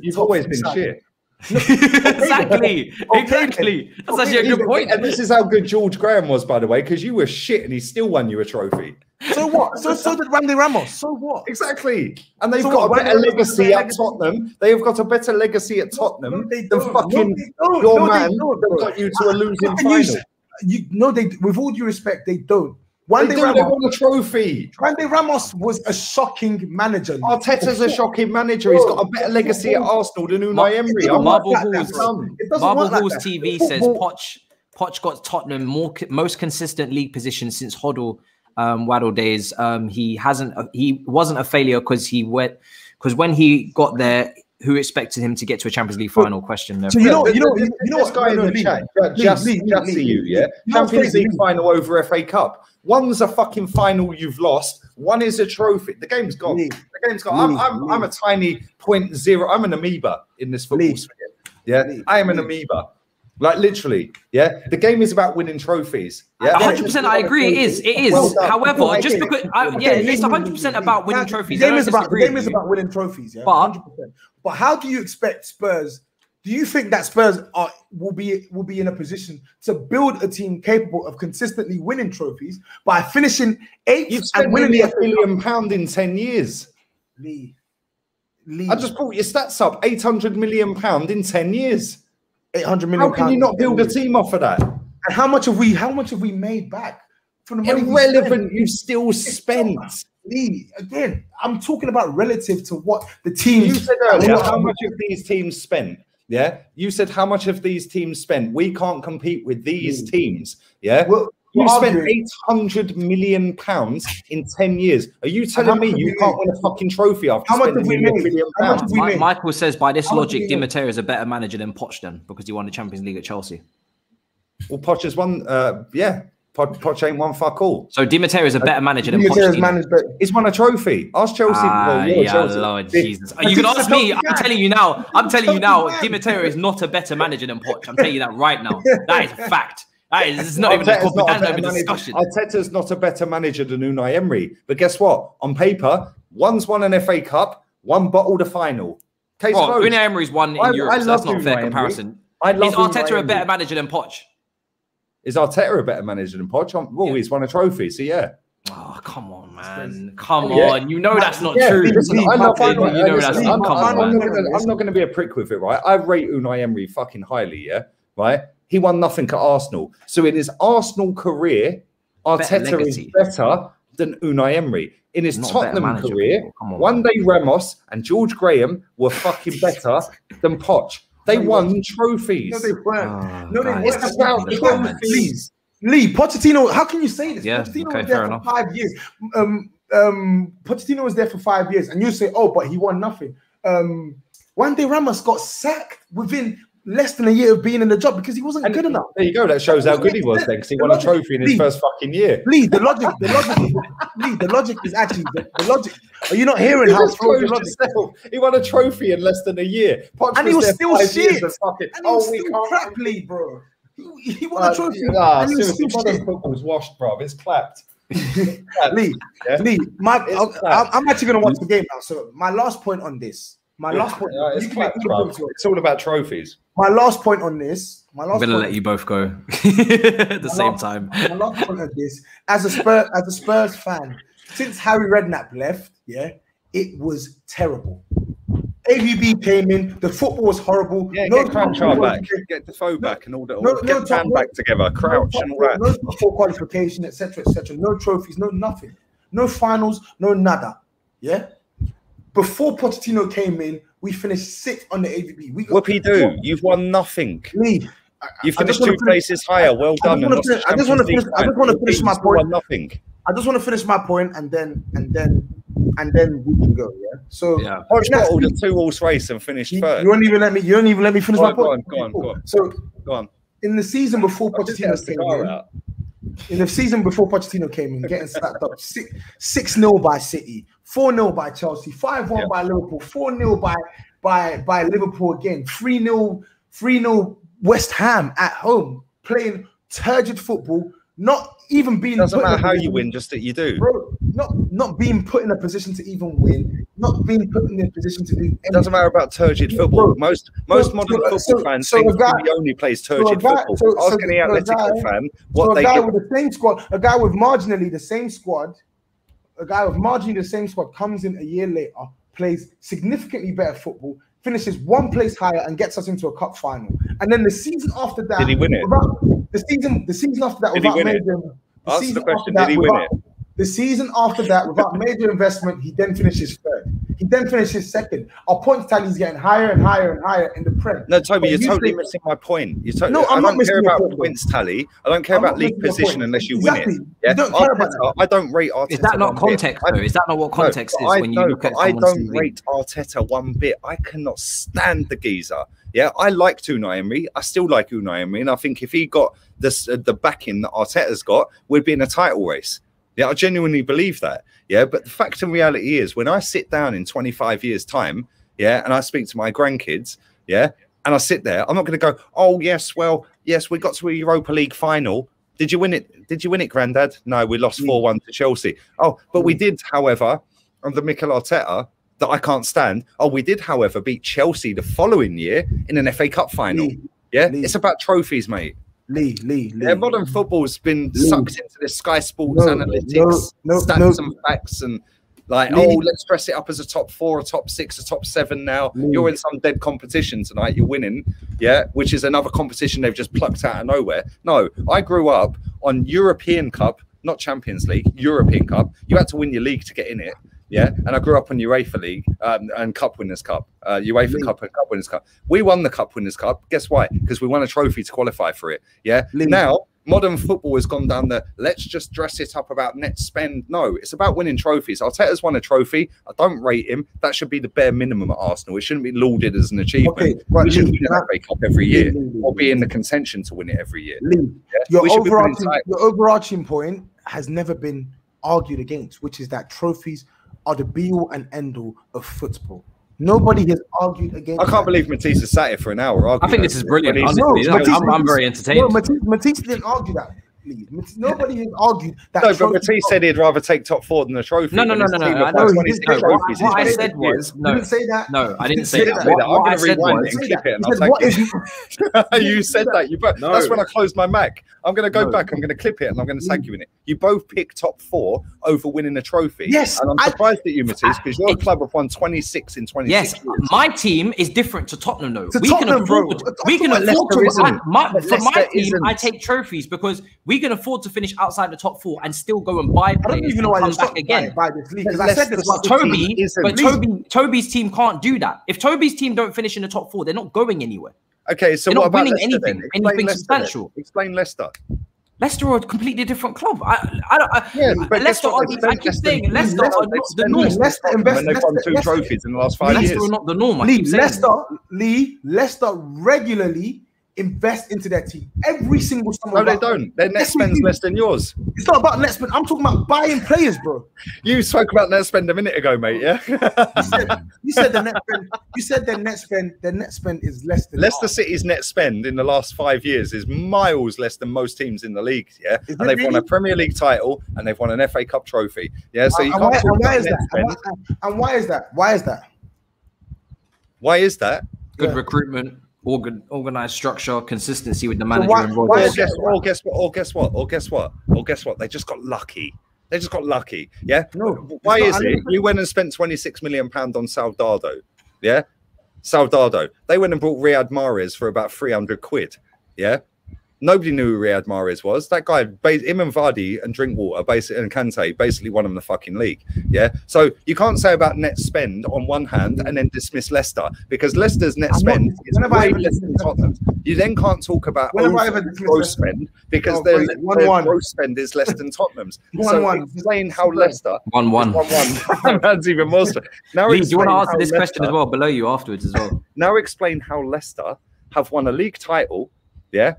You've always been shit. No, exactly. That's actually a good point. And this is how good George Graham was, by the way, because you were shit and he still won you a trophy. So what? So did Randy Ramos. So what? Exactly. And they've got a better legacy at Tottenham. They've got a better legacy at Tottenham than fucking your man that got you to a losing final. No, they. With all due respect, they don't. They won the trophy. Randy Ramos was a shocking manager. Arteta's a shocking manager. He's got a better legacy at Arsenal than Unai Emery. Marble Halls TV says Poch got Tottenham most consistent league position since Waddle days. He wasn't a failure because he went when he got there. Who expected him to get to a Champions League final? Question there. So you know this guy in the chat, just see you, yeah. Champions League final over FA Cup. One's a fucking final you've lost. One is a trophy. The game's gone. The game's gone. I'm a tiny 0.0. I'm an amoeba in this football sphere. Yeah, I am an amoeba. Like literally, yeah. The game is about winning trophies. Yeah, 100%. I agree. It is. It is. Well, however, just because, it's 100% about winning trophies. The game is about winning trophies. Yeah, but 100%. But how do you expect Spurs? Do you think that Spurs will be in a position to build a team capable of consistently winning trophies by finishing 8th and winning the £1 billion in 10 years? Lee, I just brought your stats up. £800 million in 10 years. £800 million. How can you not build a team off of that? And how much have we made back from the money? Irrelevant. You've still spent. Lee, again, I'm talking about relative to what the team. You said earlier how much of these teams spent. Yeah, you said how much of these teams spent. We can't compete with these teams. Yeah, well, you spent £800 million in 10 years. Are you telling me you can't win a fucking trophy after spending £1 billion? Michael says by this logic, Di Matteo is a better manager than Poch then because he won the Champions League at Chelsea. Well, Poch has won. Yeah, Poch ain't won fuck all. So Di Matteo is a better manager than Poch. He's won a trophy. Ask Chelsea. Lord Jesus. You can ask me. I'm telling you now. Di Matteo is not a better manager than Poch. I'm telling you that right now. That is a fact. It's not even a discussion. Arteta's not a better manager than Unai Emery. But guess what? On paper, one's won an FA Cup, one bottled a final. Case closed. Unai Emery's won in Europe, so that's not a fair comparison. Is Arteta a better manager than Poch? Is Arteta a better manager than Poch? Well, he's won a trophy, so yeah. Oh, come on, man. Come on. You know that's not true. I'm not going to be a prick with it, right? I rate Unai Emery fucking highly, yeah? Right? He won nothing at Arsenal. So in his Arsenal career, Arteta is better than Unai Emery. In his Tottenham career, one day Ramos and George Graham were fucking better than Poch. They won trophies. No, they weren't. No, they weren't. It's about trophies. Lee, Pochettino, how can you say this? Yeah, Pochettino was there for 5 years. Pochettino was there for 5 years. And you say, oh, but he won nothing. One day Ramos got sacked within less than a year of being in the job because he wasn't good enough. There you go. That shows how good he was then because he won a trophy in his first fucking year. Lee, the logic is actually the logic. Are you not hearing how strong the logic is? He won a trophy in less than a year. And he was still shit. And he was still crap, Lee, bro. He won a trophy. Nah, seriously, modern football's washed, bro. It's clapped. Lee, I'm actually going to watch the game now. So my last point on this. My last point. It's all about trophies. My last point on this. I'm gonna let you both go at the same time. My last point on this, as a Spurs fan, since Harry Redknapp left, yeah, it was terrible. AVB came in. The football was horrible. Yeah, get Crouch back. Get Defoe back and all that. Get Cam back together. Crouch and all that. No full qualification, etc., etc. No trophies. No nothing. No finals. No nada. Yeah. Before Pochettino came in, we finished 6th on the AVB. Whoopie-doo, you've won nothing. Lee, you finished 2 places higher. Well done. I just want to finish my point. Nothing. I just want to finish my point, and then we can go. Yeah. So yeah. Poch got all the 2-horse race and finished 3rd. You won't even let me. You won't even let me finish my point. Go on. So go on. In the season before Pochettino came in. In the season before Pochettino came in, getting slapped up 6-0 by City, 4-0 by Chelsea, 5-1 by Liverpool, 4-0 by Liverpool again, 3-0 West Ham at home, playing turgid football, not even being. Doesn't matter how you win, just that you do. Bro, not being put in a position to even win, not being put in a position to do anything. It doesn't matter about turgid football. Bro, most modern football fans think he only plays turgid football. Ask any Atletico fan what they do. A guy with marginally the same squad a guy with marginally the same squad comes in a year later, plays significantly better football, finishes one place higher and gets us into a cup final. And then the season after that... Did he win it? The season after that... Did without he win major, it? The Ask the question, did he win without, it? The season after that, without major investment, he then finishes third. He then finishes second. Our points tally is getting higher and higher and higher in the Prem. No, Toby, you're totally missing my point. You're totally, no, I don't care about points tally. I don't care about league position unless you win it. Yeah? You don't care about that. I don't rate Arteta. Is that not context, though? Is that not what context is when you look at someone's CV? I don't rate Arteta one bit. I cannot stand the geezer. Yeah, I liked Unai Emery. I still like Unai Emery. And I think if he got this, the backing that Arteta's got, we'd be in a title race. Yeah, I genuinely believe that. Yeah, but the fact and reality is when I sit down in 25 years' time, yeah, and I speak to my grandkids, yeah, and I sit there, I'm not going to go, oh, yes, well, yes, we got to a Europa League final. Did you win it? Did you win it, Grandad? No, we lost 4-1 to Chelsea. Oh, but we did, however, under Mikel Arteta, that I can't stand. Oh, we did, however, beat Chelsea the following year in an FA Cup final. Yeah, it's about trophies, mate. Lee. Yeah, modern football's been sucked into this Sky Sports analytics, stats and facts, and like, oh, let's dress it up as a top 4, a top 6, a top 7 now. You're in some dead competition tonight. You're winning, yeah, which is another competition they've just plucked out of nowhere. No, I grew up on European Cup, not Champions League, European Cup. You had to win your league to get in it. Yeah, and I grew up on UEFA League and Cup Winners' Cup, UEFA Cup and Cup Winners' Cup. We won the Cup Winners' Cup. Guess why? Because we won a trophy to qualify for it. Yeah. Now modern football has gone down the let's just dress it up about net spend. No, it's about winning trophies. Arteta's won a trophy. I don't rate him. That should be the bare minimum at Arsenal. It shouldn't be lauded as an achievement. Okay, right, we should win an FA Cup every year or be in the contention to win it every year. Yeah? Your overarching point has never been argued against, which is that trophies are the be-all and end-all of football. Nobody has argued against. I can't believe Matisse has sat here for an hour arguing. I think this is brilliant. I'm very entertained. No, Matisse didn't argue that. Nobody has argued that. No, but Matisse said he'd rather take top 4 than a trophy. No. What I said was, no, didn't say that. No, I didn't say that. I'm going to rewind it and clip it, and I'll take it. You said that. That's when I closed my Mac. I'm going to go back. I'm going to clip it, and I'm going to tag you in it. You both picked top 4 over winning a trophy. Yes, and I'm surprised at you, Matisse, because your club have won 26 in 26 years. Yes, my team is different to Tottenham, though. We can afford to. For my team, I take trophies because we can afford to finish outside the top 4 and still go and buy players. I don't even know why you're shocked by this league. Because I said this about Toby, but Toby's team can't do that. If Toby's team don't finish in the top 4, they're not going anywhere. Okay, so what about Leicester then? Anything substantial? Explain Leicester. Leicester are a completely different club. Leicester are. I keep saying Leicester are not the norm. They've won 2 trophies in the last 5 years. Leicester are not the norm. Leicester regularly invest into their team every single summer. No, they don't. Their net spend's less than yours. It's not about net spend. I'm talking about buying players, bro. You spoke about net spend a minute ago, mate. Yeah. you said the net spend. You said their net spend. Their net spend is less than. Leicester City's net spend in the last 5 years is miles less than most teams in the league. Yeah, and they've won a Premier League title and they've won an FA Cup trophy. Yeah, so you can't. Why is that? Good recruitment. Organized structure, consistency with the manager. Guess what? They just got lucky. Yeah. No. Why is it? You went and spent £26 million on Saldado. Yeah. Saldado. They went and bought Riyad Mahrez for about £300 quid. Yeah. Nobody knew who Riyad Mahrez was. That guy, him and Vardy and Drinkwater, basically, and Kante, basically won them the fucking league. Yeah. So you can't say about net spend on one hand and then dismiss Leicester, because Leicester's net spend is way less than Tottenham's. You then can't talk about gross spend because their gross spend is less than Tottenham's. Explain how Leicester. 1-1. That's even more. Now, Lee, do you want to answer this question as well below you afterwards as well? Now explain how Leicester have won a league title. Yeah.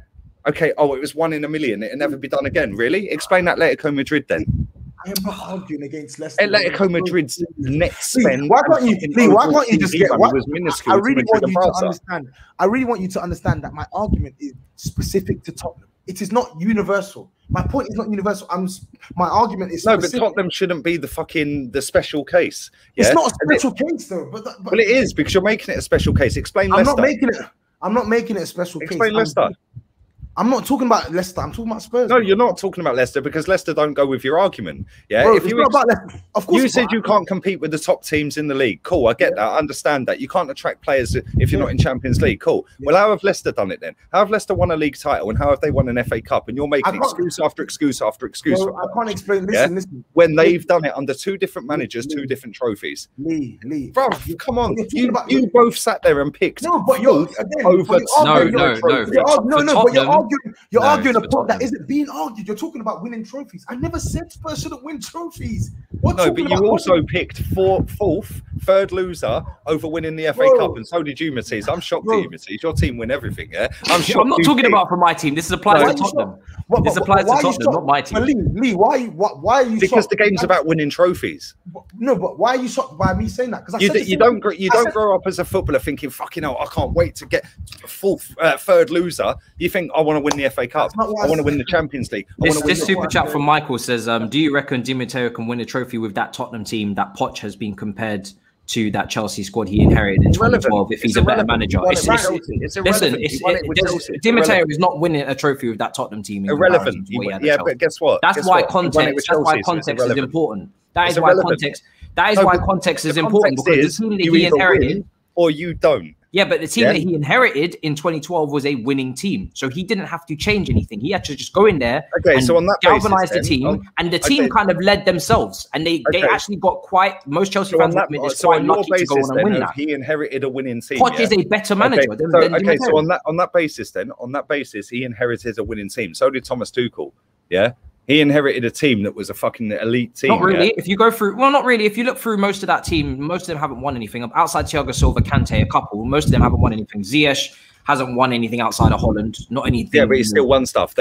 Okay, oh, it was 1 in a million. It'll never be done again, really? Explain that Atletico Madrid then. I am not arguing against Leicester. Atletico Madrid's net spend. Why can't you just get... I really want you to understand. I really want you to understand that my argument is specific to Tottenham. It is not universal. My point is not universal. My argument is specific. But Tottenham shouldn't be the special case. Yeah? It's not a special case, though. Well, it is, because you're making it a special case. Explain Leicester. I'm not making it a special case. Explain Leicester. I'm not talking about Leicester. I'm talking about Spurs. No, you're not talking about Leicester because Leicester don't go with your argument. Yeah, bro, if you about Leicester, of course you said you can't compete with the top teams in the league. Cool, I get that. I understand that. You can't attract players if you're not in Champions League. Cool. Yeah. Well, how have Leicester done it then? How have Leicester won a league title and how have they won an FA Cup? And you're making excuse after excuse after excuse. Bro, I can't explain. Listen, listen. When they've done it under two different managers, two different trophies. Bro, come on. You both sat there and picked. No, but you're over. No. You're arguing a point that isn't being argued. You're talking about winning trophies. I never said Spurs shouldn't win trophies. No, but you also picked third loser over winning the FA Cup, and so did you, Matisse. I'm shocked at you, Matisse. Your team win everything, yeah? I'm not talking about for my team. This applies to Tottenham. This applies to Tottenham, not my team. Lee, why are you? Because the game's about winning trophies. No, but why are you shocked by me saying that? Because you don't grow up as a footballer thinking, "Fucking hell, I can't wait to get third loser." You think, "I want to win the FA Cup. I want to win the Champions League." This super chat from Michael says, "Do you reckon Di Matteo can win a trophy with that Tottenham team that Poch has been compared to that Chelsea squad he inherited in 2012 if he's a better manager?" Listen, Di Matteo is not winning a trophy with that Tottenham team. Irrelevant. Yeah, but guess what? That's why context. That's why context is important. That is why context. That is why context is important, because the team that he inherited, or you don't. Yeah, but the team that he inherited in 2012 was a winning team. So he didn't have to change anything. He had to just go in there and galvanize the team. And the team kind of led themselves. And they actually got quite... Most Chelsea fans admit it's quite lucky to go on and win that. He inherited a winning team. Poch is a better manager than Di Matteo. So on that basis, he inherited a winning team. So did Thomas Tuchel, yeah? He inherited a team that was a fucking elite team. Not really. Yeah? If you go through, well, not really. If you look through most of that team, most of them haven't won anything. Outside Thiago Silva, Kante, a couple, most of them haven't won anything. Ziyech hasn't won anything outside of Holland. Not anything. Yeah, but he's still won stuff.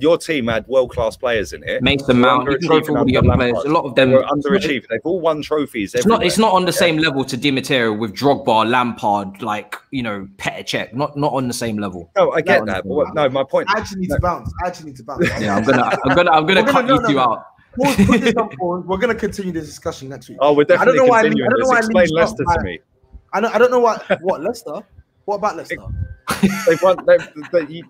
Your team had world-class players in it. Mason Mount, all the young players. A lot of them were underachieved. They've all won trophies. It's not on the same level to Di Matteo with Drogba, Lampard, like, you know, Petr Cech. Not on the same level. No, I get that. But no, my point. I actually need to bounce. Yeah, I'm gonna cut you two out. We're gonna continue this discussion next week. Oh, we're definitely continuing. Explain Leicester to me. I don't know what Leicester. What about Leicester? They've won.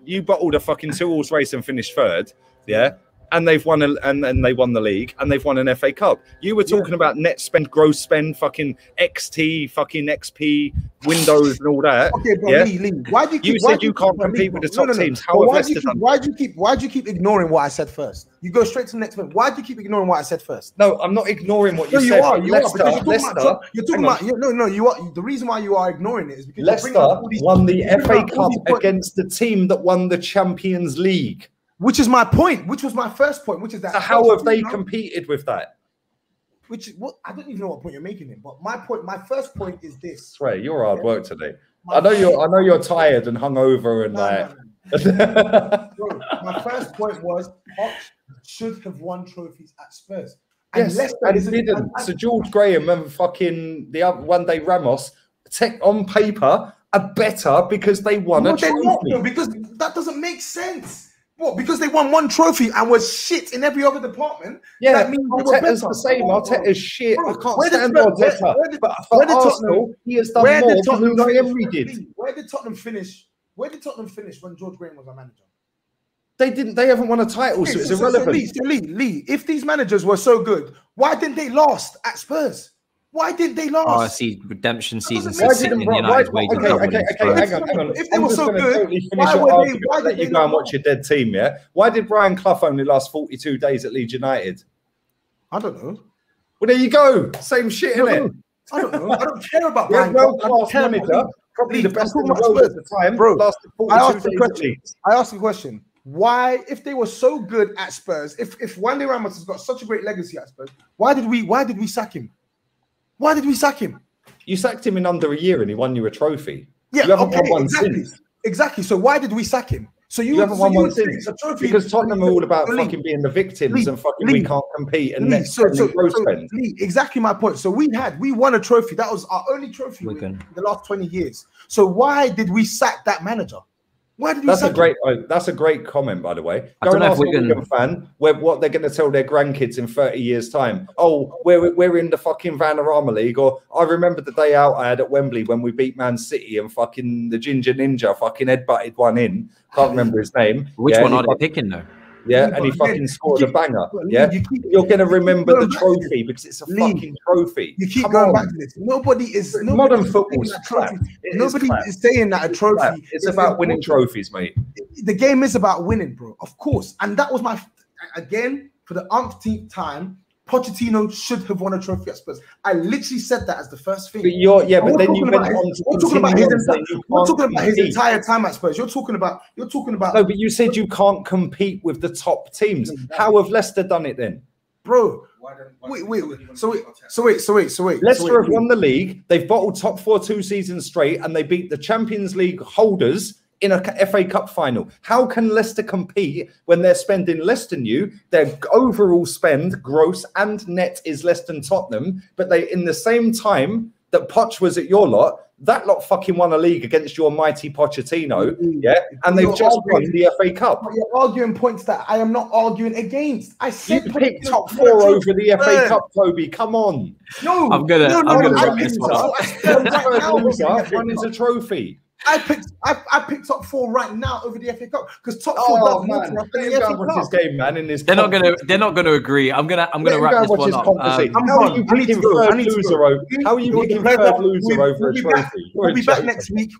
You bottled a fucking two-horse race and finished third, yeah. And they've won, and they won the league, and they've won an FA Cup. You were talking about net spend, gross spend, fucking XT, fucking XP, windows, and all that. Okay, but Lee, why do you? You said you can't compete with the top teams. Why do you keep ignoring what I said first? You go straight to the next point. Why do you keep ignoring what I said first? No, I'm not ignoring what you said. You are. The reason why you are ignoring it is because Leicester won the FA Cup against the team that won the Champions League. Which is my point. Which was my first point. Which is that. So how have they competed with that? I don't even know what point you're making it. But my first point is this. Trey, you're hard work today. I know you're tired and hungover and my first point was Poch should have won trophies at Spurs. And yes, and he didn't. So George Graham and fucking the other one day Ramos, on paper, are better because they won a trophy. No, because that doesn't make sense. What? Because they won one trophy and was shit in every other department. Yeah, that means Arteta's the same. Arteta's shit. Bro, I can't stand Arteta. But for Arsenal, he has done more than Nuno ever did. Where did Tottenham finish? Where did Tottenham finish when George Graham was our manager? They didn't. They haven't won a title, so it's irrelevant. Lee, if these managers were so good, why didn't they last at Spurs? Why didn't they last? Oh, I see redemption season. Okay, hang on. If they were so good, totally why did you go and watch your dead team? Yeah. Why did Brian Clough only last 42 days at Leeds United? I don't know. Well, there you go. Same shit, innit? I don't know. I don't care about Brian Clough. World-class manager, probably the best in the world at the time. Bro, I asked the question. Why, if they were so good at Spurs, if Wandy Ramos has got such a great legacy at Spurs, why did we sack him? Why did we sack him? You sacked him in under a year and he won you a trophy. Yeah, you haven't won one since. Exactly. So why did we sack him? So you haven't won one since. Because Tottenham are all about fucking being the victims and fucking we can't compete and net spend. Exactly my point. So we won a trophy. That was our only trophy in the last 20 years. So why did we sack that manager? Why did that's a great. That's a great comment, by the way. I don't know if we're a fan. What they're going to tell their grandkids in 30 years' time? Oh, we're in the fucking Vanarama League. Or I remember the day out I had at Wembley when we beat Man City and fucking the Ginger Ninja fucking headbutted one in. Can't remember his name. Which one are they picking though? Yeah, and he fucking scored a banger. Yeah, you're going to remember the trophy because it's a fucking trophy. You keep going back to this. Modern football's crap. Nobody is saying that a trophy. It's about winning trophies, mate. The game is about winning, bro. Of course, and that was my again for the umpteenth time. Pochettino should have won a trophy at Spurs. I literally said that as the first thing. But you're, yeah, but then you went on to We're talking about his entire time at Spurs. You're talking about. No, but you said you can't compete with the top teams. Exactly. How have Leicester done it then, bro? Wait. So wait. Leicester have won the league. They've bottled top four 2 seasons straight, and they beat the Champions League holders in a FA Cup final. How can Leicester compete when they're spending less than you? Their overall spend, gross and net, is less than Tottenham, but they, in the same time that Poch was at your lot, that lot fucking won a league against your mighty Pochettino, yeah? And they've just won the FA Cup. You're arguing points that I am not arguing against. I said you picked top four over the FA Cup, Toby. Come on. No, I'm going to wrap this up. One is a trophy. I picked up four right now over the FA Cup because top four does matter. They're not gonna agree. I'm gonna wrap this one up. How are you picking third loser over a trophy? We'll be back next week.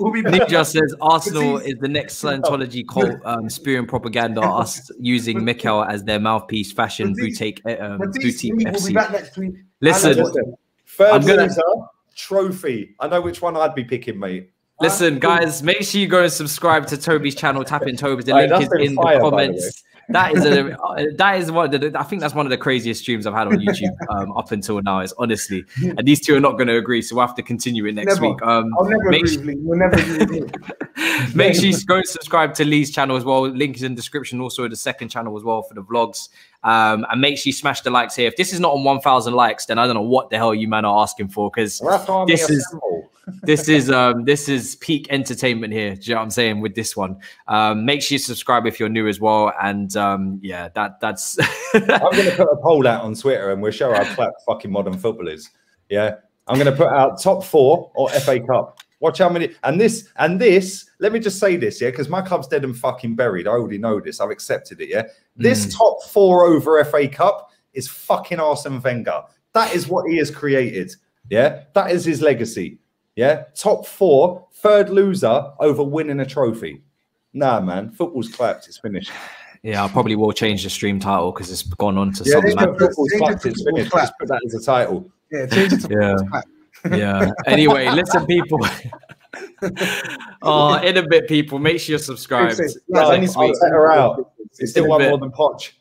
Nick just says Arsenal is the next Scientology cult spewing propaganda. Us using Mikel as their mouthpiece, fashion boutique. We'll be back next week. Listen, third loser. Trophy. I know which one I'd be picking, mate. Listen, guys, make sure you go and subscribe to Toby's channel. Tap in Toby. The link is in the comments. That is one. I think that's one of the craziest streams I've had on YouTube up until now. Is honestly, and these two are not going to agree, so we'll have to continue it next week. Make sure you go and subscribe to Lee's channel as well. Link is in the description. Also, the second channel as well for the vlogs. And make sure you smash the likes here. If this is not on 1,000 likes, then I don't know what the hell you man are asking for, because this is peak entertainment here. Do you know what I'm saying with this one? Make sure you subscribe if you're new as well. And yeah, that's. I'm gonna put a poll out on Twitter, and we'll show how flat fucking modern football is. Yeah, I'm gonna put out top four or FA Cup. Watch how many, and this, let me just say this, yeah, because my club's dead and fucking buried. I already know this. I've accepted it, yeah? This top four over FA Cup is fucking Arsene Wenger. That is what he has created, yeah? That is his legacy, yeah? Top four, third loser over winning a trophy. Nah, man, football's clapped. It's finished. Yeah, I probably will change the stream title because it's gone on to something like football's clapped. It's finished. Let's put that as a title. Yeah, change it to football's clapped. Yeah. Anyway, listen, people. In a bit, people. Make sure you're subscribed. It's still one more than Poch.